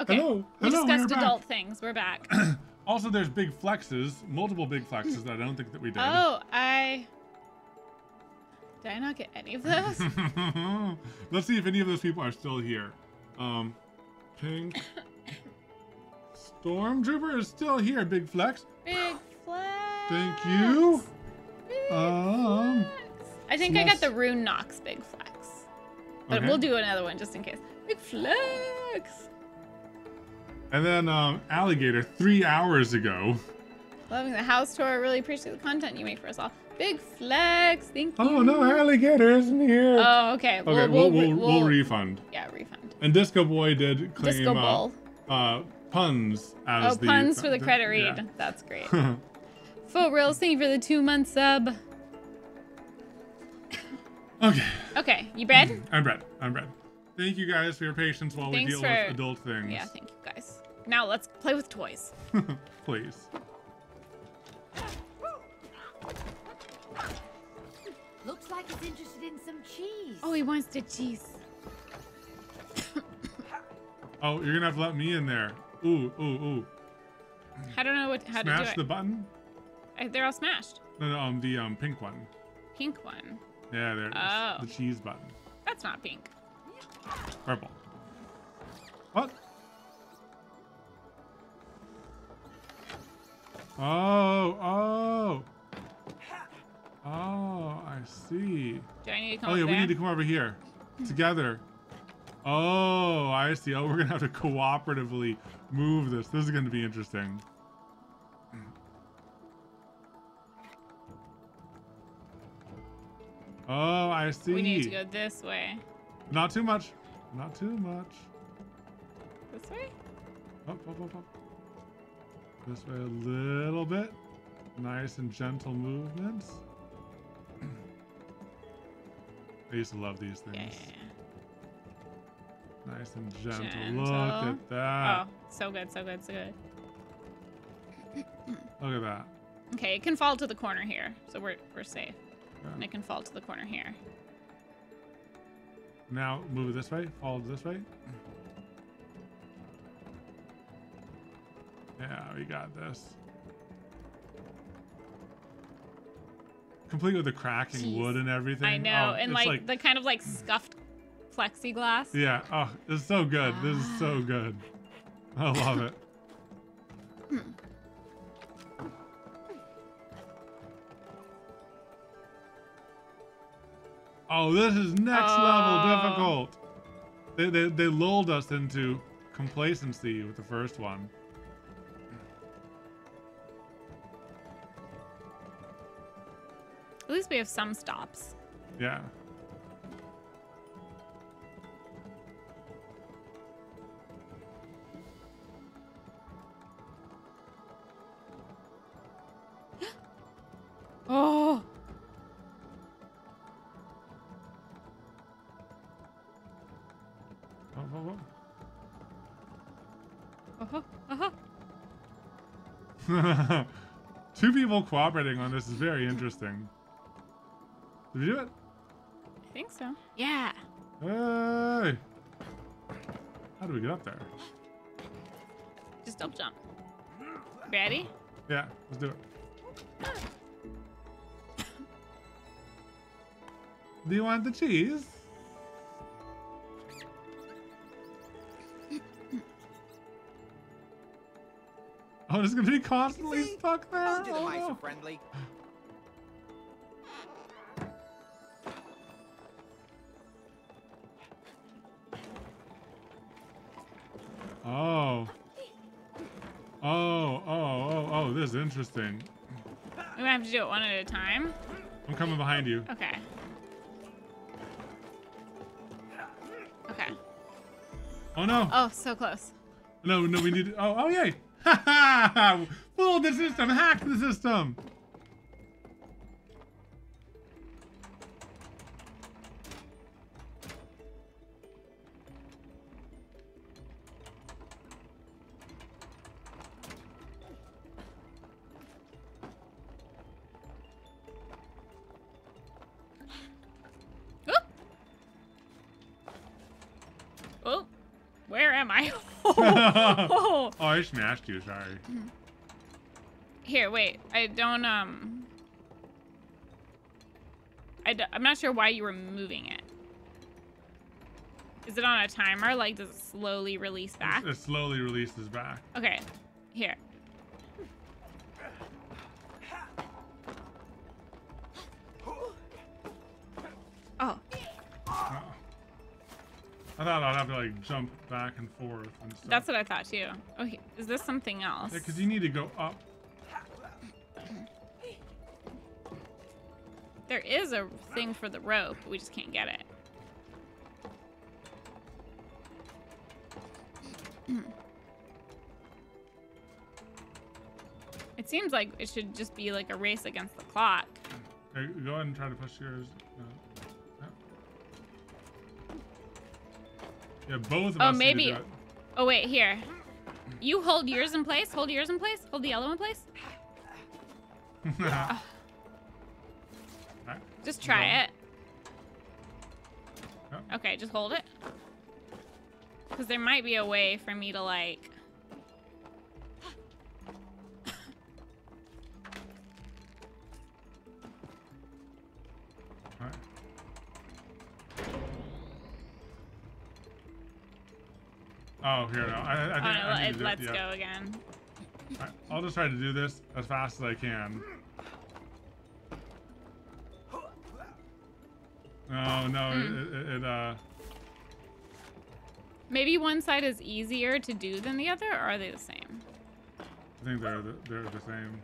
Okay. Hello. We Hello. discussed We're adult back. things. We're back. Also, there's big flexes, multiple big flexes that I don't think that we did. Oh, I... Did I not get any of those? Let's see if any of those people are still here. Um, Pink. Stormtrooper is still here, Big Flex. Big Flex. Thank you. Big um, flex. I think I got the Rune Nox Big Flex. But okay. We'll do another one just in case. Big Flex. And then um, Alligator, three hours ago. Loving the house tour. Really appreciate the content you make for us all. Big Flex, thank you. Oh, no, Alligator isn't here. Oh, okay. Okay, we'll, we'll, we'll, we'll, we'll refund. Yeah, refund. And Disco Boy did claim Disco Ball. Uh, uh, puns as oh, the... Oh, puns for the credit read. Yeah. That's great. Foot Reels, thank you for the two-month sub. Okay. Okay, you bread? I'm bread. I'm bread. Thank you guys for your patience while Thanks we deal for, with adult things. Yeah, thank you guys. Now let's play with toys. Please. Looks like he's interested in some cheese. Oh, he wants the cheese. Oh, you're gonna have to let me in there. Ooh, ooh, ooh. I don't know what how Smash to do it. Smash the button. I, they're all smashed. No, no, um, the um pink one. Pink one. Yeah, there. Oh. It is. The cheese button. That's not pink. Purple. What? Oh, oh. Oh, I see. Do I need to come over here? Oh, yeah, we need to come over here. Together. Oh, I see. Oh, we're going to have to cooperatively move this. This is going to be interesting. Oh, I see. We need to go this way. Not too much. Not too much. This way? Up, up, up, up. This way a little bit. nice and gentle movements. I used to love these things. Yeah. Nice and gentle. gentle. Look at that. Oh, so good, so good, so good. Look at that. Okay, it can fall to the corner here, so we're we're safe. Okay. And it can fall to the corner here. Now move it this way. Fall this way. Yeah, we got this. Complete with the cracking Jeez. wood and everything. I know, oh, and like, like the kind of like scuffed plexiglass. Yeah. Oh, it's so good. Ah. This is so good. I love it. Oh, this is next oh. level difficult. They, they they lulled us into complacency with the first one. At least we have some stops. Yeah. Oh. Oh, oh, oh. Oh, oh. Two people cooperating on this is very interesting. Did we do it? I think so. Yeah. Hey! How do we get up there? Just double jump. Ready? Yeah, let's do it. Do you want the cheese? Oh, it's gonna be constantly See? stuck there. I'll do the mice friendly. Oh. Oh, oh, oh, oh, this is interesting. We're gonna have to do it one at a time. I'm coming behind you. Okay. Okay. Oh no. Oh, so close. No, no, we need to, oh, oh, yay. Ha ha! Fooled the system, hacked the system. Oh, I smashed you, sorry. Here, wait. I don't, um... I d I'm not sure why you were moving it. Is it on a timer? Like, does it slowly release back? It slowly releases back. Okay. Here. Oh. I thought I'd have to like jump back and forth and stuff. That's what I thought too. Okay, is this something else? Yeah, because you need to go up. There is a thing for the rope, we just can't get it. It seems like it should just be like a race against the clock. Okay, go ahead and try to push yours. Yeah, both of oh, us maybe. Need to do it. Oh, wait, here. You hold yours in place. Hold yours in place. Hold the yellow in place. oh. right. Just try it. Oh. Okay, just hold it. Because there might be a way for me to, like... Oh, here, no. I, I think oh, no, I need it, to let's yeah. go again. Right, I'll just try to do this as fast as I can. Oh, no, mm. it, it, it, uh... Maybe one side is easier to do than the other, or are they the same? I think they're the, they're the same.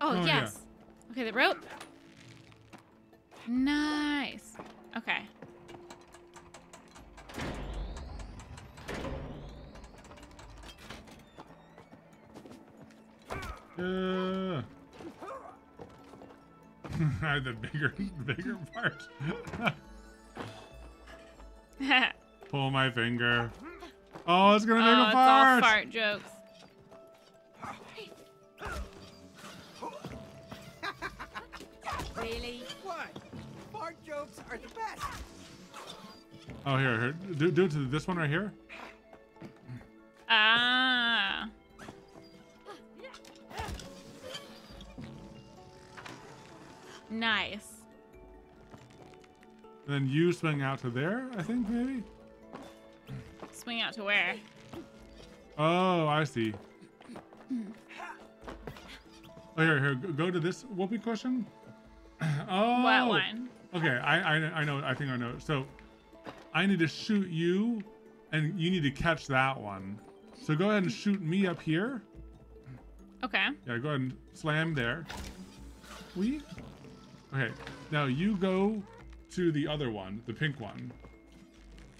Oh, oh yes. Yeah. Okay, the rope. Nice. Okay. Uh, the bigger, bigger part. Pull my finger. Oh, it's gonna make oh, a fart. It's all fart jokes. Really? What? Fart jokes are the best. Oh, here, here. Do, do it to this one right here. Ah. Nice. Then you swing out to there, I think, maybe? Swing out to where? Oh, I see. Oh, here, here. Go to this whoopee cushion. Oh. What one? Okay, I, I, I know. I think I know. So, I need to shoot you, and you need to catch that one. So go ahead and shoot me up here. Okay. Yeah, go ahead and slam there. We. Okay. Now you go to the other one, the pink one.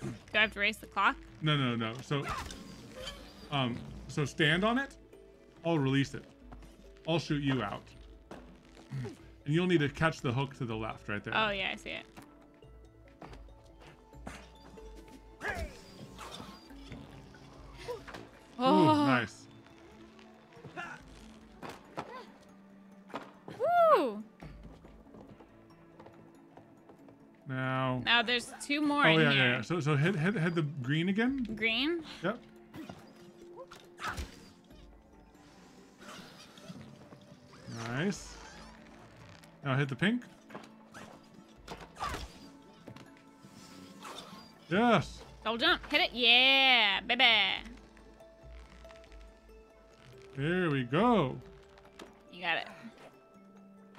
Do I have to race the clock? No, no, no. So, um, so stand on it. I'll release it. I'll shoot you out. And you'll need to catch the hook to the left, right there. Oh yeah, I see it. Oh, ooh, nice. Woo! Now. Now there's two more. Oh in yeah, here. yeah, yeah. So, so hit, hit, hit the green again. Green. Yep. Nice. Now hit the pink. Yes. Double jump. Hit it. Yeah, baby. There we go. You got it.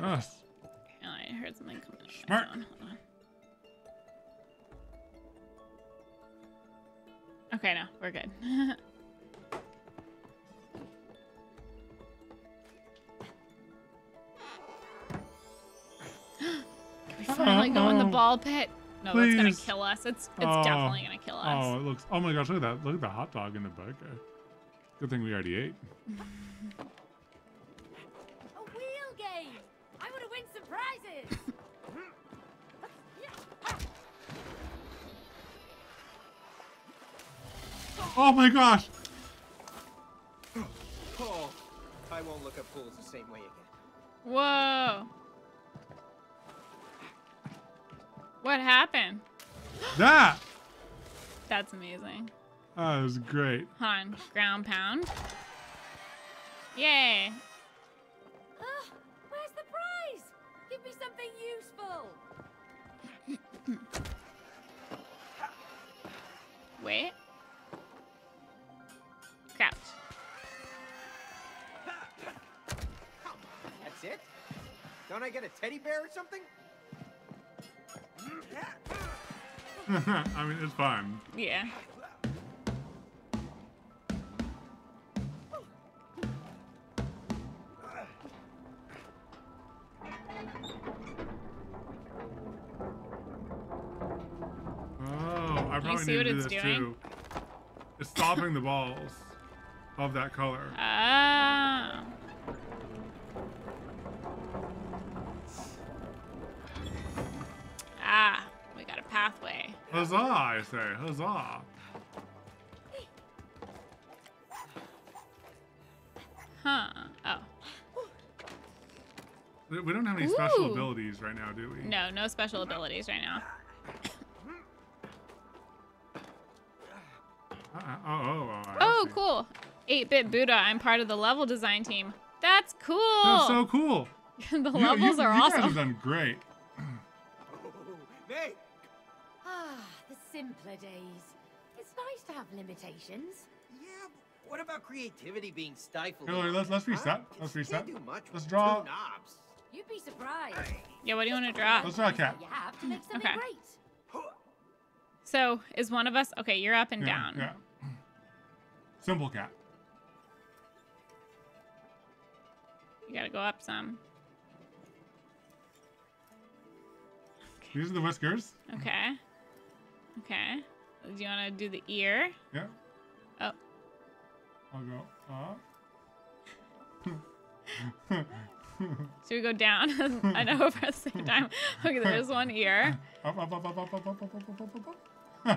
Us. Oh, I heard something coming. Smart. Hold on. Okay, no, we're good. Can we finally uh, go uh, in the ball pit? No, please. That's gonna kill us. It's it's oh, definitely gonna kill us. Oh, it looks. Oh my gosh, look at that! Look at the hot dog in the burger. Good thing we already ate. A wheel game! I want to win some prizes! Oh my gosh! Oh, I won't look at pools the same way again. Whoa! What happened? That! That's amazing. Oh, that was great. Hold on. Ground pound. Yay. Uh, where's the prize? Give me something useful. Wait. Crouch. That's it? Don't I get a teddy bear or something? I mean, it's fine. Yeah. See what it's doing? Too. It's stopping the balls of that color. Ah. Ah, we got a pathway. Huzzah, I say. Huzzah. Huh. Oh. We don't have any Ooh. special abilities right now, do we? No, no special abilities right now. Cool. eight bit Buddha, I'm part of the level design team. That's cool. That's so cool. the you, levels you, are you awesome. You guys have done great. Hey. Ah, the simpler days. It's nice to have limitations. Yeah, but what about creativity being stifled? Hey, let's, let's reset. Let's reset. Do much let's draw. Knobs. You'd be surprised. Yeah, what do you want to draw? Let's draw a cat. You have to make something okay. Great. So, is one of us... Okay, you're up and yeah, down. Yeah. Simple cat. You gotta go up some. Okay. These are the whiskers. Okay. Okay. Do you want to do the ear? Yeah. Oh. I'll go up. Should we go down? I know over at the same time. Okay, there's one ear. Up, up, up, up, up, up, up, up, up, up, up.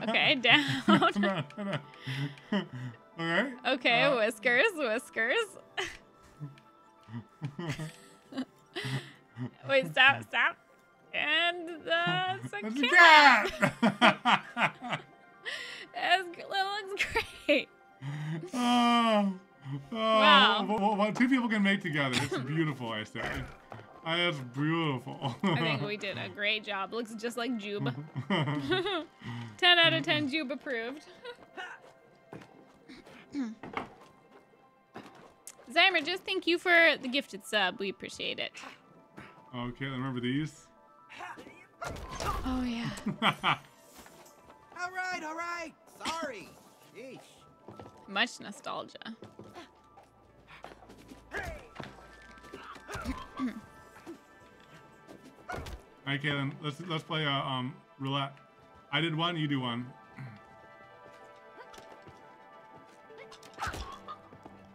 Okay, down. no, no, no. Okay. Okay, uh, whiskers, whiskers. Wait, stop, stop. And uh, it's a cat. That looks great. Oh, oh, wow. Well, well, two people can mate together. It's beautiful, I say. Oh, that's beautiful. I think we did a great job. Looks just like Jube. ten out of ten Jube approved. Zymer, just thank you for the gifted sub. We appreciate it. Okay, remember these? Oh, yeah. all right, all right. Sorry. Yeesh. Much nostalgia. Hey. Alright, Katelyn, let's let's play uh, um roulette. I did one, you do one.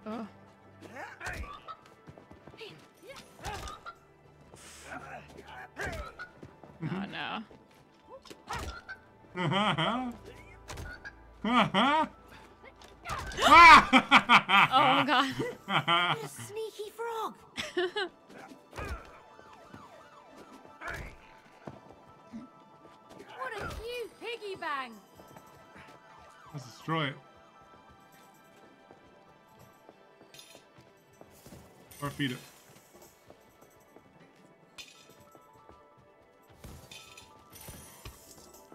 Oh. Oh no. Oh god. What a sneaky frog. What a cute piggy bang. Let's destroy it. Or feed it.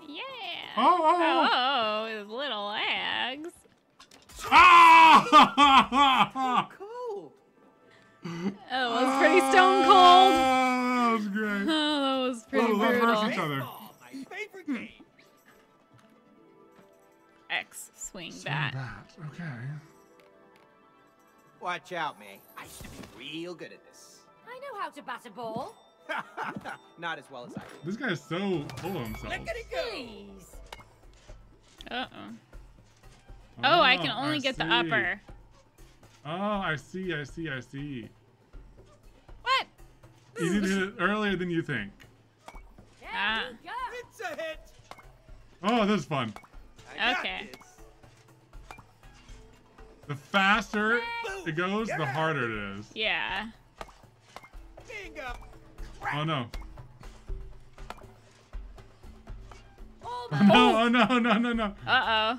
Yeah. Oh, oh, oh. Oh, his little legs. Ah! So cool. Oh, it was pretty stone cold. That was great. Oh, that was pretty oh, brutal. Let's verse each other. My favorite game. X swing, swing bat. bat. Okay. Watch out, May. I should be real good at this. I know how to bat a ball. Not as well as I do. This guy is so full of himself. Look at it go. Uh oh. Oh, I can only I get see. the upper. Oh, I see, I see, I see. What? You did it earlier than you think. Ah. It's a hit. Oh, this is fun. I okay. The faster Boom. it goes, yeah. the harder it is. Yeah. Bingo. Oh no. Oh, no. No, oh no, no, no, no. Uh oh.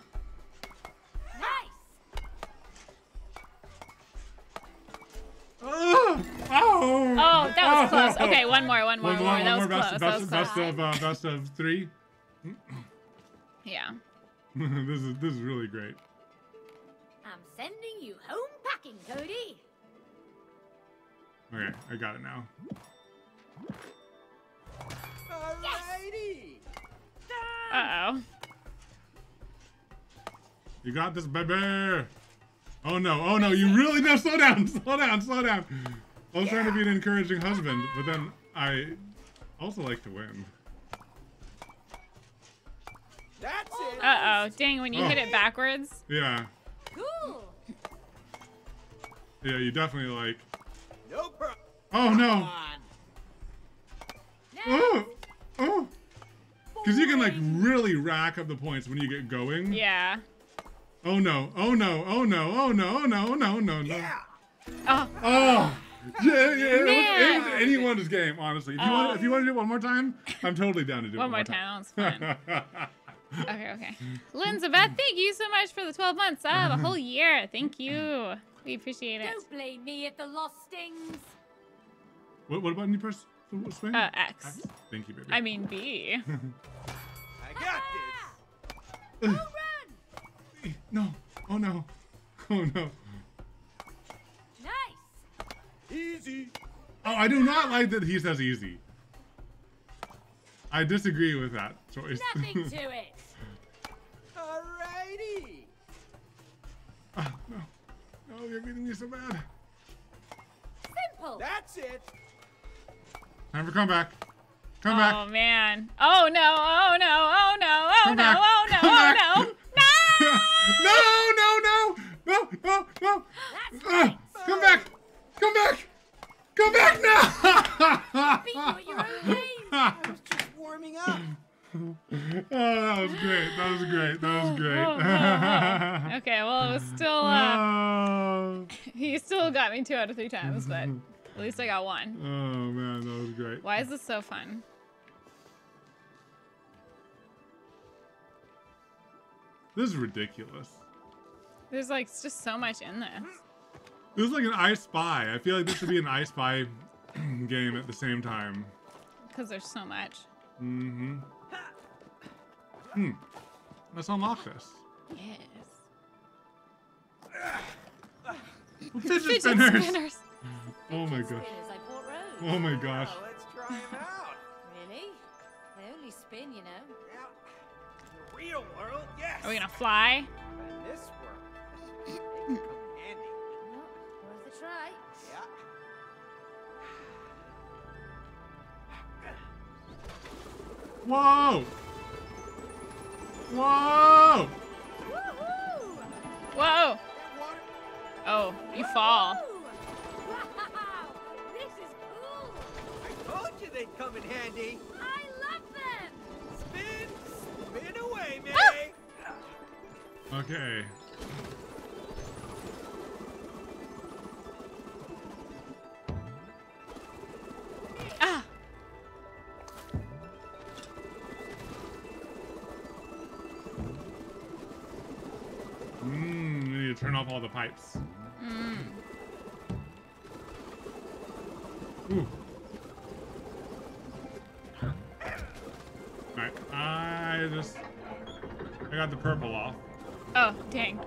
Oh, oh, that was close. Okay, one more, one more, one more. One that, more. Was best, best, that was close. Best, best of uh, best of three. Yeah. This is this is really great. I'm sending you home packing, Cody. Okay, I got it now. Alrighty. Yes. Uh oh. You got this, baby. Oh no, oh no, you really, no, slow down, slow down, slow down. I was yeah. trying to be an encouraging husband, but then I also like to win. That's it. Uh-oh, dang, when you oh. hit it backwards. Yeah. Cool. Yeah, you definitely like. No problem. Oh no. Oh, oh. Because you can like really rack up the points when you get going. Yeah. Oh no, oh no, oh no, oh no, oh no, oh no, no, no. Yeah. Oh. Oh. Yeah, yeah. Man. It was anyone's game, honestly. If you, oh. want, if you want to do it one more time, I'm totally down to do one it one more time. One more time, that's fun. Okay, okay. Linzabeth, thank you so much for the twelve months. I have a whole year. Thank you. We appreciate it. Don't blame me if the loss stings. What, what about you press the swing? Uh, X. X. Thank you, baby. I mean, B. I got this. All right. No! Oh no! Oh no! Nice. Easy. Oh, I do not like that he says easy. I disagree with that choice. Nothing to it. Alrighty. Oh, no! No, you're beating me so bad. Simple. That's it. Time for comeback. Come back. Oh man! Oh no! Oh no! Oh no! Oh no! Oh no! Oh no! No, no, no, no, no, no. That's uh, right. Come back. Come back. beat you at your own game. I was just warming up. Oh, that was great. That was great. That was great. Oh, no, no. Okay, well, it was still... Uh, he still got me two out of three times, but at least I got one. Oh, man, that was great. Why is this so fun? This is ridiculous. There's, like, just so much in this. This is like an I Spy. I feel like this should be an I Spy game at the same time. Because there's so much. Mm-hmm. Hmm. Let's unlock this. Yes. Fidget, Fidget spinners. spinners. Oh my gosh. Oh my gosh. Oh, let's try them out. Really? They only spin, you know. Yeah. Real world, yes. Are we gonna fly? And this world. Andy. No, worth a try. Yeah. Whoa! Whoa! Whoa! Oh, you fall. This is cool! I told you they'd come in handy. I love them! Spin, spin away, May! Ah! Okay. Ah! Mmm, we need to turn off all the pipes. Mm. Ooh. Alright, I just... I got the purple off. Oh, dang.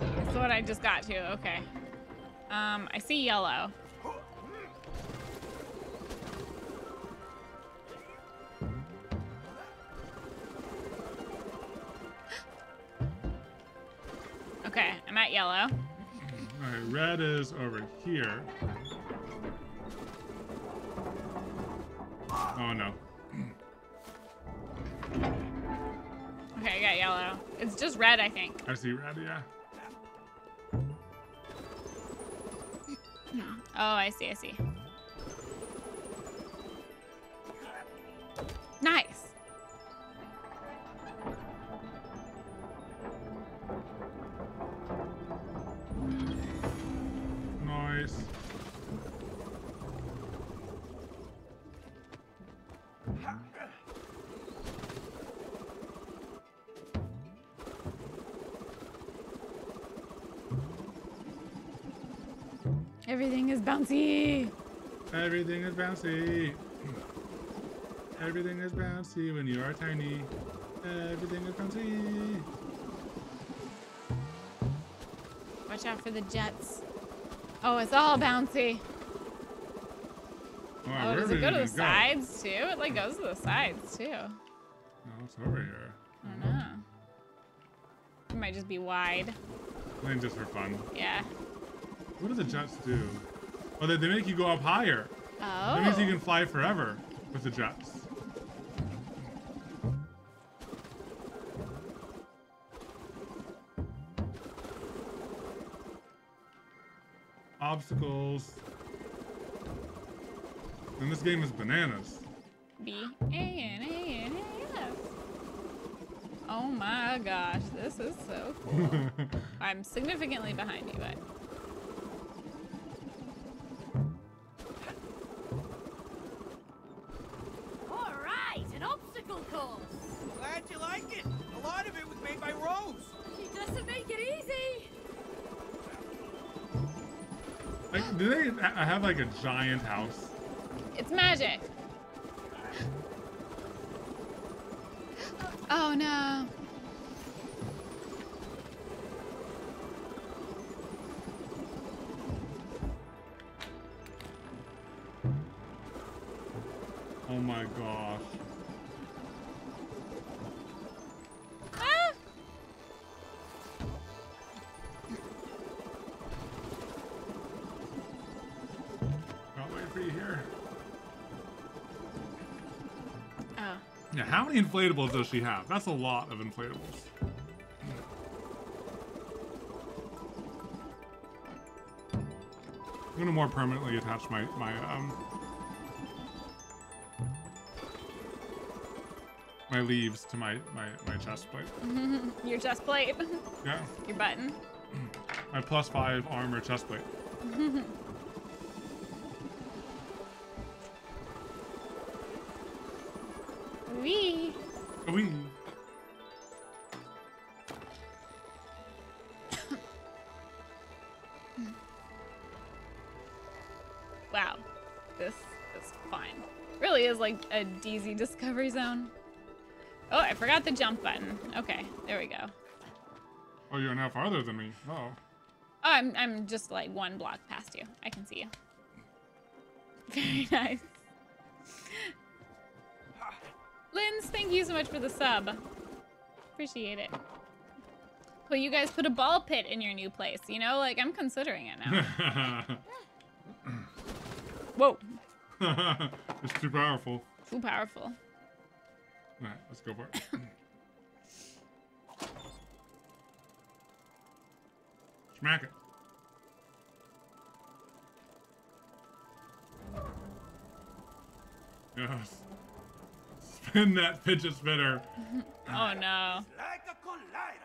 That's what I just got to, okay. Um, I see yellow. Okay, I'm at yellow. Alright, red is over here. Oh no. Okay, I got yellow. It's just red, I think. I see red, yeah. Oh, I see, I see. Nice! Everything is bouncy. Everything is bouncy. Everything is bouncy when you are tiny. Everything is bouncy. Watch out for the jets. Oh, it's all bouncy. Oh, oh does it go to the sides go? too? It like goes to the sides too. No, it's over here. I don't know. It might just be wide. I think just for fun. Yeah. What do the jets do? Oh, they, they make you go up higher. Oh. That means you can fly forever with the jets. Obstacles. And this game is bananas. B A N A N A S. Oh my gosh, this is so cool. I'm significantly behind you, but... Do they have like a giant house? It's magic. Oh no. Oh my gosh. Yeah, how many inflatables does she have? That's a lot of inflatables. I'm gonna more permanently attach my my um my leaves to my, my, my chest plate. Your chest plate? Yeah. Your button? My plus five armor chest plate. Wee. Wee. Wow. This is fine. Really is like a D Z Discovery Zone. Oh, I forgot the jump button. Okay, there we go. Oh, you're now farther than me. Uh oh. Oh, I'm, I'm just like one block past you. I can see you. Very nice. Linz, thank you so much for the sub. Appreciate it. Well, you guys put a ball pit in your new place, you know? Like, I'm considering it now. Whoa. It's too powerful. Too powerful. All right, let's go for it. Smack it. Yes. Spin that fidget spinner. Oh no.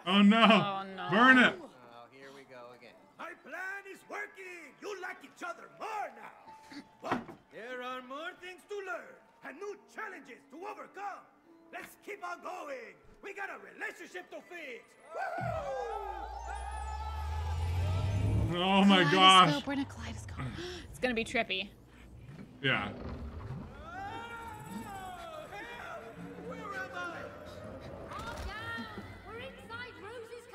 Oh no. Oh no. Burn it. Oh, here we go again. My plan is working. You like each other more now. But there are more things to learn and new challenges to overcome. Let's keep on going. We got a relationship to fix. Woo-hoo! Oh my gosh. We're in a kaleidoscope. It's gonna be trippy. Yeah. Oh, where am I? Calm down. We're inside Rose's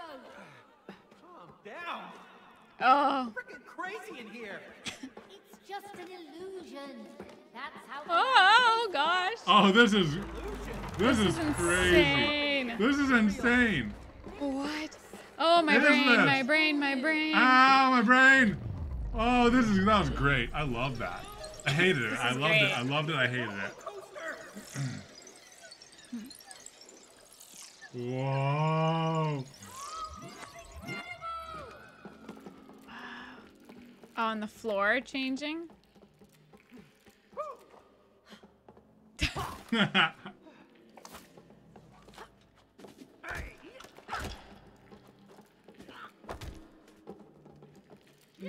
kaleidoscope. Calm down. Oh. Freaking crazy in here. It's just an illusion. That's how. Oh gosh. Oh, this is. This, this is, is crazy. Insane. This is insane. What? Oh, my brain, my brain, my brain. Ow, my brain. Oh, this is, that was great. I love that. I hated it. I loved it. I loved it. I hated it. Whoa. On the floor changing. It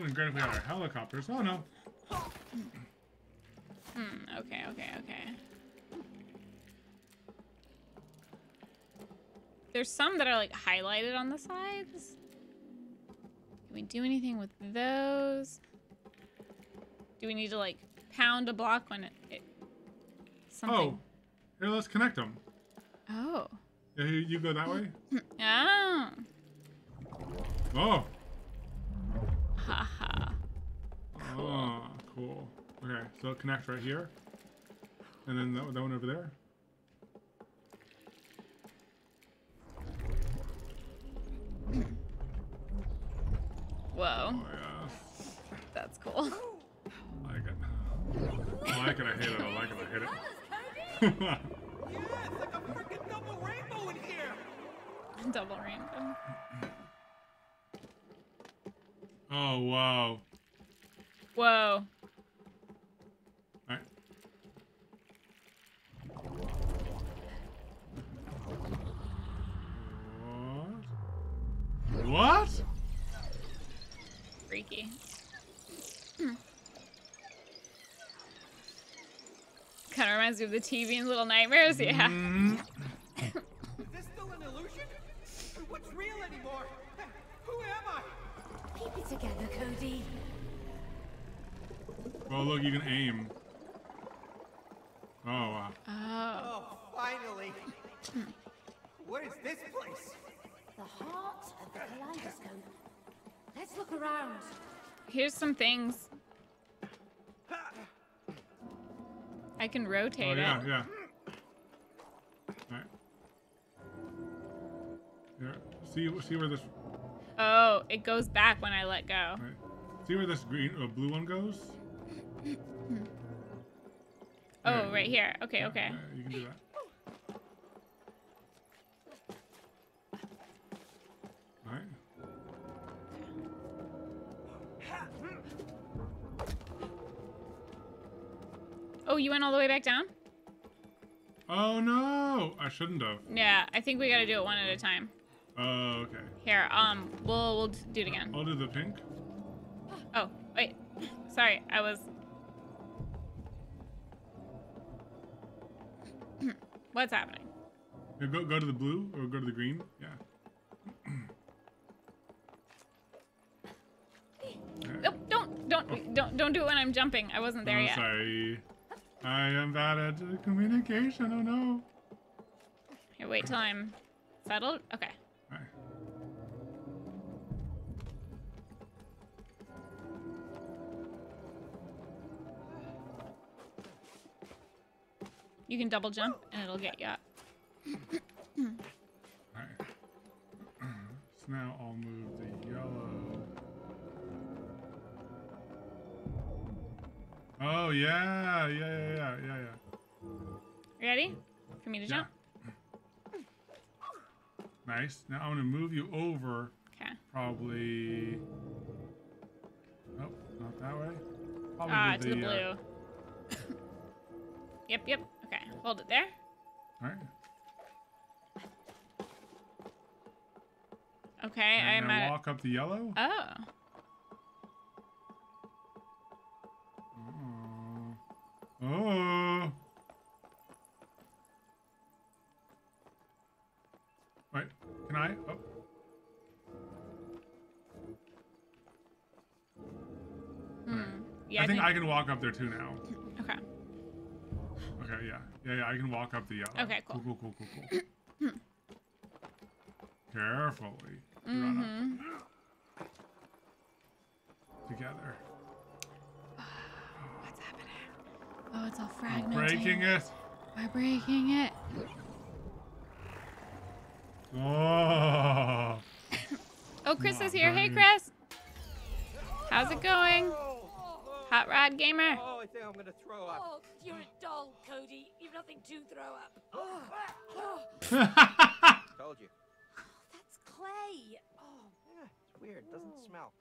would have been great if we had our helicopters. Oh no. Mm, okay, okay, okay. There's some that are like highlighted on the sides. Can we do anything with those? Do we need to like pound a block when it, it something? Oh, here, let's connect them. Oh. Yeah, you, you go that way? Oh. Oh. Haha. Cool. Oh, cool. Okay, so it connects right here. And then that, that one over there. Whoa. Oh, yes. That's cool. I like it. I like it, I hate it, I like it, I hate it. Yeah, it's like a freaking double rainbow in here! Double rainbow. Oh, wow. Whoa. Alright. What? What? Freaky. Hmm. Kind of reminds me of the T V in Little Nightmares, yeah. Mm-hmm. Is this still an illusion? What's real anymore? Who am I? Keep it together, Cody. Oh, look, you can aim. Oh, wow. Oh, oh finally. What is this place? The heart of the kaleidoscope. Let's look around. Here's some things. I can rotate it. Oh, yeah, it. yeah. All right. Yeah. See, see where this... Oh, it goes back when I let go. Right. See where this green or blue one goes? Oh, right, right here. Okay, yeah, okay. Yeah, you can do that. All right. Oh, you went all the way back down? Oh no! I shouldn't have. Yeah, I think we gotta do it one at a time. Oh, uh, okay. Here, um, we'll we'll do it again. I'll do the pink. Oh, wait. Sorry, I was. What's happening? Yeah, go go to the blue or go to the green. Yeah. Nope, don't, don't, oh. don't, don't do it when I'm jumping. I wasn't there oh, yet. Sorry. I am bad at communication. Oh no. Here, wait till I'm settled. Okay. All right. You can double jump and it'll get you up. All right. So now I'll move the yellow. Oh, yeah, yeah, yeah, yeah, yeah, yeah. Ready for me to jump? Yeah. Nice. Now I'm going to move you over. Okay. Probably. Nope, not that way. Probably ah, to the, the blue. Uh... yep, yep. Okay, hold it there. All right. Okay, and I'm at... walk up the yellow? Oh. Oh. Wait, can I? Oh. Hmm. Okay. Yeah, I, I think, think I can walk up there too now. Okay. Okay, yeah. Yeah, yeah, I can walk up the yellow. Okay, cool. Cool, cool, cool, cool, cool. Carefully. Mm-hmm. Run up. Together. Oh, it's all fragmented. We're breaking it. We're breaking it. Oh. oh, Chris is here. Hey, Chris. How's it going? Hot Rod Gamer. Oh, I think I'm going to throw up. Oh, you're a doll, Cody. You've nothing to throw up. Oh. Told you. Oh, that's clay. Oh, yeah, it's weird. It doesn't smell.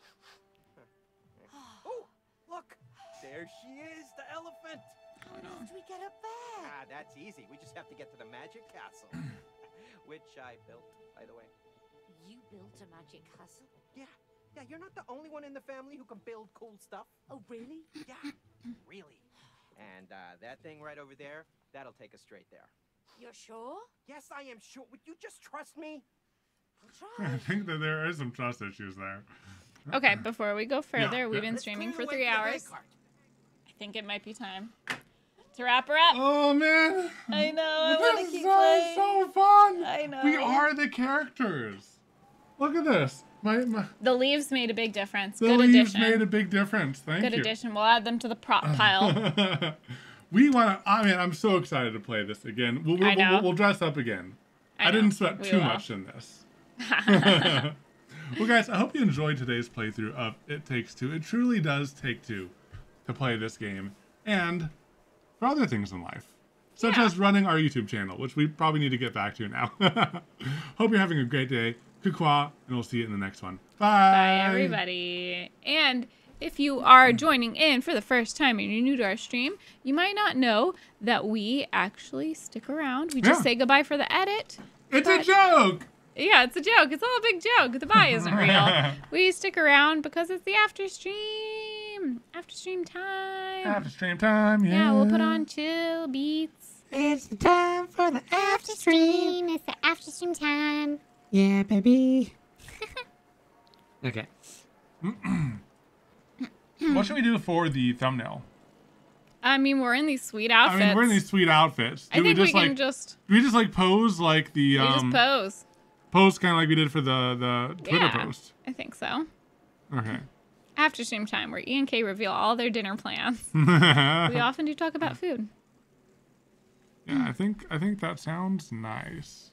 Oh, look. There she is, the elephant. How oh, no. did we get her back? Ah, that's easy. We just have to get to the magic castle, which I built, by the way. You built a magic castle? Yeah, yeah. You're not the only one in the family who can build cool stuff. Oh, really? Yeah, really. And uh, that thing right over there, that'll take us straight there. You're sure? Yes, I am sure. Would you just trust me? I'll try. I think that there are some trust issues there. Okay, before we go further, yeah, we've yeah. been streaming for three hours. I think it might be time to wrap her up. Oh man! I know. I want to keep playing. This is so fun. I know. We are the characters. Look at this. My, my the leaves made a big difference. The Good leaves addition. made a big difference. Thank Good you. Good addition. We'll add them to the prop pile. we want to. I mean, I'm so excited to play this again. We'll, we'll, I know. We'll, we'll dress up again. I, I didn't sweat we too will. much in this. Well, guys, I hope you enjoyed today's playthrough of It Takes Two. It truly does take two to play this game and for other things in life, such yeah. as running our YouTube channel, which we probably need to get back to now. Hope you're having a great day. Kukwa, and we'll see you in the next one. Bye. Bye, everybody. And if you are joining in for the first time and you're new to our stream, you might not know that we actually stick around. We just yeah. say goodbye for the edit. It's a joke. Yeah, it's a joke. It's all a big joke. The bye isn't real. We stick around because it's the after stream. After stream time. After stream time, yeah. Yeah, we'll put on chill beats. It's the time for the after stream. It's the after stream time. Yeah, baby. Okay. What should we do for the thumbnail? I mean, we're in these sweet outfits. I mean, we're in these sweet outfits. Do I think we, just, we can like, just... Do we just, like, pose like the... We um, just pose. Pose kind of like we did for the, the Twitter yeah, post. I think so. Okay. After stream time, where E and K reveal all their dinner plans. We often do talk about food. Yeah, I think I think that sounds nice.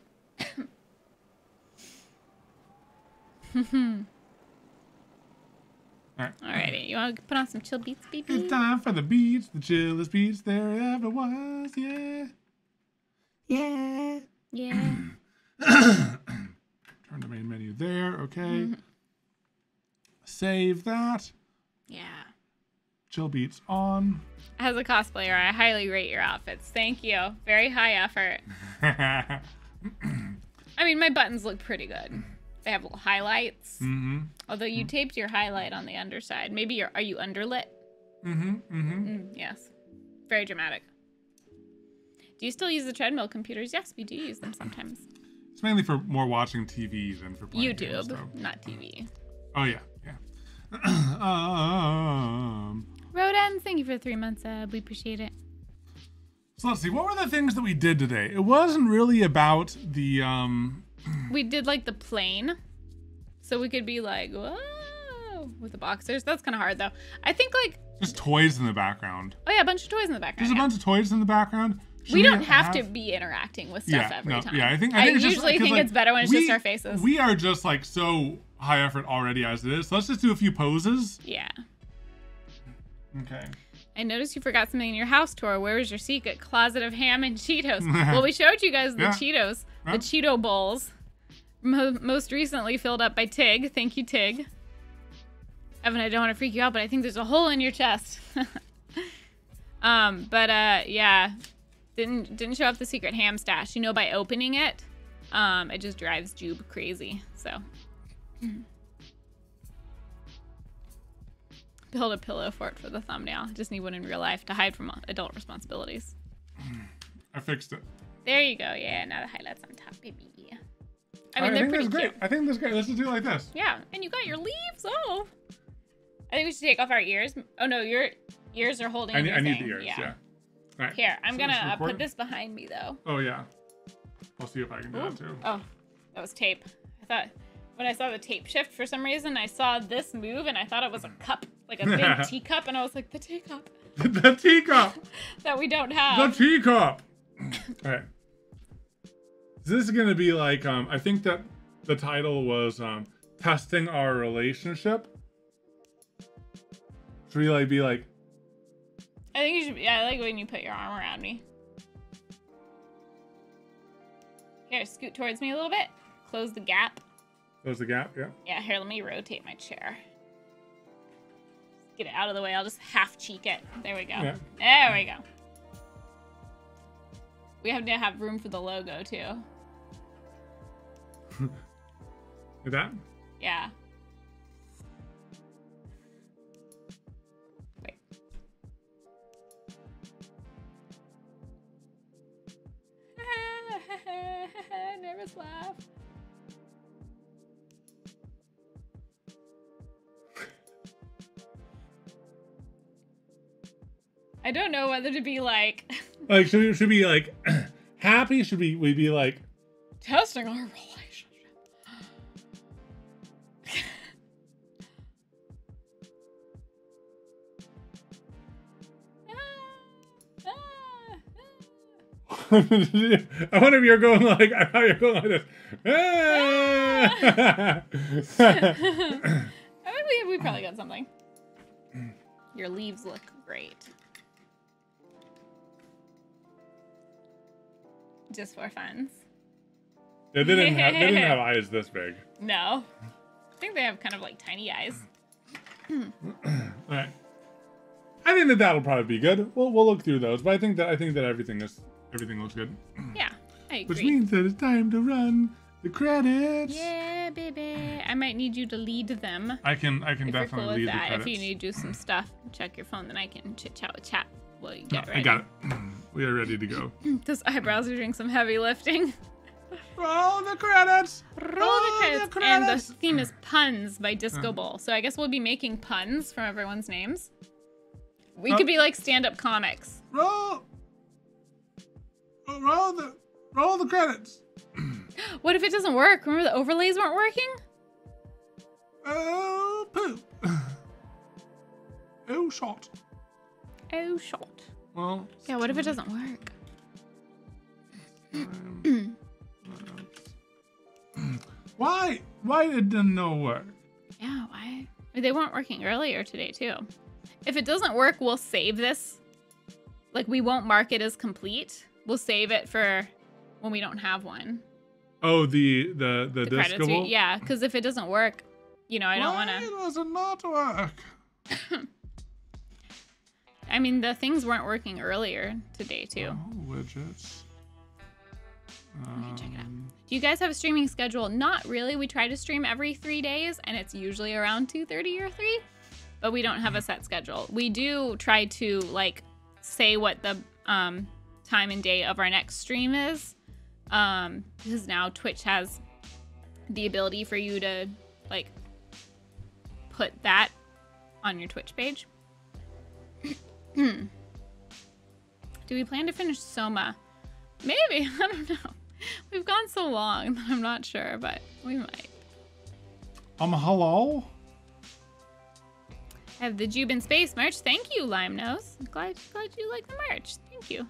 Alright. Alrighty, you want to put on some chill beats, baby? It's time for the beats, the chillest beats there ever was. Yeah. Yeah. Yeah. Turn to main menu there. Okay. Mm-hmm. Save that. Yeah. Jill Beats on. As a cosplayer, I highly rate your outfits. Thank you. Very high effort. I mean, my buttons look pretty good. They have little highlights. Mm-hmm. Although you mm-hmm. taped your highlight on the underside. Maybe you're, are you underlit? Mm-hmm. Mm-hmm. Mm, yes. Very dramatic. Do you still use the treadmill computers? Yes, we do use them sometimes. It's mainly for more watching T V than for playing YouTube, games, so. Not T V. Oh, yeah. Yeah. um... Rodan, thank you for the three months. Uh, we appreciate it. So let's see. What were the things that we did today? It wasn't really about the... Um... We did, like, the plane. So we could be like, whoa, with the boxers. That's kind of hard, though. I think, like... There's toys in the background. Oh, yeah, a bunch of toys in the background. There's a yeah. bunch of toys in the background. Should we don't we have, have to be interacting with stuff yeah, every no, time. Yeah, I think I, think I it's usually just, think like, it's better when it's we, just our faces. We are just like so high effort already as it is. So let's just do a few poses. Yeah. Okay. I noticed you forgot something in your house tour. Where was your secret closet of ham and Cheetos? Well, we showed you guys the yeah. Cheetos, yeah. the Cheeto bowls, Mo most recently filled up by Tig. Thank you, Tig. Evan, I don't want to freak you out, but I think there's a hole in your chest. um, but uh, yeah. Didn't didn't show up the secret ham stash. You know, by opening it, um, it just drives Jube crazy. So, build a pillow fort for the thumbnail. Just need one in real life to hide from adult responsibilities. I fixed it. There you go. Yeah, now the highlights on top, baby. I mean, I they're pretty great. Cute. I think that's great. Let's just do it like this. Yeah, and you got your leaves. Oh, I think we should take off our ears. Oh no, your ears are holding. I need, I need the ears. Yeah. yeah. Right. Here, I'm so gonna put this behind me though. Oh yeah, I'll see if I can do Ooh. That too. Oh, that was tape. I thought when I saw the tape shift for some reason, I saw this move and I thought it was a cup, like a big teacup, and I was like, the teacup. The teacup. That we don't have. The teacup. All right. So this is gonna be like um, I think that the title was um, testing our relationship. Should we like be like? I think you should. Yeah, I like when you put your arm around me. Here, scoot towards me a little bit. Close the gap. Close the gap, yeah. Yeah, here, let me rotate my chair. Get it out of the way. I'll just half cheek it. There we go. Yeah. There we go. We have to have room for the logo, too. Like that? Yeah. Nervous laugh. I don't know whether to be like. Like should we, should we be like happy? Should we we be like testing our relationship? I wonder if you're going like I thought you're going like this. I think we, we probably got something. Your leaves look great. Just for funs. They didn't have, they didn't have eyes this big. No, I think they have kind of like tiny eyes. All right. I think that that'll probably be good. We'll we'll look through those, but I think that I think that everything is. Everything looks good. Yeah, I agree. Which means that it's time to run the credits. Yeah, baby. I might need you to lead them. I can, I can definitely lead the credits. If you need to do some stuff, check your phone, then I can chit chat with chat while you get ready. I got it. We are ready to go. Those eyebrows are doing some heavy lifting. Roll the credits. Roll, Roll the, credits. the credits. And the theme is puns by Disco Bowl. So I guess we'll be making puns from everyone's names. We oh. could be like stand-up comics. Roll. Roll the, roll the credits. What if it doesn't work? Remember the overlays weren't working? Oh, poop. Oh, shot. Oh, shot. Well. Yeah, what if it doesn't work? Um, why? Why did it not work? Yeah, why? They weren't working earlier today, too. If it doesn't work, we'll save this. Like, we won't mark it as complete. We'll save it for when we don't have one. Oh, the the the, the credits. Re yeah, because if it doesn't work, you know, I Why don't want to. Why does it not work? I mean, the things weren't working earlier today, too. Oh, widgets. Um, okay, check it out. Do you guys have a streaming schedule? Not really. We try to stream every three days, and it's usually around two thirty or three. But we don't have a set schedule. We do try to, like, say what the um, time and day of our next stream is. Um, because now Twitch has the ability for you to, like, put that on your Twitch page. Do we plan to finish Soma? Maybe. I don't know. We've gone so long that I'm not sure, but we might. Um, hello? I have the Jube in Space merch. Thank you, Lime Nose. I'm glad, glad you like the merch. Thank you.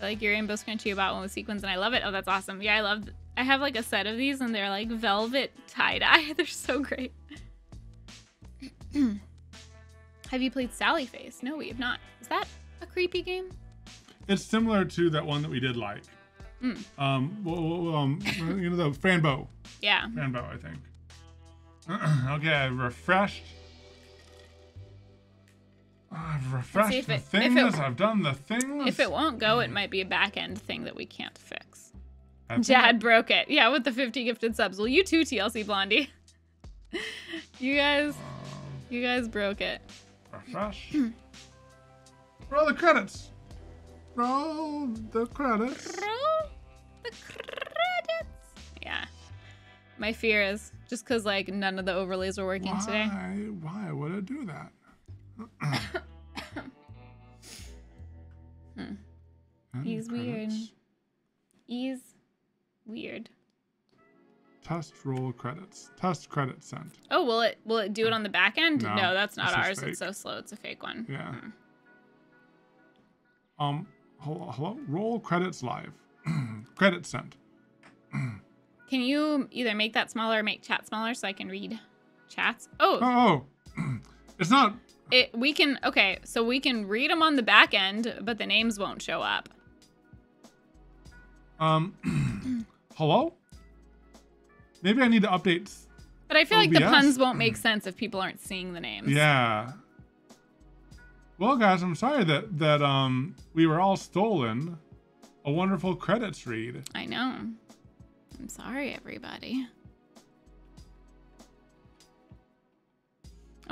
I like your rainbow scrunchie about one with sequins, and I love it. Oh, that's awesome. Yeah, I love it. I have like a set of these, and they're like velvet tie-dye. They're so great. Have you played Sally Face? No, we have not. Is that a creepy game? It's similar to that one that we did like. Mm. Um, well, well, um, you know, the Fran Bow. Yeah. Fran Bow, I think. Okay, I refreshed. I've refreshed if the it, thing list. I've done the thing list. If it won't go, it might be a back-end thing that we can't fix. Jad it. broke it. Yeah, with the fifty gifted subs. Well, you too, T L C Blondie. You guys, uh, you guys broke it. Refresh. Roll the credits. Roll the credits. Roll the credits. Yeah. My fear is just because like none of the overlays were working why, today. Why would it do that? hmm. He's credits. weird. He's weird. Test roll credits. Test credit sent. Oh, will it will it do it on the back end? No, no that's not ours. Fake. It's so slow. It's a fake one. Yeah. Hmm. Um, hello, hello? Roll credits live. Credit sent. Can you either make that smaller or make chat smaller so I can read chats? Oh. Oh. oh. It's not. It, we can. Okay, so we can read them on the back end, but the names won't show up. Um, hello? Maybe I need to update. But I feel O B S. Like the puns won't make sense if people aren't seeing the names. Yeah. Well, guys, I'm sorry that, that um we were all stolen. A wonderful credits read. I know. I'm sorry, everybody.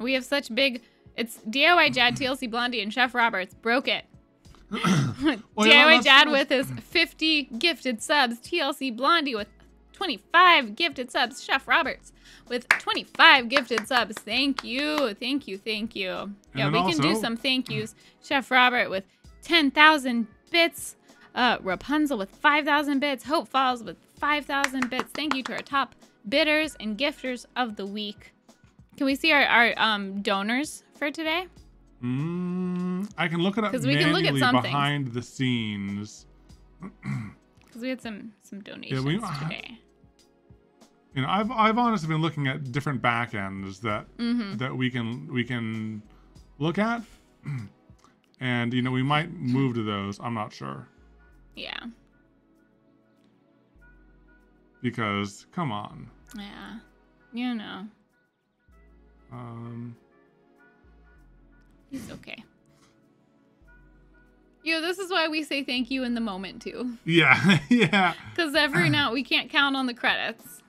We have such big... It's D I Y Jad, T L C Blondie, and Chef Roberts. Broke it. Well, D I Y Jad with his fifty gifted subs. T L C Blondie with twenty-five gifted subs. Chef Roberts with twenty-five gifted subs. Thank you. Thank you. Thank you. Yeah, we also can do some thank yous. Chef Robert with ten thousand bits. Uh, Rapunzel with five thousand bits. Hope Falls with five thousand bits. Thank you to our top bidders and gifters of the week. Can we see our, our um, donors for today? Mm, I can look it up because we can look at something behind the scenes. Because we had some some donations yeah, we, today. You know, I've I've honestly been looking at different back ends that mm-hmm. that we can we can look at, and you know we might move to those. I'm not sure. Yeah. Because come on. Yeah, you know. Um, he's okay. You know, this is why we say thank you in the moment too. Yeah, yeah. Because every now we can't count on the credits.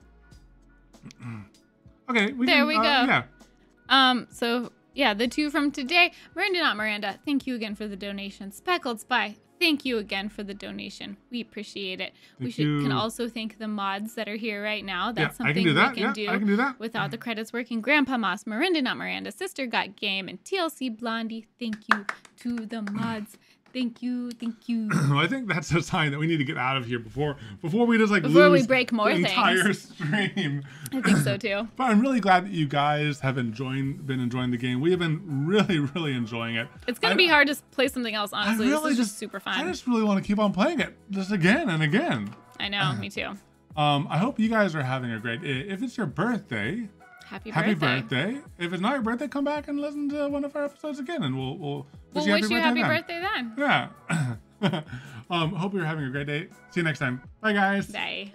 Okay, we there can, we uh, go. Yeah. Um. So yeah, the two from today, Miranda, not Miranda. Thank you again for the donation, Speckled Spy. Thank you again for the donation. We appreciate it. Thank we should you. can also thank the mods that are here right now. That's yeah, something I can do that. we can, yeah, do I can do that. without the credits working. Grandpa Moss, Miranda Not Miranda, Sister Got Game, and T L C Blondie. Thank you to the mods. Thank you, thank you. I think that's a sign that we need to get out of here before before we just like before lose we break more the entire things. stream. I think so too. But I'm really glad that you guys have enjoyed, been enjoying the game. We have been really, really enjoying it. It's gonna I, be hard to play something else. Honestly, I really this is just, just super fun. I just really want to keep on playing it, just again and again. I know, me too. Um, I hope you guys are having a great day. If it's your birthday, happy birthday! Happy birthday! If it's not your birthday, come back and listen to one of our episodes again, and we'll we'll. We'll wish you happy birthday then. Yeah. um, hope you're having a great day. See you next time. Bye, guys. Bye.